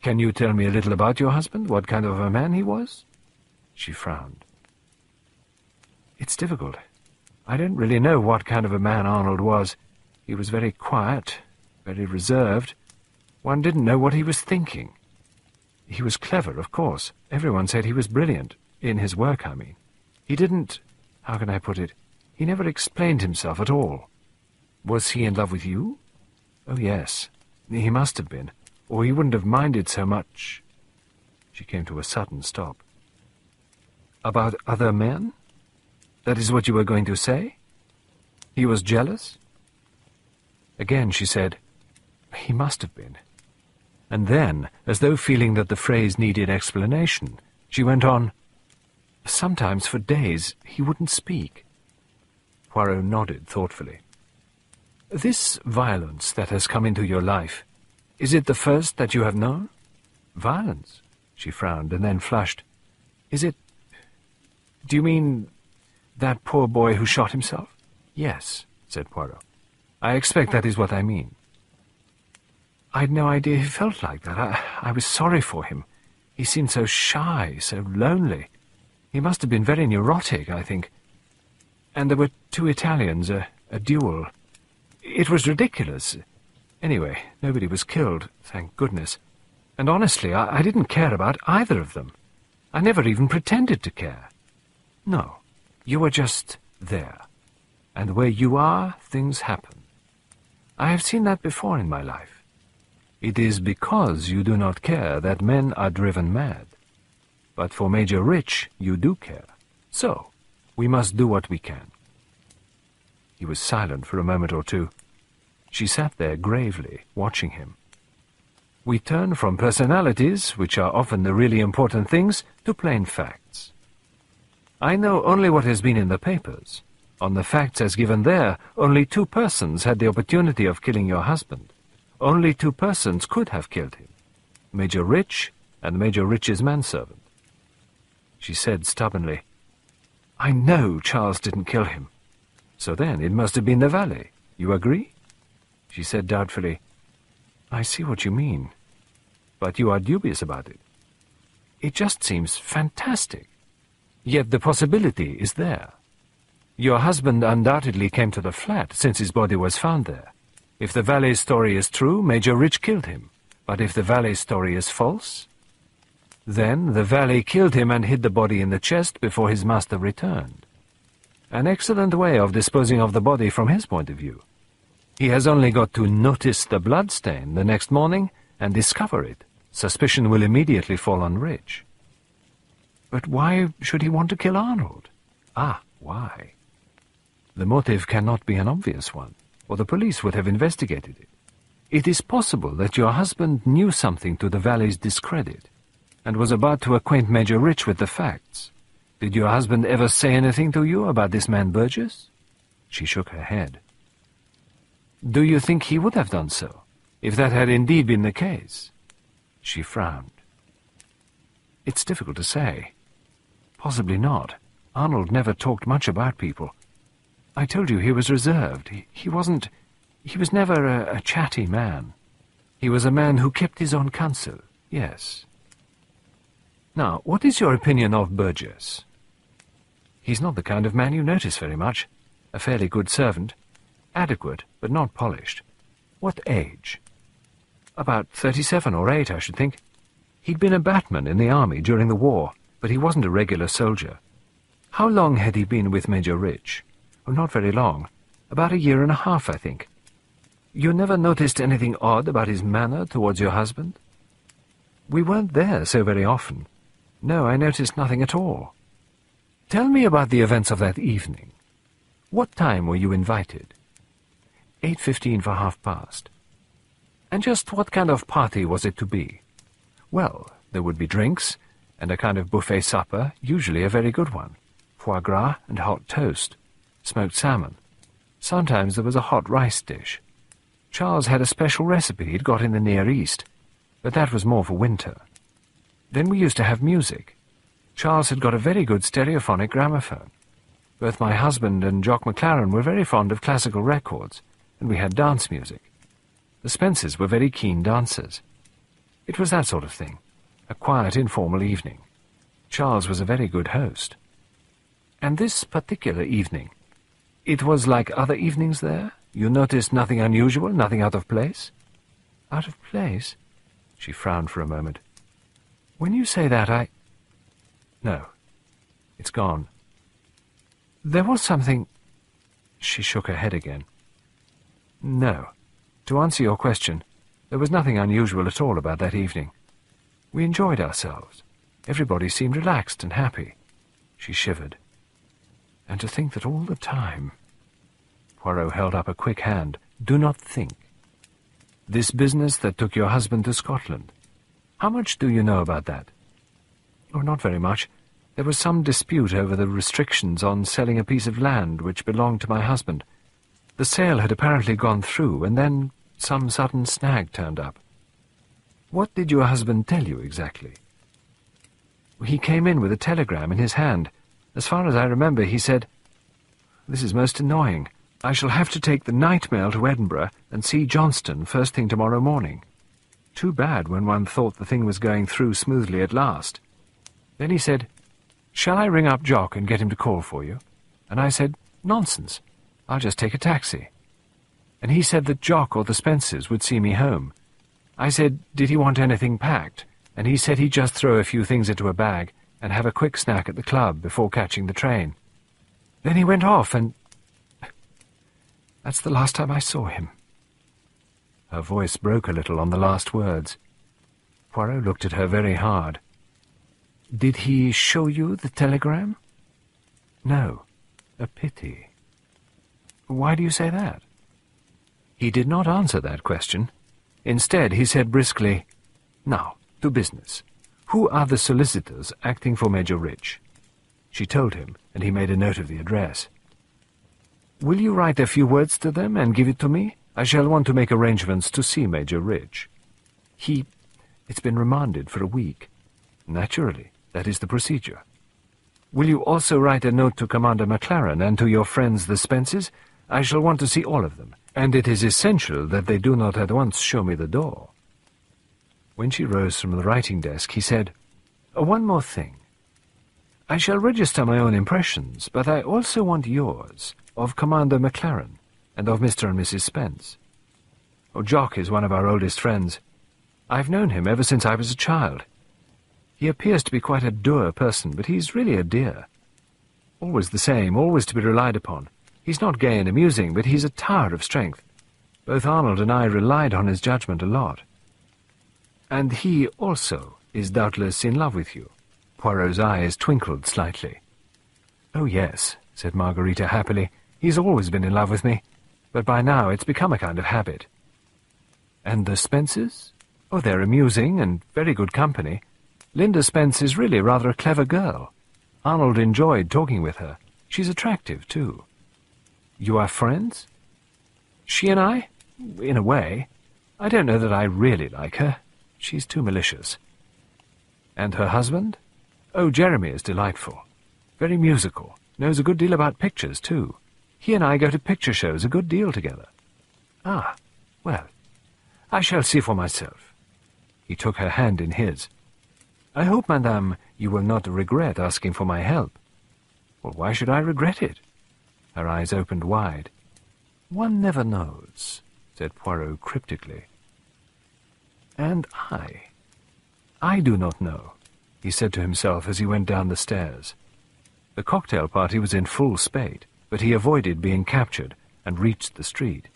"Can you tell me a little about your husband, what kind of a man he was?" She frowned. "It's difficult. I don't really know what kind of a man Arnold was. He was very quiet, very reserved. One didn't know what he was thinking. He was clever, of course. Everyone said he was brilliant. In his work, I mean. He didn't... How can I put it? He never explained himself at all." "Was he in love with you?" "Oh, yes. He must have been, or he wouldn't have minded so much." She came to a sudden stop. "About other men? That is what you were going to say? He was jealous?" Again she said, "He must have been." And then, as though feeling that the phrase needed explanation, she went on, "Sometimes for days he wouldn't speak." Poirot nodded thoughtfully. "This violence that has come into your life, is it the first that you have known?" "Violence?" She frowned and then flushed. "Is it... Do you mean... that poor boy who shot himself?" "Yes." said Poirot. I expect that is what I mean. I'd no idea he felt like that. I, I was sorry for him. He seemed so shy, so lonely. He must have been very neurotic, I think. And there were two Italians, a, a duel. It was ridiculous. Anyway, nobody was killed, thank goodness. And honestly, I, I didn't care about either of them. I never even pretended to care. No, you were just there. And where you are, things happen. I have seen that before in my life. It is because you do not care that men are driven mad. But for Major Rich, you do care. So, we must do what we can. He was silent for a moment or two. She sat there gravely, watching him. We turn from personalities, which are often the really important things, to plain facts. I know only what has been in the papers. On the facts as given there, only two persons had the opportunity of killing your husband. Only two persons could have killed him. Major Rich and Major Rich's manservant. She said stubbornly, I know Charles didn't kill him. So then it must have been the valet. You agree? She said doubtfully, I see what you mean, but you are dubious about it. It just seems fantastic. Yet the possibility is there. Your husband undoubtedly came to the flat since his body was found there. If the valet's story is true, Major Rich killed him. But if the valet's story is false... Then the valet killed him and hid the body in the chest before his master returned. An excellent way of disposing of the body from his point of view. He has only got to notice the bloodstain the next morning and discover it. Suspicion will immediately fall on Rich. But why should he want to kill Arnold? Ah, why? The motive cannot be an obvious one, or the police would have investigated it. It is possible that your husband knew something to the valet's discredit, and was about to acquaint Major Rich with the facts. Did your husband ever say anything to you about this man Burgess? She shook her head. Do you think he would have done so, if that had indeed been the case? She frowned. It's difficult to say. Possibly not. Arnold never talked much about people. I told you he was reserved. He, he wasn't... He was never a, a chatty man. He was a man who kept his own counsel, yes. Now, what is your opinion of Burgess? He's not the kind of man you notice very much. A fairly good servant. Adequate, but not polished. What age? About thirty-seven or eight, I should think. He'd been a batman in the army during the war, but he wasn't a regular soldier. How long had he been with Major Rich? Oh, not very long. About a year and a half, I think. You never noticed anything odd about his manner towards your husband? We weren't there so very often. No, I noticed nothing at all. Tell me about the events of that evening. What time were you invited? Eight fifteen for half past. And just what kind of party was it to be? Well, there would be drinks, and a kind of buffet supper, usually a very good one. Foie gras and hot toast. Smoked salmon. Sometimes there was a hot rice dish. Charles had a special recipe he'd got in the Near East, but that was more for winter. Then we used to have music. Charles had got a very good stereophonic gramophone. Both my husband and Jock McLaren were very fond of classical records, and we had dance music. The Spences were very keen dancers. It was that sort of thing, a quiet, informal evening. Charles was a very good host. And this particular evening, it was like other evenings there? You noticed nothing unusual, nothing out of place? Out of place? She frowned for a moment. When you say that, I... No, it's gone. There was something... She shook her head again. No. To answer your question, there was nothing unusual at all about that evening. We enjoyed ourselves. Everybody seemed relaxed and happy. She shivered. And to think that all the time... Poirot held up a quick hand. Do not think. This business that took your husband to Scotland. How much do you know about that? Oh, not very much. There was some dispute over the restrictions on selling a piece of land which belonged to my husband. The sale had apparently gone through, and then some sudden snag turned up. What did your husband tell you exactly? He came in with a telegram in his hand. As far as I remember, he said, "This is most annoying. I shall have to take the night mail to Edinburgh and see Johnston first thing tomorrow morning. Too bad when one thought the thing was going through smoothly at last. Then he said, "Shall I ring up Jock and get him to call for you?" And I said, "Nonsense. I'll just take a taxi." And he said that Jock or the Spences would see me home. I said, "Did he want anything packed?" And he said he'd just throw a few things into a bag and have a quick snack at the club before catching the train. Then he went off, and... that's the last time I saw him." Her voice broke a little on the last words. Poirot looked at her very hard. "Did he show you the telegram?" "No. A pity." "Why do you say that?" He did not answer that question. Instead, he said briskly, "Now, to business. Who are the solicitors acting for Major Rich?" She told him, and he made a note of the address. "Will you write a few words to them and give it to me? I shall want to make arrangements to see Major Rich. He... it's been remanded for a week. Naturally, that is the procedure. Will you also write a note to Commander McLaren and to your friends the Spences? I shall want to see all of them, and it is essential that they do not at once show me the door." When she rose from the writing desk, he said, "One more thing. I shall register my own impressions, but I also want yours, of Commander McLaren, and of Mister and Missus Spence. Oh, Jock is one of our oldest friends. I've known him ever since I was a child. He appears to be quite a dour person, but he's really a dear. Always the same, always to be relied upon. He's not gay and amusing, but he's a tower of strength. Both Arnold and I relied on his judgment a lot. And he also is doubtless in love with you." Poirot's eyes twinkled slightly. "Oh, yes," said Margarita happily. "He's always been in love with me, but by now it's become a kind of habit." "And the Spences? Oh, they're amusing and very good company. Linda Spence is really rather a clever girl. Arnold enjoyed talking with her. She's attractive, too." "You are friends?" "She and I? In a way. I don't know that I really like her. She's too malicious." "And her husband?" "Oh, Jeremy is delightful. Very musical. Knows a good deal about pictures, too. He and I go to picture shows a good deal together." "Ah, well, I shall see for myself." He took her hand in his. "I hope, madame, you will not regret asking for my help." "Well, why should I regret it?" Her eyes opened wide. "One never knows," said Poirot cryptically. "And I. I do not know," he said to himself as he went down the stairs. The cocktail party was in full spate, but he avoided being captured and reached the street.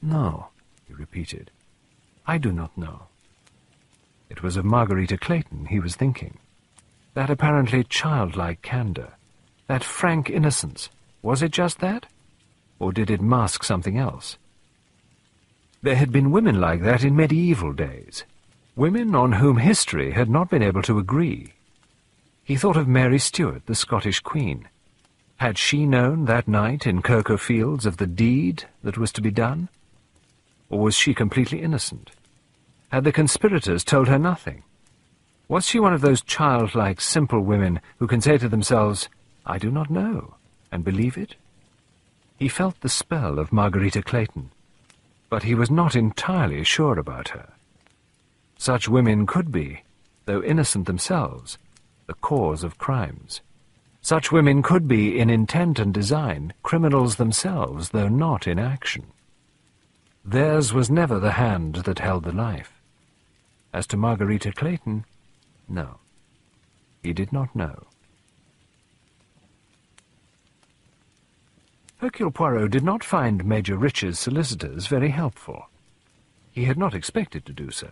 "No," he repeated, "I do not know." It was of Margarita Clayton he was thinking. That apparently childlike candour, that frank innocence, was it just that? Or did it mask something else? There had been women like that in medieval days, women on whom history had not been able to agree. He thought of Mary Stuart, the Scottish Queen. Had she known that night in Cocoa Fields of the deed that was to be done? Or was she completely innocent? Had the conspirators told her nothing? Was she one of those childlike, simple women who can say to themselves, "I do not know," and believe it? He felt the spell of Margarita Clayton, but he was not entirely sure about her. Such women could be, though innocent themselves, the cause of crimes. Such women could be, in intent and design, criminals themselves, though not in action. Theirs was never the hand that held the life. As to Margarita Clayton, no. He did not know. Hercule Poirot did not find Major Rich's solicitors very helpful. He had not expected to do so.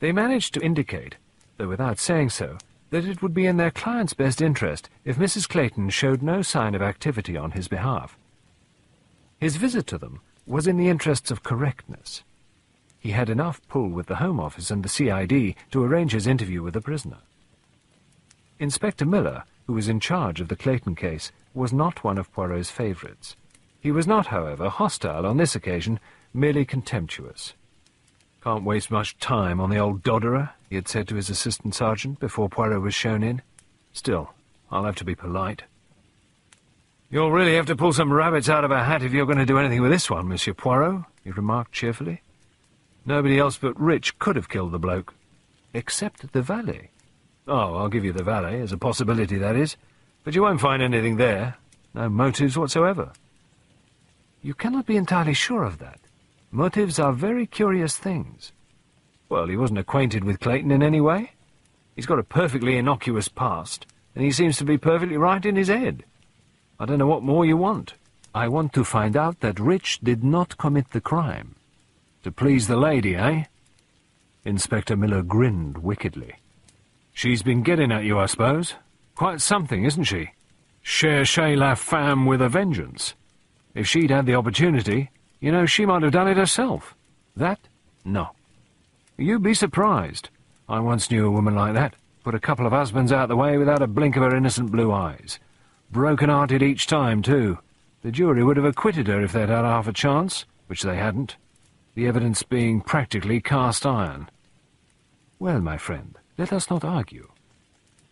They managed to indicate, though without saying so, that it would be in their client's best interest if Missus Clayton showed no sign of activity on his behalf. His visit to them was in the interests of correctness. He had enough pull with the Home Office and the C I D to arrange his interview with the prisoner. Inspector Miller, who was in charge of the Clayton case, was not one of Poirot's favourites. He was not, however, hostile on this occasion, merely contemptuous. "Can't waste much time on the old dodderer," he had said to his assistant sergeant before Poirot was shown in. "Still, I'll have to be polite." "You'll really have to pull some rabbits out of a hat if you're going to do anything with this one, Monsieur Poirot," he remarked cheerfully. "Nobody else but Rich could have killed the bloke. Except the valet. Oh, I'll give you the valet, as a possibility, that is. But you won't find anything there. No motives whatsoever." "You cannot be entirely sure of that. Motives are very curious things." "Well, he wasn't acquainted with Clayton in any way. He's got a perfectly innocuous past, and he seems to be perfectly right in his head. I don't know what more you want." "I want to find out that Rich did not commit the crime." "To please the lady, eh?" Inspector Miller grinned wickedly. "She's been getting at you, I suppose. Quite something, isn't she? Cherchez la femme with a vengeance. If she'd had the opportunity, you know, she might have done it herself. That? No. You'd be surprised. I once knew a woman like that. Put a couple of husbands out the way without a blink of her innocent blue eyes. Broken-hearted each time, too. The jury would have acquitted her if they'd had half a chance, which they hadn't. The evidence being practically cast iron." "Well, my friend, let us not argue.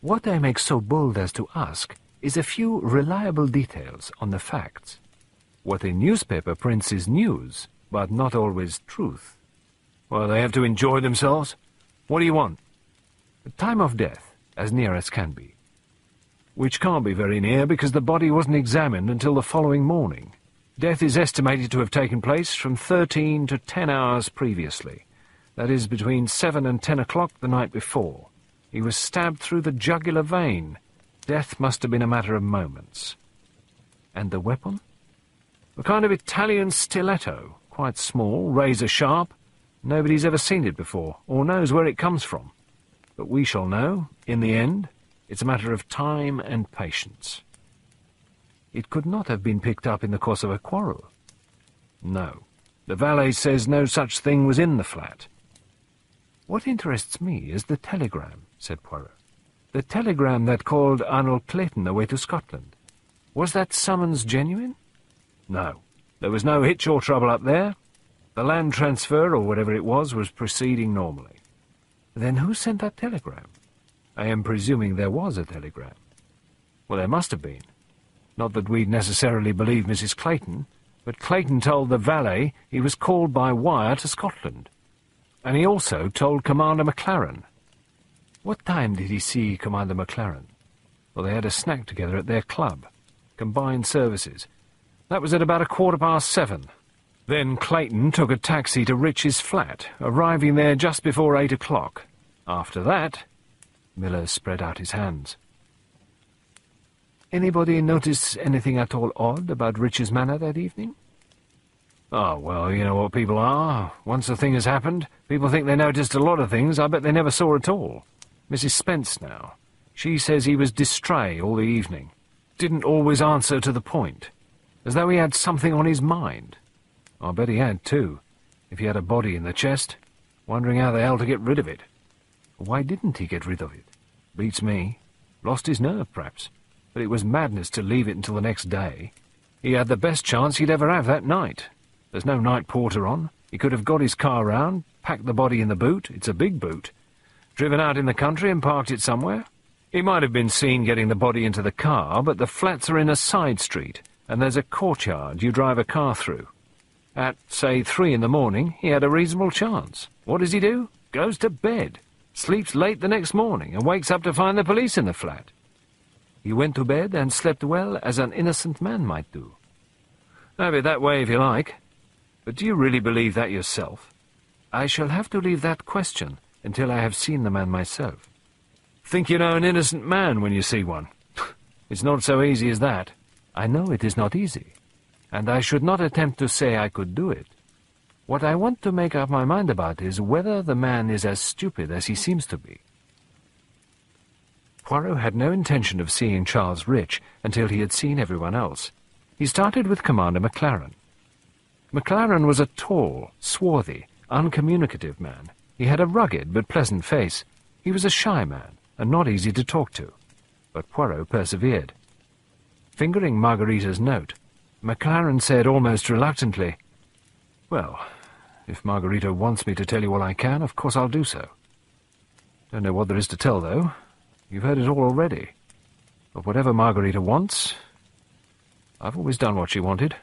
What I make so bold as to ask is a few reliable details on the facts. What a newspaper prints is news, but not always truth." "Well, they have to enjoy themselves. What do you want?" "The time of death, as near as can be." "Which can't be very near, because the body wasn't examined until the following morning. Death is estimated to have taken place from thirteen to ten hours previously. That is, between seven and ten o'clock the night before. He was stabbed through the jugular vein. Death must have been a matter of moments." "And the weapon?" "A kind of Italian stiletto, quite small, razor-sharp. Nobody's ever seen it before, or knows where it comes from. But we shall know, in the end. It's a matter of time and patience." "It could not have been picked up in the course of a quarrel." "No. The valet says no such thing was in the flat." "What interests me is the telegram," said Poirot. "The telegram that called Arnold Clayton away to Scotland. Was that summons genuine?" "No. There was no hitch or trouble up there. The land transfer, or whatever it was, was proceeding normally." "Then who sent that telegram?" "I am presuming there was a telegram." "Well, there must have been. Not that we'd necessarily believe Missus Clayton, but Clayton told the valet he was called by wire to Scotland. And he also told Commander McLaren." "What time did he see Commander McLaren?" "Well, they had a snack together at their club. Combined services. That was at about a quarter past seven. Then Clayton took a taxi to Rich's flat, arriving there just before eight o'clock. After that..." Miller spread out his hands. "Anybody notice anything at all odd about Rich's manner that evening?" "Oh, well, you know what people are. Once a thing has happened, people think they noticed a lot of things I bet they never saw at all. Missus Spence now. She says he was distrait all the evening. Didn't always answer to the point. As though he had something on his mind. I bet he had, too, if he had a body in the chest. Wondering how the hell to get rid of it." "Why didn't he get rid of it?" "Beats me. Lost his nerve, perhaps. But it was madness to leave it until the next day. He had the best chance he'd ever have that night. There's no night porter on. He could have got his car round, packed the body in the boot, it's a big boot, driven out in the country and parked it somewhere. He might have been seen getting the body into the car, but the flats are in a side street, and there's a courtyard you drive a car through. At, say, three in the morning, he had a reasonable chance. What does he do? Goes to bed, sleeps late the next morning, and wakes up to find the police in the flat." "He went to bed and slept well, as an innocent man might do." "Have it that way if you like. But do you really believe that yourself?" "I shall have to leave that question until I have seen the man myself." "Think you know an innocent man when you see one? It's not so easy as that." "I know it is not easy, and I should not attempt to say I could do it. What I want to make up my mind about is whether the man is as stupid as he seems to be." Poirot had no intention of seeing Charles Rich until he had seen everyone else. He started with Commander McLaren. McLaren was a tall, swarthy, uncommunicative man. He had a rugged but pleasant face. He was a shy man, and not easy to talk to. But Poirot persevered. Fingering Margarita's note, McLaren said almost reluctantly, "Well, if Margarita wants me to tell you all I can, of course I'll do so. Don't know what there is to tell, though. You've heard it all already. But whatever Margarita wants, I've always done what she wanted,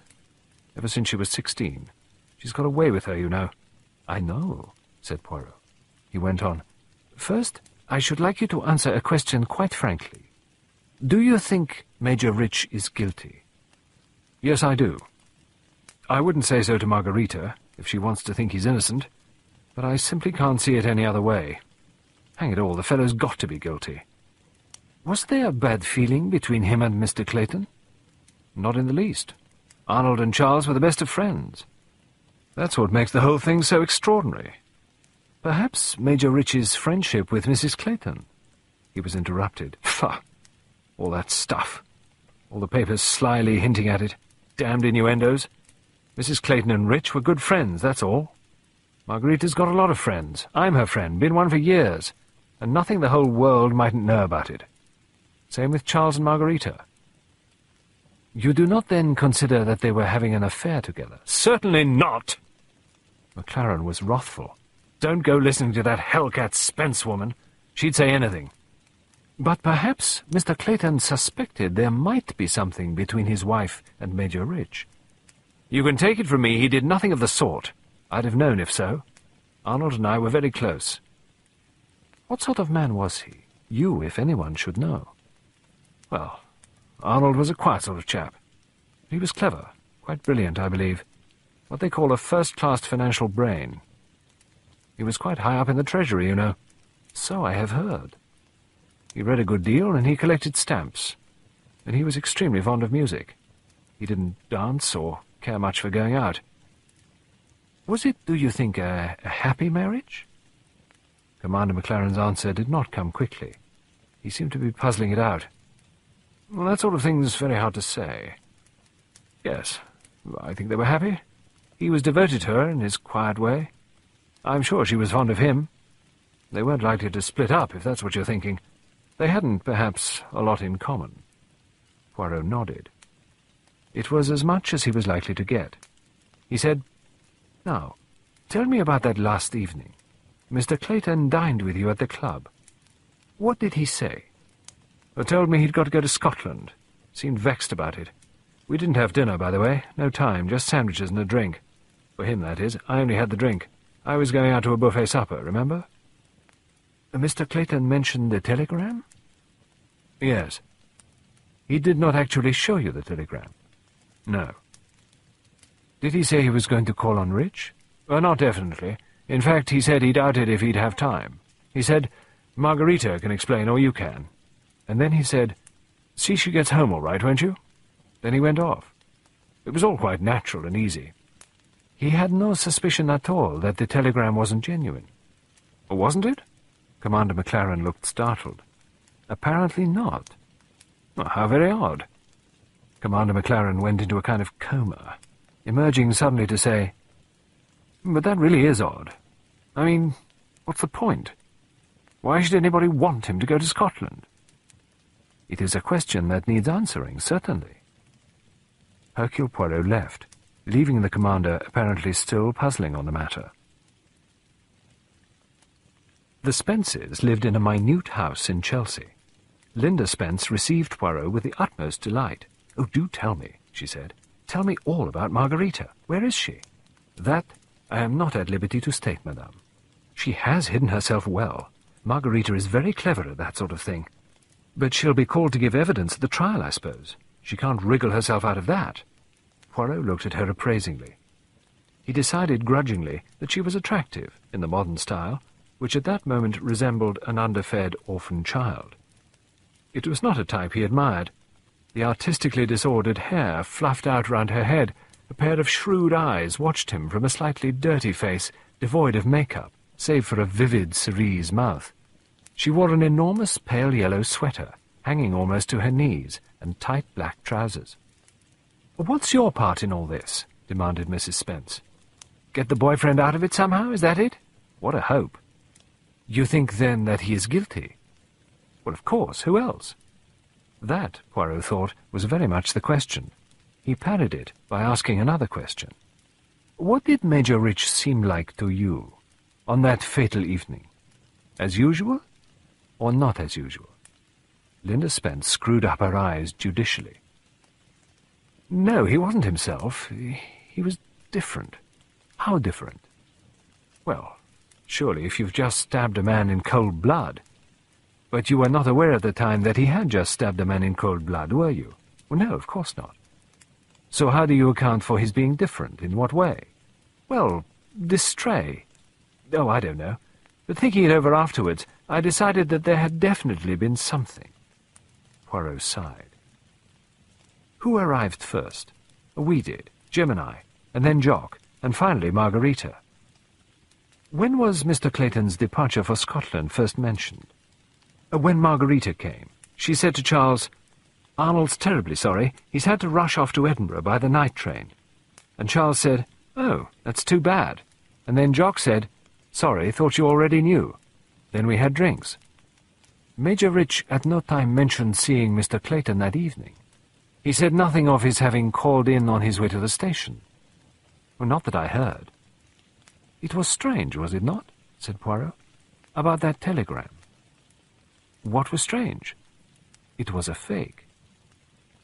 ever since she was sixteen. She's got a way with her, you know. I know, said Poirot. He went on. First, I should like you to answer a question quite frankly. Do you think Major Rich is guilty? Yes, I do. I wouldn't say so to Margarita, if she wants to think he's innocent, but I simply can't see it any other way. Hang it all, the fellow's got to be guilty. Was there a bad feeling between him and Mister Clayton? Not in the least. Arnold and Charles were the best of friends. That's what makes the whole thing so extraordinary. Perhaps Major Rich's friendship with Missus Clayton. He was interrupted. Pah! All that stuff. All the papers slyly hinting at it. Damned innuendos. Missus Clayton and Rich were good friends, that's all. Margarita's got a lot of friends. I'm her friend, been one for years. And nothing the whole world mightn't know about it. Same with Charles and Margarita. You do not then consider that they were having an affair together? Certainly not! McLaren was wrathful. Don't go listening to that hellcat Spence woman. She'd say anything. But perhaps Mister Clayton suspected there might be something between his wife and Major Rich. You can take it from me he did nothing of the sort. I'd have known if so. Arnold and I were very close. What sort of man was he? You, if anyone, should know. Well, Arnold was a quiet sort of chap. He was clever, quite brilliant, I believe. What they call a first-class financial brain. He was quite high up in the Treasury, you know. So I have heard. He read a good deal, and he collected stamps. And he was extremely fond of music. He didn't dance or care much for going out. Was it, do you think, a, a happy marriage? Commander McLaren's answer did not come quickly. He seemed to be puzzling it out. Well, that sort of thing's very hard to say. Yes, I think they were happy. He was devoted to her in his quiet way. I'm sure she was fond of him. They weren't likely to split up, if that's what you're thinking. They hadn't, perhaps, a lot in common. Poirot nodded. It was as much as he was likely to get. He said, Now, tell me about that last evening. Mister Clayton dined with you at the club. What did he say? He told me he'd got to go to Scotland. Seemed vexed about it. We didn't have dinner, by the way. No time, just sandwiches and a drink. For him, that is. I only had the drink. I was going out to a buffet supper, remember? Mister Clayton mentioned the telegram? Yes. He did not actually show you the telegram? No. Did he say he was going to call on Rich? Well, not definitely. In fact, he said he doubted if he'd have time. He said, Margarita can explain, or you can. And then he said, See she gets home all right, won't you? Then he went off. It was all quite natural and easy. He had no suspicion at all that the telegram wasn't genuine. Wasn't it? Commander McLaren looked startled. Apparently not. Well, how very odd. Commander McLaren went into a kind of coma, emerging suddenly to say, But that really is odd. I mean, what's the point? Why should anybody want him to go to Scotland? It is a question that needs answering, certainly. Hercule Poirot left, leaving the commander apparently still puzzling on the matter. The Spences lived in a minute house in Chelsea. Linda Spence received Poirot with the utmost delight. "Oh, do tell me," she said. "Tell me all about Margarita. Where is she?" "That I am not at liberty to state, madame. She has hidden herself well. Margarita is very clever at that sort of thing. But she'll be called to give evidence at the trial, I suppose. She can't wriggle herself out of that." Poirot looked at her appraisingly. He decided grudgingly that she was attractive, in the modern style, which at that moment resembled an underfed orphan child. It was not a type he admired. The artistically disordered hair fluffed out round her head, a pair of shrewd eyes watched him from a slightly dirty face, devoid of make-up, save for a vivid cerise mouth. She wore an enormous pale yellow sweater, hanging almost to her knees, and tight black trousers. "What's your part in all this?" demanded Missus Spence. "Get the boyfriend out of it somehow, is that it? What a hope!" "You think, then, that he is guilty?" "Well, of course. Who else?" That, Poirot thought, was very much the question. He parried it by asking another question. "What did Major Rich seem like to you on that fatal evening? As usual, or not as usual?" Linda Spence screwed up her eyes judicially. No, he wasn't himself. He was different. How different? Well, surely if you've just stabbed a man in cold blood... But you were not aware at the time that he had just stabbed a man in cold blood, were you? Well, no, of course not. So how do you account for his being different? In what way? Well, distrait. Oh, I don't know. But thinking it over afterwards, I decided that there had definitely been something. Poirot sighed. Who arrived first? We did, Jim and I, and then Jock, and finally Margarita. When was Mister Clayton's departure for Scotland first mentioned? When Margarita came, she said to Charles, "Arnold's terribly sorry. He's had to rush off to Edinburgh by the night train." And Charles said, "Oh, that's too bad." And then Jock said, "Sorry, thought you already knew." Then we had drinks. Major Rich at no time mentioned seeing Mister Clayton that evening. He said nothing of his having called in on his way to the station. Well, not that I heard. "It was strange, was it not?" said Poirot, "about that telegram." What was strange? It was a fake.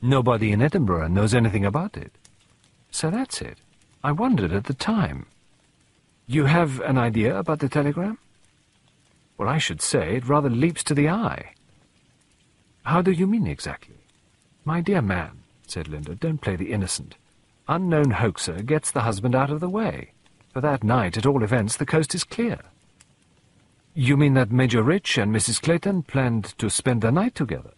Nobody in Edinburgh knows anything about it. So that's it. I wondered at the time. You have an idea about the telegram? Well, I should say it rather leaps to the eye. How do you mean exactly? My dear man, said Linda, don't play the innocent. Unknown hoaxer gets the husband out of the way. For that night, at all events, the coast is clear. You mean that Major Rich and Missus Clayton planned to spend the night together?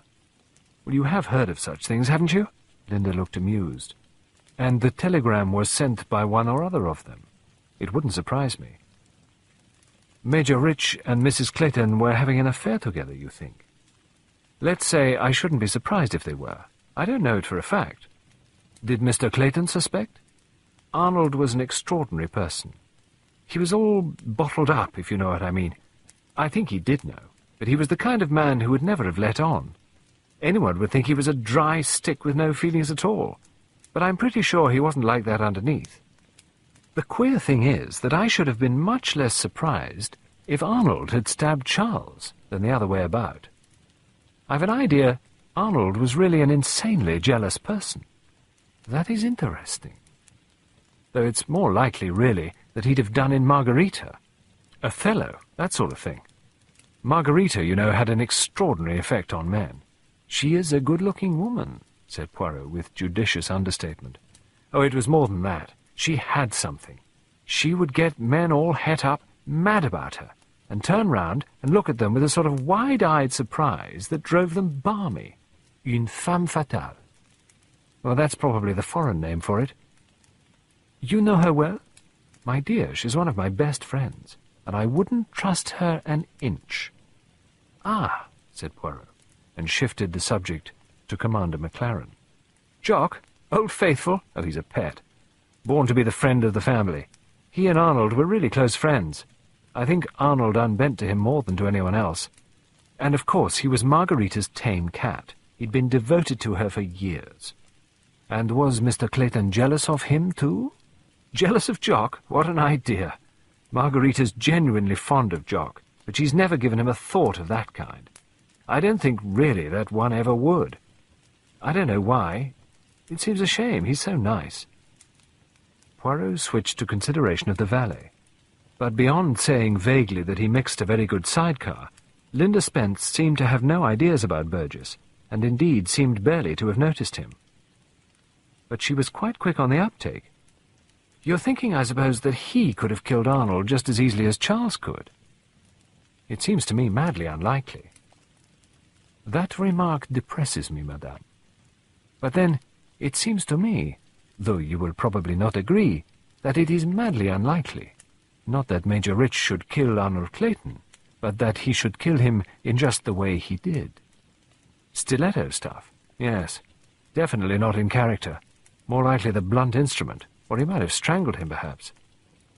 Well, you have heard of such things, haven't you? Linda looked amused. And the telegram was sent by one or other of them. It wouldn't surprise me. Major Rich and Missus Clayton were having an affair together, you think? Let's say I shouldn't be surprised if they were. I don't know it for a fact. Did Mister Clayton suspect? Arnold was an extraordinary person. He was all bottled up, if you know what I mean. I think he did know, but he was the kind of man who would never have let on. Anyone would think he was a dry stick with no feelings at all, but I'm pretty sure he wasn't like that underneath. The queer thing is that I should have been much less surprised if Arnold had stabbed Charles than the other way about. I've an idea Arnold was really an insanely jealous person. That is interesting. Though it's more likely, really, that he'd have done in Margarita. Othello, that sort of thing. Margarita, you know, had an extraordinary effect on men. She is a good-looking woman, said Poirot with judicious understatement. Oh, it was more than that. She had something. She would get men all het up, mad about her, and turn round and look at them with a sort of wide-eyed surprise that drove them balmy. Une femme fatale. Well, that's probably the foreign name for it. You know her well? My dear, she's one of my best friends, and I wouldn't trust her an inch. Ah, said Poirot, and shifted the subject to Commander McLaren. Jock, old faithful, oh, he's a pet, born to be the friend of the family. He and Arnold were really close friends. I think Arnold unbent to him more than to anyone else. And, of course, he was Margarita's tame cat. He'd been devoted to her for years. And was Mister Clayton jealous of him, too? Jealous of Jock? What an idea! Margarita's genuinely fond of Jock, but she's never given him a thought of that kind. I don't think, really, that one ever would. I don't know why. It seems a shame. He's so nice. Poirot switched to consideration of the valet. But beyond saying vaguely that he mixed a very good sidecar, Linda Spence seemed to have no ideas about Burgess, and indeed seemed barely to have noticed him. But she was quite quick on the uptake. You're thinking, I suppose, that he could have killed Arnold just as easily as Charles could. It seems to me madly unlikely. That remark depresses me, madame. But then, it seems to me, though you will probably not agree, that it is madly unlikely. Not that Major Rich should kill Arnold Clayton, but that he should kill him in just the way he did. Stiletto stuff, yes. Definitely not in character. More likely the blunt instrument. Or he might have strangled him, perhaps.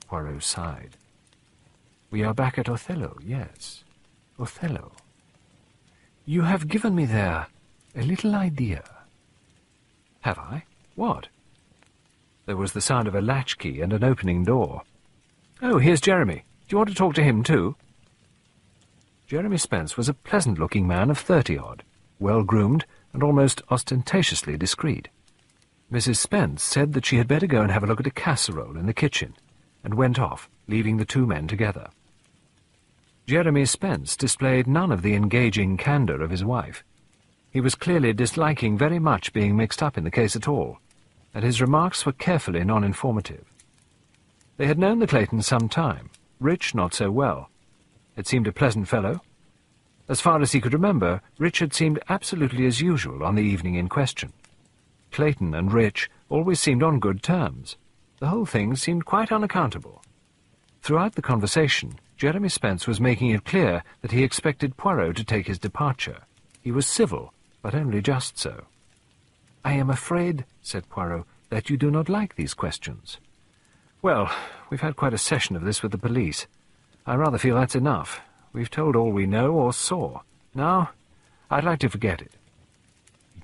Poirot sighed. We are back at Othello, yes. Othello. You have given me there a little idea. Have I? What? There was the sound of a latchkey and an opening door. Oh, here's Jeremy. Do you want to talk to him, too? Jeremy Spence was a pleasant-looking man of thirty-odd, well-groomed and almost ostentatiously discreet. Missus Spence said that she had better go and have a look at a casserole in the kitchen, and went off, leaving the two men together. Jeremy Spence displayed none of the engaging candour of his wife. He was clearly disliking very much being mixed up in the case at all, and his remarks were carefully non-informative. They had known the Claytons some time, Rich not so well. It seemed a pleasant fellow. As far as he could remember, Rich had seemed absolutely as usual on the evening in question. Clayton and Rich always seemed on good terms. The whole thing seemed quite unaccountable. Throughout the conversation, Jeremy Spence was making it clear that he expected Poirot to take his departure. He was civil, but only just so. "I am afraid," said Poirot, "that you do not like these questions." "Well, we've had quite a session of this with the police. I rather feel that's enough. We've told all we know or saw. Now, I'd like to forget it."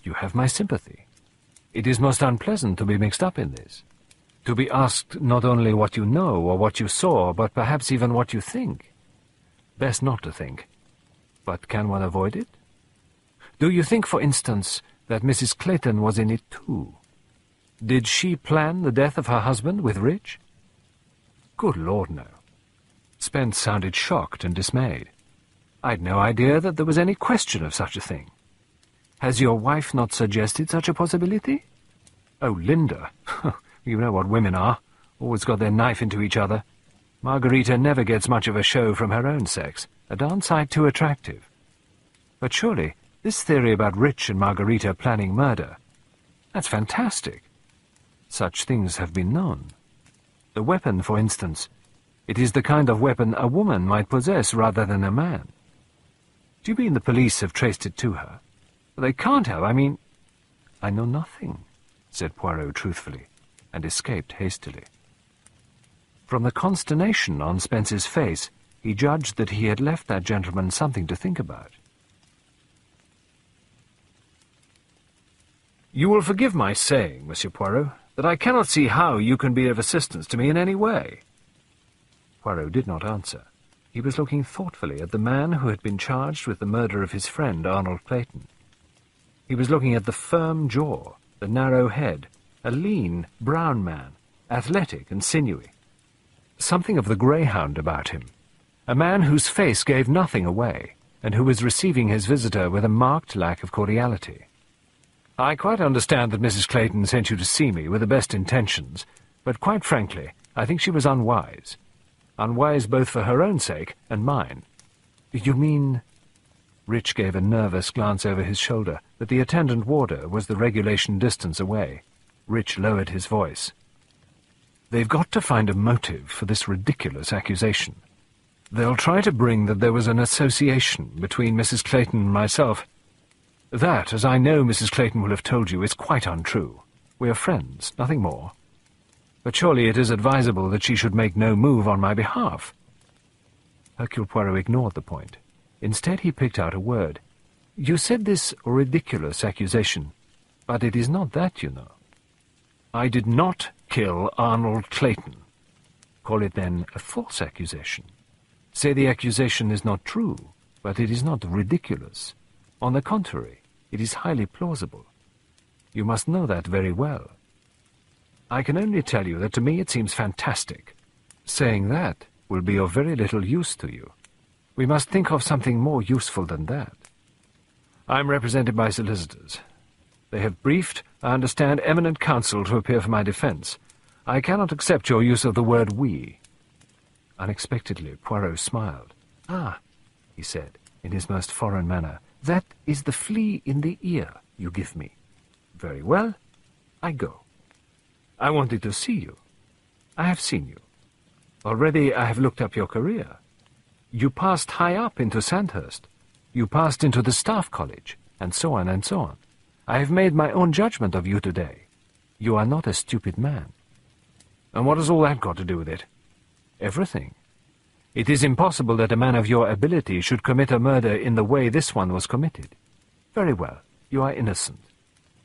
"You have my sympathy. It is most unpleasant to be mixed up in this, to be asked not only what you know or what you saw, but perhaps even what you think. Best not to think. But can one avoid it? Do you think, for instance, that Missus Clayton was in it too? Did she plan the death of her husband with Rich?" "Good Lord, no." Spence sounded shocked and dismayed. "I'd no idea that there was any question of such a thing. Has your wife not suggested such a possibility?" "Oh, Linda. You know what women are. Always got their knife into each other. Margarita never gets much of a show from her own sex. A darn sight too attractive. But surely this theory about Rich and Margarita planning murder, that's fantastic. Such things have been known. The weapon, for instance. It is the kind of weapon a woman might possess rather than a man." "Do you mean the police have traced it to her?" "They can't have, I mean—" "I know nothing," said Poirot truthfully, and escaped hastily. From the consternation on Spence's face, he judged that he had left that gentleman something to think about. "You will forgive my saying, Monsieur Poirot, that I cannot see how you can be of assistance to me in any way." Poirot did not answer. He was looking thoughtfully at the man who had been charged with the murder of his friend Arnold Clayton. He was looking at the firm jaw, the narrow head, a lean, brown man, athletic and sinewy. Something of the greyhound about him, a man whose face gave nothing away, and who was receiving his visitor with a marked lack of cordiality. "I quite understand that Missus Clayton sent you to see me with the best intentions, but quite frankly, I think she was unwise. Unwise both for her own sake and mine." "You mean—" Rich gave a nervous glance over his shoulder, but the attendant warder was the regulation distance away. Rich lowered his voice. "They've got to find a motive for this ridiculous accusation. They'll try to bring that there was an association between Missus Clayton and myself. That, as I know Missus Clayton will have told you, is quite untrue. We are friends, nothing more. But surely it is advisable that she should make no move on my behalf." Hercule Poirot ignored the point. Instead he picked out a word. "You said this ridiculous accusation, but it is not that, you know." "I did not kill Arnold Clayton." "Call it then a false accusation. Say the accusation is not true, but it is not ridiculous. On the contrary, it is highly plausible. You must know that very well. I can only tell you that to me it seems fantastic. Saying that will be of very little use to you. We must think of something more useful than that. I am represented by solicitors. They have briefed, I understand, eminent counsel to appear for my defence. I cannot accept your use of the word 'we.'" Unexpectedly, Poirot smiled. "Ah," he said, in his most foreign manner, "that is the flea in the ear you give me. Very well, I go. I wanted to see you. I have seen you. Already I have looked up your career. You passed high up into Sandhurst. You passed into the Staff College, and so on and so on. I have made my own judgment of you today. You are not a stupid man." "And what has all that got to do with it?" "Everything. It is impossible that a man of your ability should commit a murder in the way this one was committed. Very well, you are innocent.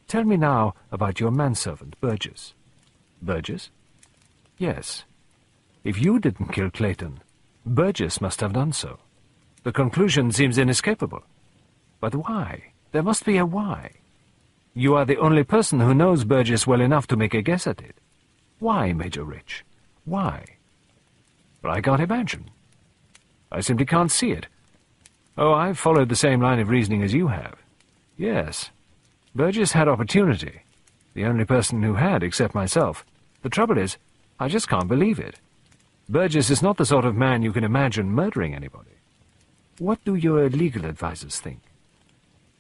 Tell me now about your manservant, Burgess." "Burgess?" "Yes. If you didn't kill Clayton, Burgess must have done so. The conclusion seems inescapable. But why? There must be a why. You are the only person who knows Burgess well enough to make a guess at it. Why, Major Rich? Why? Well, I can't imagine. I simply can't see it. Oh, I've followed the same line of reasoning as you have. Yes. Burgess had opportunity. The only person who had, except myself. The trouble is, I just can't believe it. Burgess is not the sort of man you can imagine murdering anybody. What do your legal advisers think?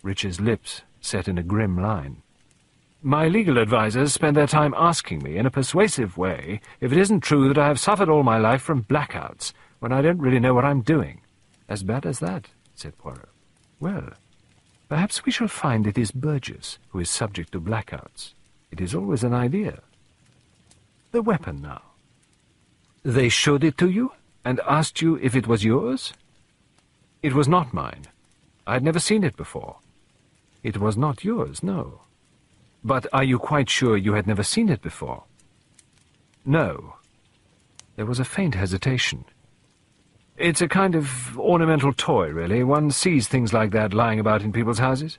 Rich's lips set in a grim line. My legal advisers spend their time asking me in a persuasive way if it isn't true that I have suffered all my life from blackouts when I don't really know what I'm doing. As bad as that, said Poirot. Well, perhaps we shall find it is Burgess who is subject to blackouts. It is always an idea. The weapon now. They showed it to you and asked you if it was yours? It was not mine. I had never seen it before. It was not yours, no. But are you quite sure you had never seen it before? No. There was a faint hesitation. It's a kind of ornamental toy, really. One sees things like that lying about in people's houses.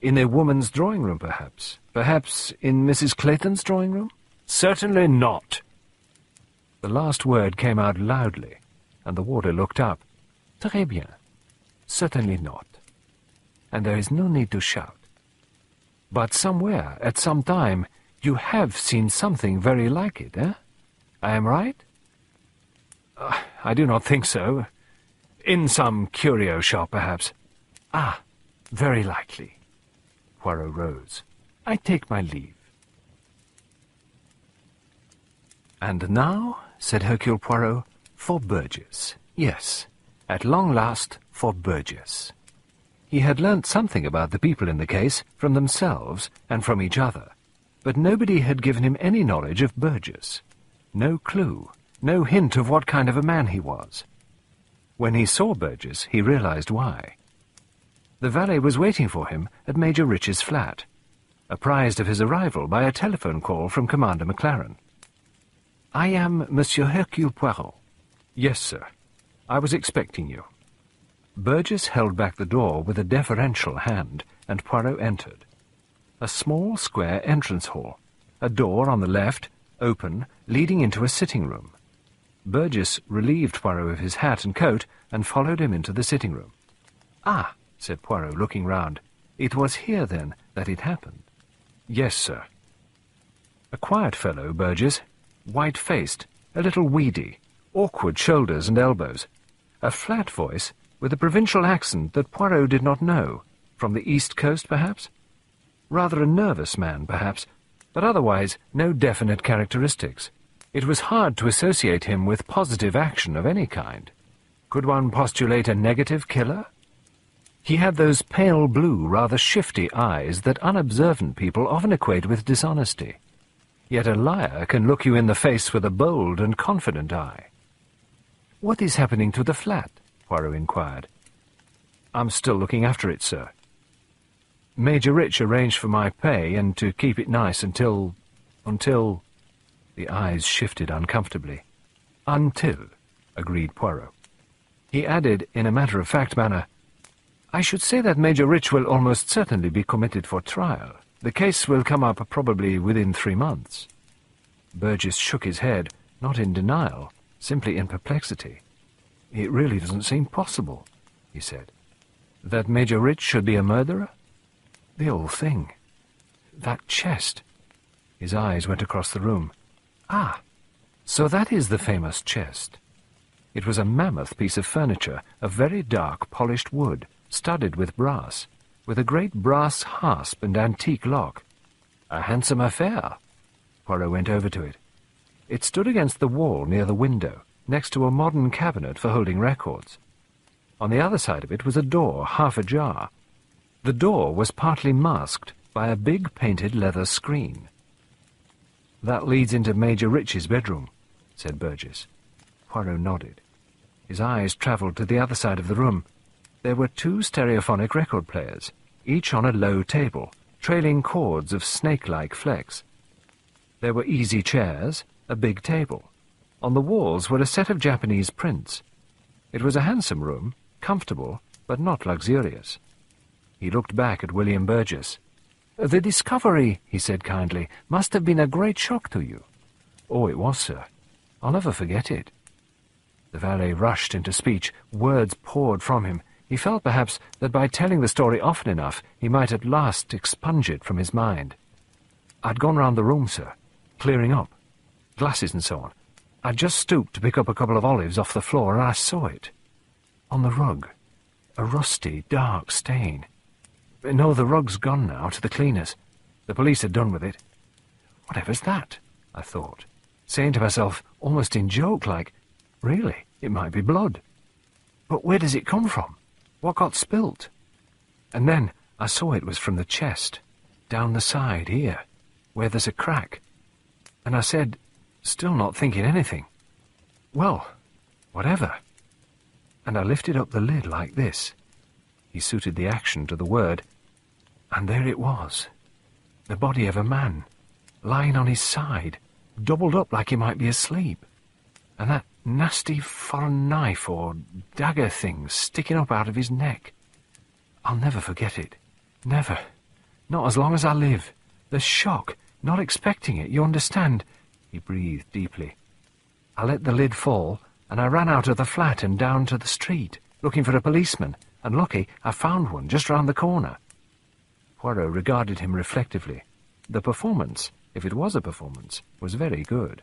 In a woman's drawing room, perhaps. Perhaps in Missus Clayton's drawing room? Certainly not. The last word came out loudly, and the warder looked up. Très bien. Certainly not. And there is no need to shout. But somewhere, at some time, you have seen something very like it, eh? I am right? Uh, I do not think so. In some curio shop, perhaps. Ah, very likely. Poirot rose. I take my leave. And now, said Hercule Poirot, for Burgess. Yes, at long last, for Burgess. He had learnt something about the people in the case from themselves and from each other, but nobody had given him any knowledge of Burgess. No clue, no hint of what kind of a man he was. When he saw Burgess, he realized why. The valet was waiting for him at Major Rich's flat, apprised of his arrival by a telephone call from Commander McLaren. I am Monsieur Hercule Poirot. Yes, sir. I was expecting you. Burgess held back the door with a deferential hand, and Poirot entered. A small square entrance hall, a door on the left, open, leading into a sitting room. Burgess relieved Poirot of his hat and coat and followed him into the sitting room. Ah, said Poirot, looking round, it was here, then, that it happened. Yes, sir. A quiet fellow, Burgess, white-faced, a little weedy, awkward shoulders and elbows, a flat voice, with a provincial accent that Poirot did not know, from the East Coast, perhaps? Rather a nervous man, perhaps, but otherwise no definite characteristics. It was hard to associate him with positive action of any kind. Could one postulate a negative killer? He had those pale blue, rather shifty eyes that unobservant people often equate with dishonesty. Yet a liar can look you in the face with a bold and confident eye. What is happening to the flat? Poirot inquired. I'm still looking after it, sir. Major Rich arranged for my pay and to keep it nice until... until... The eyes shifted uncomfortably. Until, agreed Poirot. He added, in a matter-of-fact manner, I should say that Major Rich will almost certainly be committed for trial. The case will come up probably within three months. Burgess shook his head, not in denial, simply in perplexity. It really doesn't seem possible, he said. That Major Rich should be a murderer? The old thing. That chest. His eyes went across the room. Ah, so that is the famous chest. It was a mammoth piece of furniture, of very dark polished wood, studded with brass, with a great brass hasp and antique lock. A handsome affair. Poirot went over to it. It stood against the wall near the window, next to a modern cabinet for holding records. On the other side of it was a door half ajar. The door was partly masked by a big painted leather screen. That leads into Major Rich's bedroom, said Burgess. Poirot nodded. His eyes travelled to the other side of the room. There were two stereophonic record players, each on a low table, trailing cords of snake-like flex. There were easy chairs, a big table. On the walls were a set of Japanese prints. It was a handsome room, comfortable, but not luxurious. He looked back at William Burgess. "The discovery," he said kindly, "must have been a great shock to you." "Oh, it was, sir. I'll never forget it." The valet rushed into speech. Words poured from him. He felt, perhaps, that by telling the story often enough, he might at last expunge it from his mind. "I'd gone round the room, sir, clearing up, glasses and so on. I'd just stooped to pick up a couple of olives off the floor, and I saw it. On the rug. A rusty, dark stain. No, the rug's gone now, to the cleaners. The police had done with it. Whatever's that, I thought, saying to myself, almost in joke, like, really, it might be blood. But where does it come from? What got spilt? And then I saw it was from the chest, down the side here, where there's a crack. And I said, still not thinking anything, well, whatever. And I lifted up the lid like this." He suited the action to the word. "And there it was, the body of a man, lying on his side, doubled up like he might be asleep, and that nasty foreign knife or dagger thing sticking up out of his neck. I'll never forget it. Never. Not as long as I live. The shock, not expecting it, you understand?" He breathed deeply. "I let the lid fall, and I ran out of the flat and down to the street, looking for a policeman. And lucky, I found one just round the corner." Poirot regarded him reflectively. The performance, if it was a performance, was very good.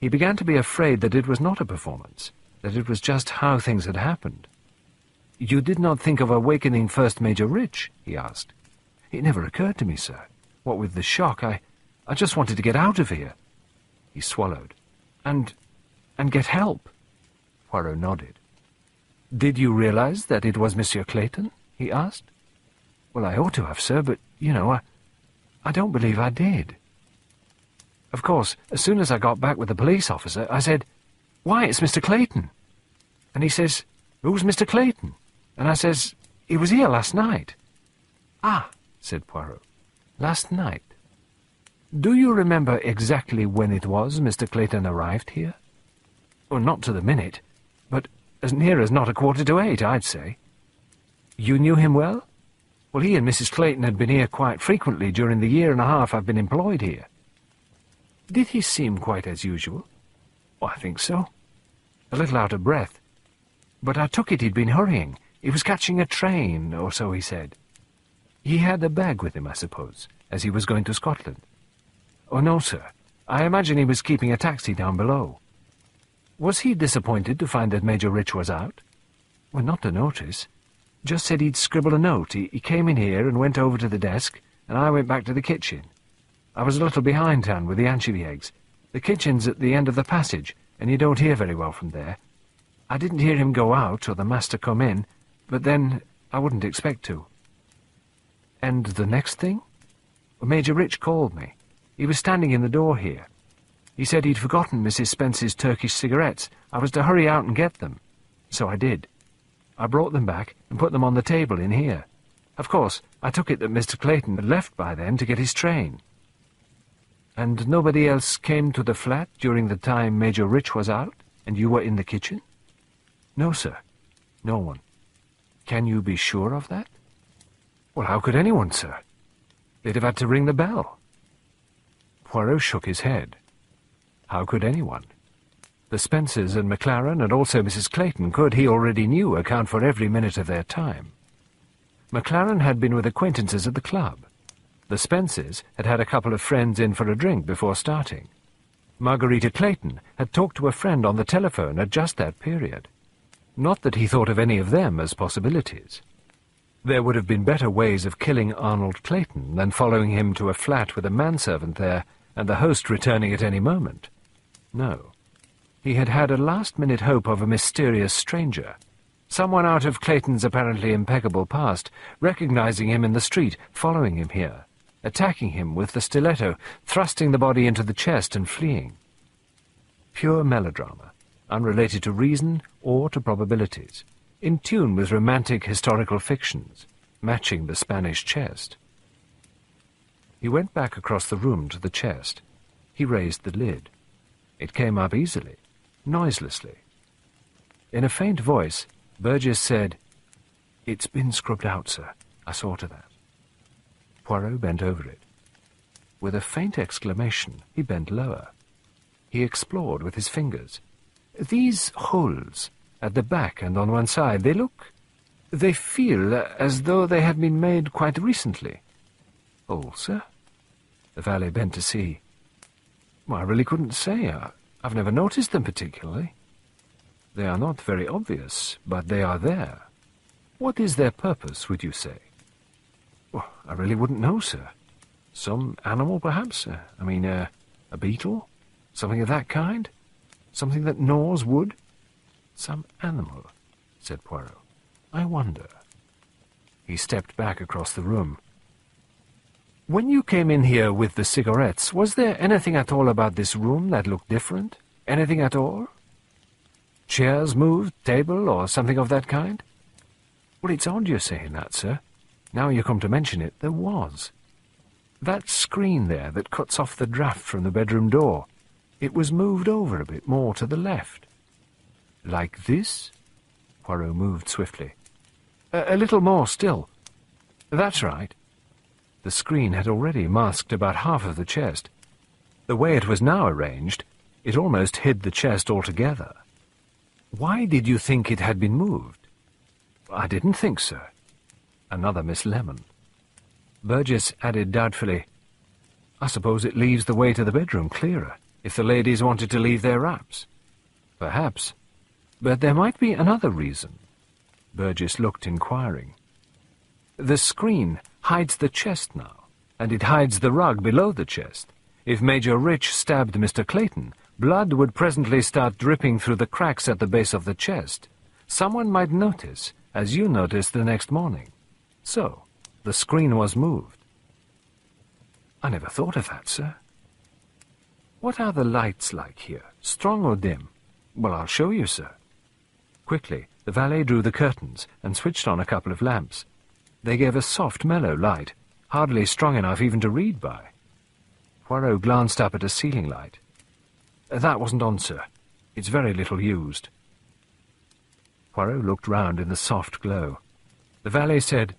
He began to be afraid that it was not a performance, that it was just how things had happened. "You did not think of awakening first Major Rich?" he asked. "It never occurred to me, sir. What with the shock, I, I just wanted to get out of here." He swallowed. And, and get help." Poirot nodded. "Did you realise that it was Monsieur Clayton?" he asked. "Well, I ought to have, sir, but, you know, I, I don't believe I did. Of course, as soon as I got back with the police officer, I said, 'Why, it's Mister Clayton.' And he says, 'Who's Mister Clayton?' And I says, 'He was here last night.'" "Ah," said Poirot, "last night. Do you remember exactly when it was Mister Clayton arrived here?" "Well, not to the minute, but as near as not a quarter to eight, I'd say." "You knew him well?" "Well, he and Missus Clayton had been here quite frequently during the year and a half I've been employed here." "Did he seem quite as usual?" "Oh, I think so. A little out of breath. But I took it he'd been hurrying. He was catching a train, or so he said. He had a bag with him, I suppose, as he was going to Scotland." "Oh, no, sir. I imagine he was keeping a taxi down below." "Was he disappointed to find that Major Rich was out?" "Well, not to notice. Just said he'd scribble a note. He, he came in here and went over to the desk, and I went back to the kitchen. I was a little behindhand with the anchovy eggs. The kitchen's at the end of the passage, and you don't hear very well from there. I didn't hear him go out or the master come in, but then I wouldn't expect to." "And the next thing?" "Well, Major Rich called me. He was standing in the door here. He said he'd forgotten Missus Spence's Turkish cigarettes. I was to hurry out and get them. So I did. I brought them back and put them on the table in here. Of course, I took it that Mister Clayton had left by then to get his train." "And nobody else came to the flat during the time Major Rich was out, and you were in the kitchen?" "No, sir. No one." "Can you be sure of that?" "Well, how could anyone, sir? They'd have had to ring the bell." Poirot shook his head. How could anyone? The Spencers and McLaren and also Missus Clayton could, he already knew, account for every minute of their time. McLaren had been with acquaintances at the club. The Spencers had had a couple of friends in for a drink before starting. Margarita Clayton had talked to a friend on the telephone at just that period. Not that he thought of any of them as possibilities. There would have been better ways of killing Arnold Clayton than following him to a flat with a manservant there and the host returning at any moment. No. He had had a last-minute hope of a mysterious stranger, someone out of Clayton's apparently impeccable past, recognizing him in the street, following him here, attacking him with the stiletto, thrusting the body into the chest and fleeing. Pure melodrama, unrelated to reason or to probabilities, in tune with romantic historical fictions, matching the Spanish chest. He went back across the room to the chest. He raised the lid. It came up easily, noiselessly. In a faint voice, Burgess said, "It's been scrubbed out, sir. I saw to that." Poirot bent over it. With a faint exclamation, he bent lower. He explored with his fingers. These holes, at the back and on one side, they look... They feel as though they had been made quite recently. Oh, sir? The valet bent to see. Well, I really couldn't say. I, I've never noticed them particularly. They are not very obvious, but they are there. What is their purpose, would you say? Well, I really wouldn't know, sir. Some animal, perhaps? Uh, I mean, uh, a beetle? Something of that kind? Something that gnaws wood? Some animal, said Poirot. I wonder. He stepped back across the room. When you came in here with the cigarettes, was there anything at all about this room that looked different? Anything at all? Chairs moved, table, or something of that kind? Well, it's odd you're saying that, sir. Now you come to mention it, there was. That screen there that cuts off the draught from the bedroom door, it was moved over a bit more to the left. Like this? Poirot moved swiftly. A, a little more still. That's right. The screen had already masked about half of the chest. The way it was now arranged, it almost hid the chest altogether. Why did you think it had been moved? I didn't think so. Another Miss Lemon. Burgess added doubtfully, I suppose it leaves the way to the bedroom clearer, if the ladies wanted to leave their wraps. Perhaps. But there might be another reason. Burgess looked inquiring. The screen... hides the chest now, and it hides the rug below the chest. If Major Rich stabbed Mister Clayton, blood would presently start dripping through the cracks at the base of the chest. Someone might notice, as you noticed the next morning. So, the screen was moved. I never thought of that, sir. What are the lights like here, strong or dim? Well, I'll show you, sir. Quickly, the valet drew the curtains and switched on a couple of lamps. They gave a soft, mellow light, hardly strong enough even to read by. Poirot glanced up at a ceiling light. That wasn't on, sir. It's very little used. Poirot looked round in the soft glow. The valet said,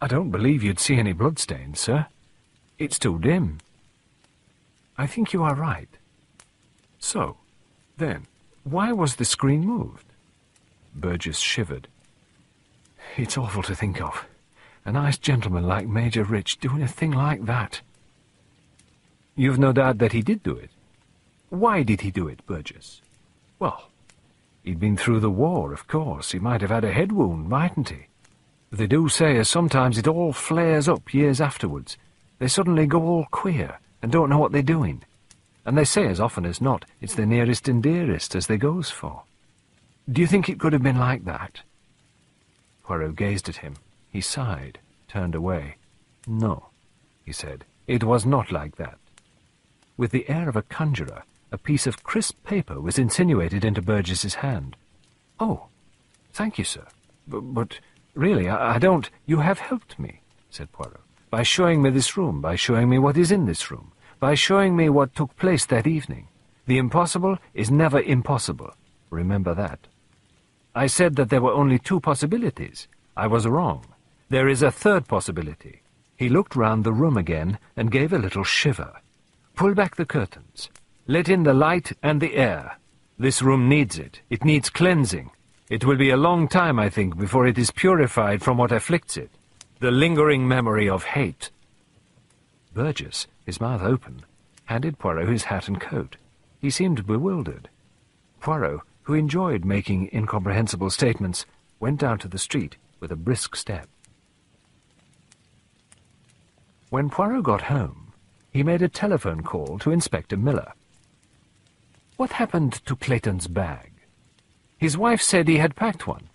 I don't believe you'd see any bloodstains, sir. It's too dim. I think you are right. So, then, why was the screen moved? Burgess shivered. It's awful to think of. A nice gentleman like Major Rich doing a thing like that. You've no doubt that he did do it. Why did he do it, Burgess? Well, he'd been through the war, of course. He might have had a head wound, mightn't he? They do say as sometimes it all flares up years afterwards. They suddenly go all queer and don't know what they're doing. And they say as often as not it's their nearest and dearest as they goes for. Do you think it could have been like that? Poirot gazed at him. He sighed, turned away. No, he said, it was not like that. With the air of a conjurer, a piece of crisp paper was insinuated into Burgess's hand. Oh, thank you, sir. B but really, I, I don't... You have helped me, said Poirot, by showing me this room, by showing me what is in this room, by showing me what took place that evening. The impossible is never impossible. Remember that. I said that there were only two possibilities. I was wrong. There is a third possibility. He looked round the room again and gave a little shiver. Pull back the curtains. Let in the light and the air. This room needs it. It needs cleansing. It will be a long time, I think, before it is purified from what afflicts it. The lingering memory of hate. Burgess, his mouth open, handed Poirot his hat and coat. He seemed bewildered. Poirot, who enjoyed making incomprehensible statements, went down to the street with a brisk step. When Poirot got home, he made a telephone call to Inspector Miller. What happened to Clayton's bag? His wife said he had packed one.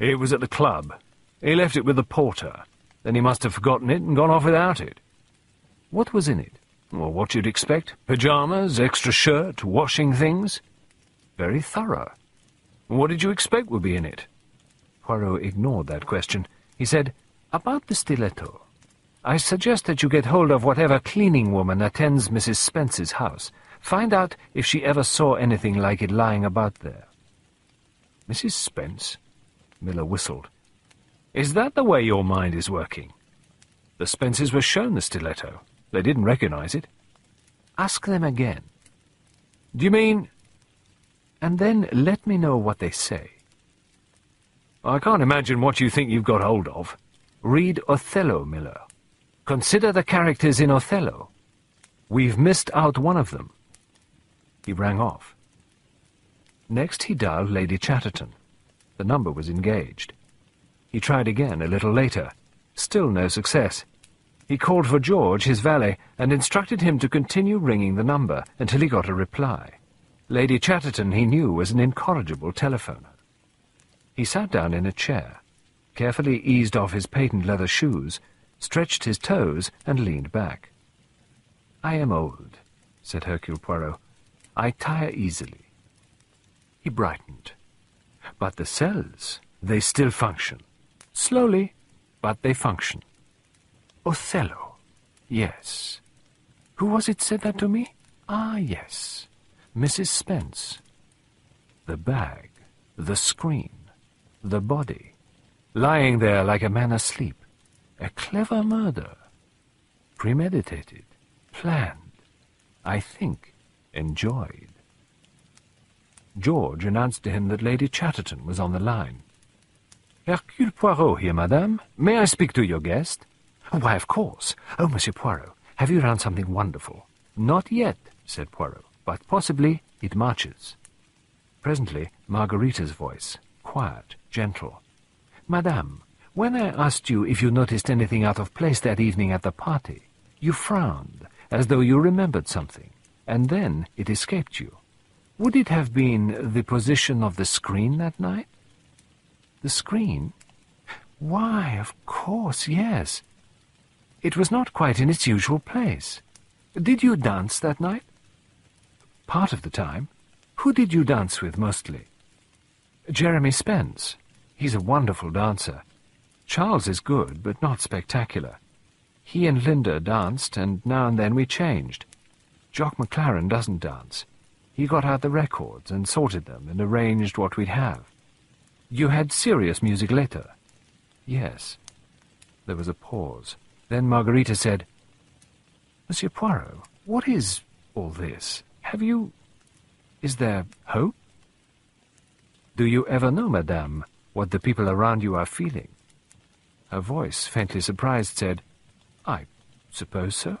It was at the club. He left it with the porter. Then he must have forgotten it and gone off without it. What was in it? Well, what you'd expect. Pyjamas, extra shirt, washing things. Very thorough. What did you expect would be in it? Poirot ignored that question. He said, about the stiletto. I suggest that you get hold of whatever cleaning woman attends Missus Spence's house. Find out if she ever saw anything like it lying about there. Missus Spence? Miller whistled. Is that the way your mind is working? The Spences were shown the stiletto. They didn't recognise it. Ask them again. Do you mean... And then let me know what they say. I can't imagine what you think you've got hold of. Read Othello, Miller. Consider the characters in Othello. We've missed out one of them. He rang off. Next he dialed Lady Chatterton. The number was engaged. He tried again a little later. Still no success. He called for George, his valet, and instructed him to continue ringing the number until he got a reply. Lady Chatterton, he knew, was an incorrigible telephoner. He sat down in a chair, carefully eased off his patent leather shoes, stretched his toes, and leaned back. "I am old," said Hercule Poirot. "I tire easily." He brightened. "But the cells, they still function. Slowly, but they function. Othello. Yes. Who was it said that to me? Ah, yes. Missus Spence. The bag, the screen, the body, lying there like a man asleep. A clever murder. Premeditated, planned, I think, enjoyed." George announced to him that Lady Chatterton was on the line. "Hercule Poirot here, madame. May I speak to your guest?" "Why, of course. Oh, Monsieur Poirot, have you found something wonderful?" "Not yet," said Poirot, "but possibly it marches." Presently, Margarita's voice, quiet, gentle. "Madame, when I asked you if you noticed anything out of place that evening at the party, you frowned, as though you remembered something, and then it escaped you. Would it have been the position of the screen that night?" "The screen? Why, of course, yes. It was not quite in its usual place. Did you dance that night?" "Part of the time. Who did you dance with mostly?" "Jeremy Spence. He's a wonderful dancer. Charles is good, but not spectacular. He and Linda danced, and now and then we changed. Jock McLaren doesn't dance. He got out the records and sorted them and arranged what we'd have." "You had serious music later?" "Yes." There was a pause. Then Margarita said, "Monsieur Poirot, what is all this? Have you... Is there hope?" "Do you ever know, madame, what the people around you are feeling?" Her voice, faintly surprised, said, "I suppose so.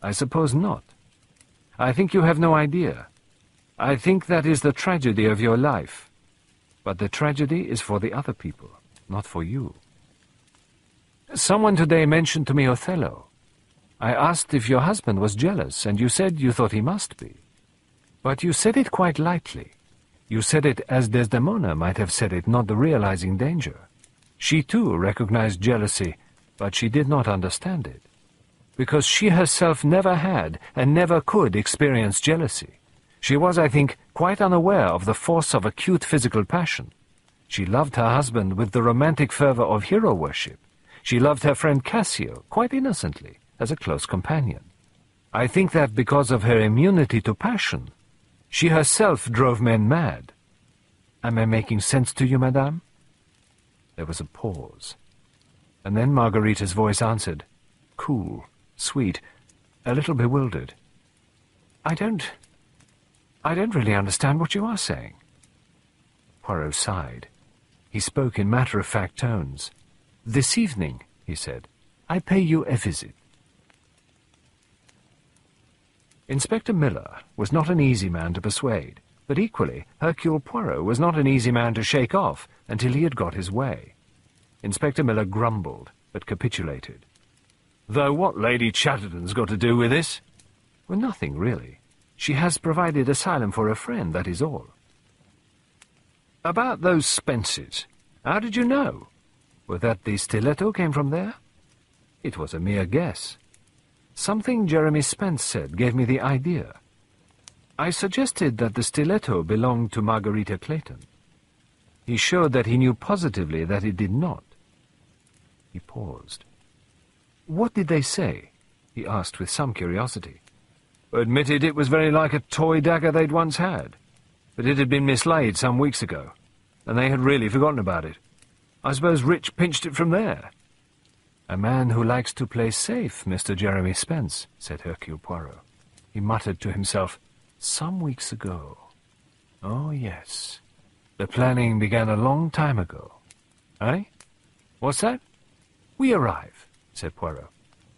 I suppose not. I think you have no idea. I think that is the tragedy of your life. But the tragedy is for the other people, not for you. Someone today mentioned to me Othello. I asked if your husband was jealous, and you said you thought he must be. But you said it quite lightly. You said it as Desdemona might have said it, not realizing danger. She too recognized jealousy, but she did not understand it, because she herself never had and never could experience jealousy. She was, I think, quite unaware of the force of acute physical passion. She loved her husband with the romantic fervor of hero worship. She loved her friend Cassio, quite innocently, as a close companion. I think that because of her immunity to passion, she herself drove men mad. Am I making sense to you, madame?" There was a pause, and then Margarita's voice answered, cool, sweet, a little bewildered. I don't... I don't really understand what you are saying." Poirot sighed. He spoke in matter-of-fact tones. "This evening," he said, "I pay you a visit." Inspector Miller was not an easy man to persuade, but equally Hercule Poirot was not an easy man to shake off until he had got his way. Inspector Miller grumbled, but capitulated. "Though what Lady Chatterton's got to do with this?" "Well, nothing, really. She has provided asylum for a friend, that is all." "About those Spences, how did you know? Was that the stiletto came from there?" "It was a mere guess. Something Jeremy Spence said gave me the idea. I suggested that the stiletto belonged to Margarita Clayton. He showed that he knew positively that it did not." He paused. "What did they say?" he asked with some curiosity. "Admitted it was very like a toy dagger they'd once had, but it had been mislaid some weeks ago, and they had really forgotten about it. I suppose Rich pinched it from there." "A man who likes to play safe, Mister Jeremy Spence," said Hercule Poirot. He muttered to himself, "Some weeks ago. Oh, yes. The planning began a long time ago. Eh? What's that?" "We arrive," said Poirot.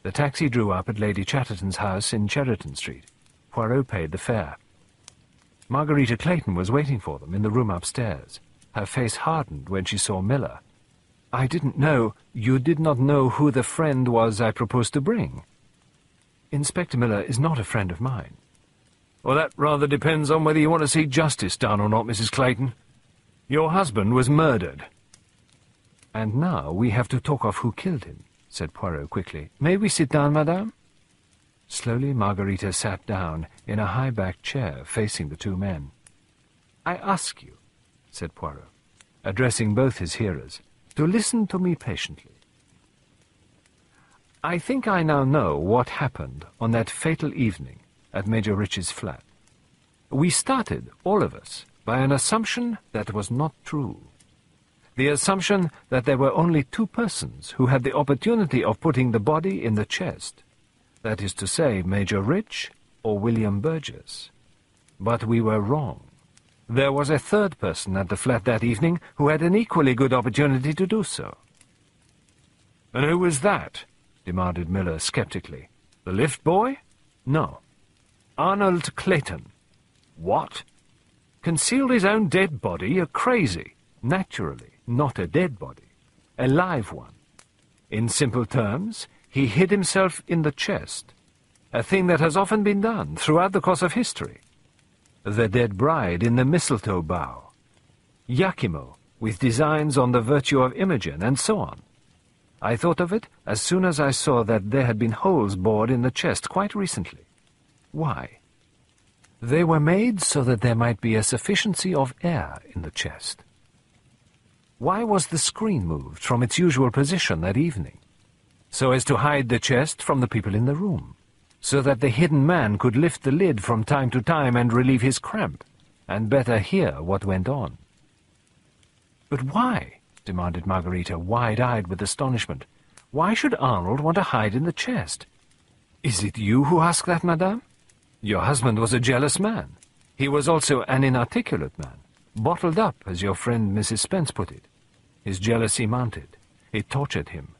The taxi drew up at Lady Chatterton's house in Cheriton Street. Poirot paid the fare. Margarita Clayton was waiting for them in the room upstairs. Her face hardened when she saw Miller. "I didn't know. You did not know who the friend was I proposed to bring." "Inspector Miller is not a friend of mine." "Well, that rather depends on whether you want to see justice done or not, Missus Clayton. Your husband was murdered." "And now we have to talk of who killed him," said Poirot quickly. "May we sit down, madame?" Slowly Margarita sat down in a high-backed chair facing the two men. "I ask you," said Poirot, addressing both his hearers, "to listen to me patiently. I think I now know what happened on that fatal evening at Major Rich's flat. We started, all of us, by an assumption that was not true. The assumption that there were only two persons who had the opportunity of putting the body in the chest, that is to say, Major Rich or William Burgess. But we were wrong. There was a third person at the flat that evening who had an equally good opportunity to do so." "And who was that?" demanded Miller sceptically. "The lift boy?" "No. Arnold Clayton." "What? Concealed his own dead body? You're crazy." "Naturally, not a dead body. A live one. In simple terms, he hid himself in the chest, a thing that has often been done throughout the course of history. The dead bride in the mistletoe bough, Iachimo, with designs on the virtue of Imogen, and so on. I thought of it as soon as I saw that there had been holes bored in the chest quite recently. Why? They were made so that there might be a sufficiency of air in the chest. Why was the screen moved from its usual position that evening? So as to hide the chest from the people in the room, so that the hidden man could lift the lid from time to time and relieve his cramp, and better hear what went on." "But why?" demanded Margarita, wide-eyed with astonishment. "Why should Arnold want to hide in the chest?" "Is it you who ask that, madame? Your husband was a jealous man. He was also an inarticulate man, bottled up, as your friend Missus Spence put it. His jealousy mounted. It tortured him.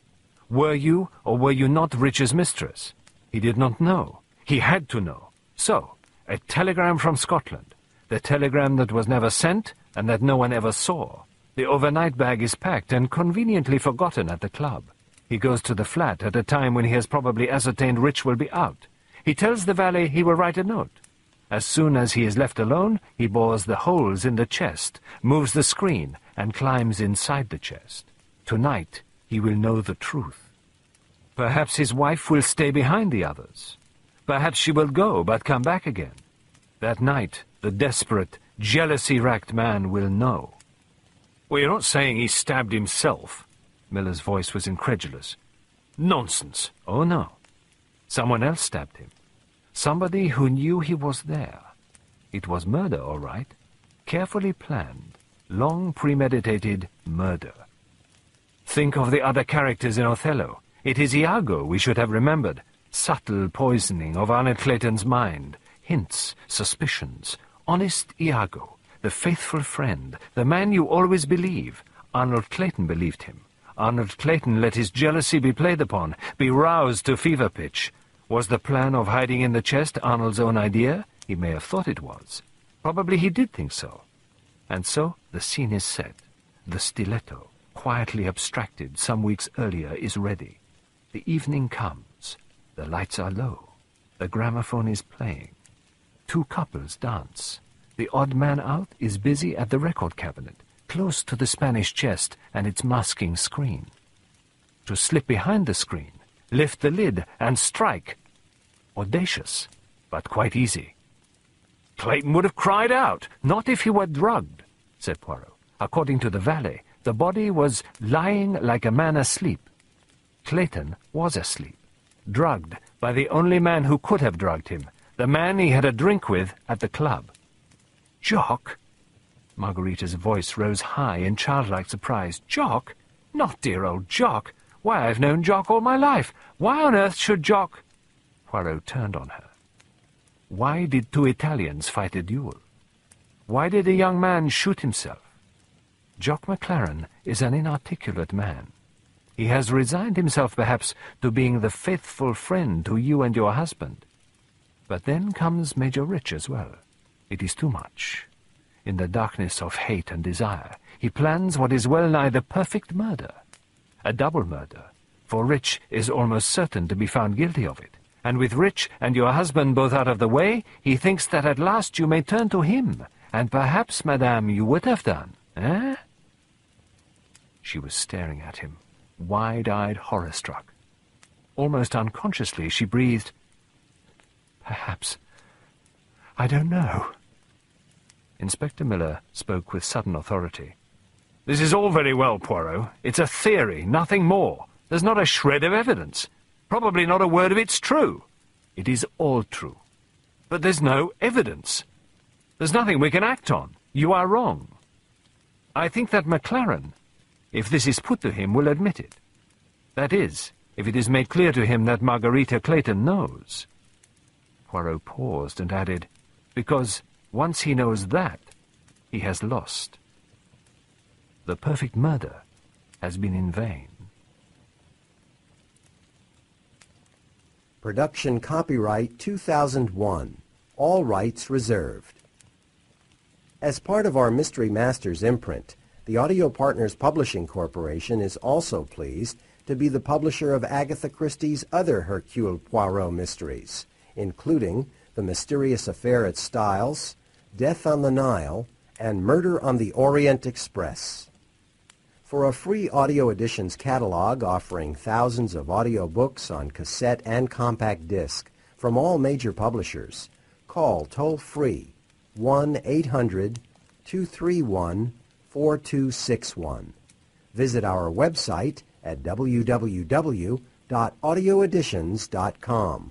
Were you or were you not Rich's mistress? He did not know. He had to know. So, a telegram from Scotland, the telegram that was never sent and that no one ever saw. The overnight bag is packed and conveniently forgotten at the club. He goes to the flat at a time when he has probably ascertained Rich will be out. He tells the valet he will write a note. As soon as he is left alone, he bores the holes in the chest, moves the screen, and climbs inside the chest. Tonight, he will know the truth. Perhaps his wife will stay behind the others. Perhaps she will go, but come back again. That night, the desperate, jealousy-racked man will know." "Well, you're not saying he stabbed himself?" Miller's voice was incredulous. "Nonsense." "Oh, no. Someone else stabbed him. Somebody who knew he was there. It was murder, all right. Carefully planned, long premeditated murder. Think of the other characters in Othello. It is Iago we should have remembered. Subtle poisoning of Arnold Clayton's mind. Hints, suspicions. Honest Iago, the faithful friend, the man you always believe. Arnold Clayton believed him. Arnold Clayton let his jealousy be played upon, be roused to fever pitch. Was the plan of hiding in the chest Arnold's own idea? He may have thought it was. Probably he did think so. And so the scene is set. The stiletto, quietly abstracted some weeks earlier, is ready. The evening comes. The lights are low. The gramophone is playing. Two couples dance. The odd man out is busy at the record cabinet, close to the Spanish chest and its masking screen. To slip behind the screen, lift the lid, and strike. Audacious, but quite easy." "Clayton would have cried out." "Not if he were drugged," said Poirot. "According to the valet, the body was lying like a man asleep. Clayton was asleep, drugged by the only man who could have drugged him, the man he had a drink with at the club." "Jock?" Margarita's voice rose high in childlike surprise. "Jock? Not dear old Jock? Why, I've known Jock all my life. Why on earth should Jock... Poirot turned on her. Why did two Italians fight a duel? Why did a young man shoot himself? Jock McLaren is an inarticulate man. He has resigned himself, perhaps, to being the faithful friend to you and your husband. But then comes Major Rich as well. It is too much. In the darkness of hate and desire, he plans what is well-nigh the perfect murder. A double murder, for Rich is almost certain to be found guilty of it. And with Rich and your husband both out of the way, he thinks that at last you may turn to him, and perhaps, madame, you would have done, eh? She was staring at him, wide-eyed, horror-struck. Almost unconsciously she breathed, "Perhaps. I don't know." Inspector Miller spoke with sudden authority. "This is all very well, Poirot. It's a theory, nothing more. There's not a shred of evidence. Probably not a word of it's true. It is all true. But there's no evidence. There's nothing we can act on. You are wrong. I think that McLaren, if this is put to him, will admit it. That is, if it is made clear to him that Margarita Clayton knows." Poirot paused and added, "Because once he knows that, he has lost. The perfect murder has been in vain." Production copyright two thousand one. All rights reserved. As part of our Mystery Masters imprint, the Audio Partners Publishing Corporation is also pleased to be the publisher of Agatha Christie's other Hercule Poirot mysteries, including The Mysterious Affair at Styles, Death on the Nile, and Murder on the Orient Express. For a free audio editions catalog offering thousands of audiobooks on cassette and compact disc from all major publishers, call toll-free one eight hundred, two three one, four two six one. Visit our website at w w w dot audio editions dot com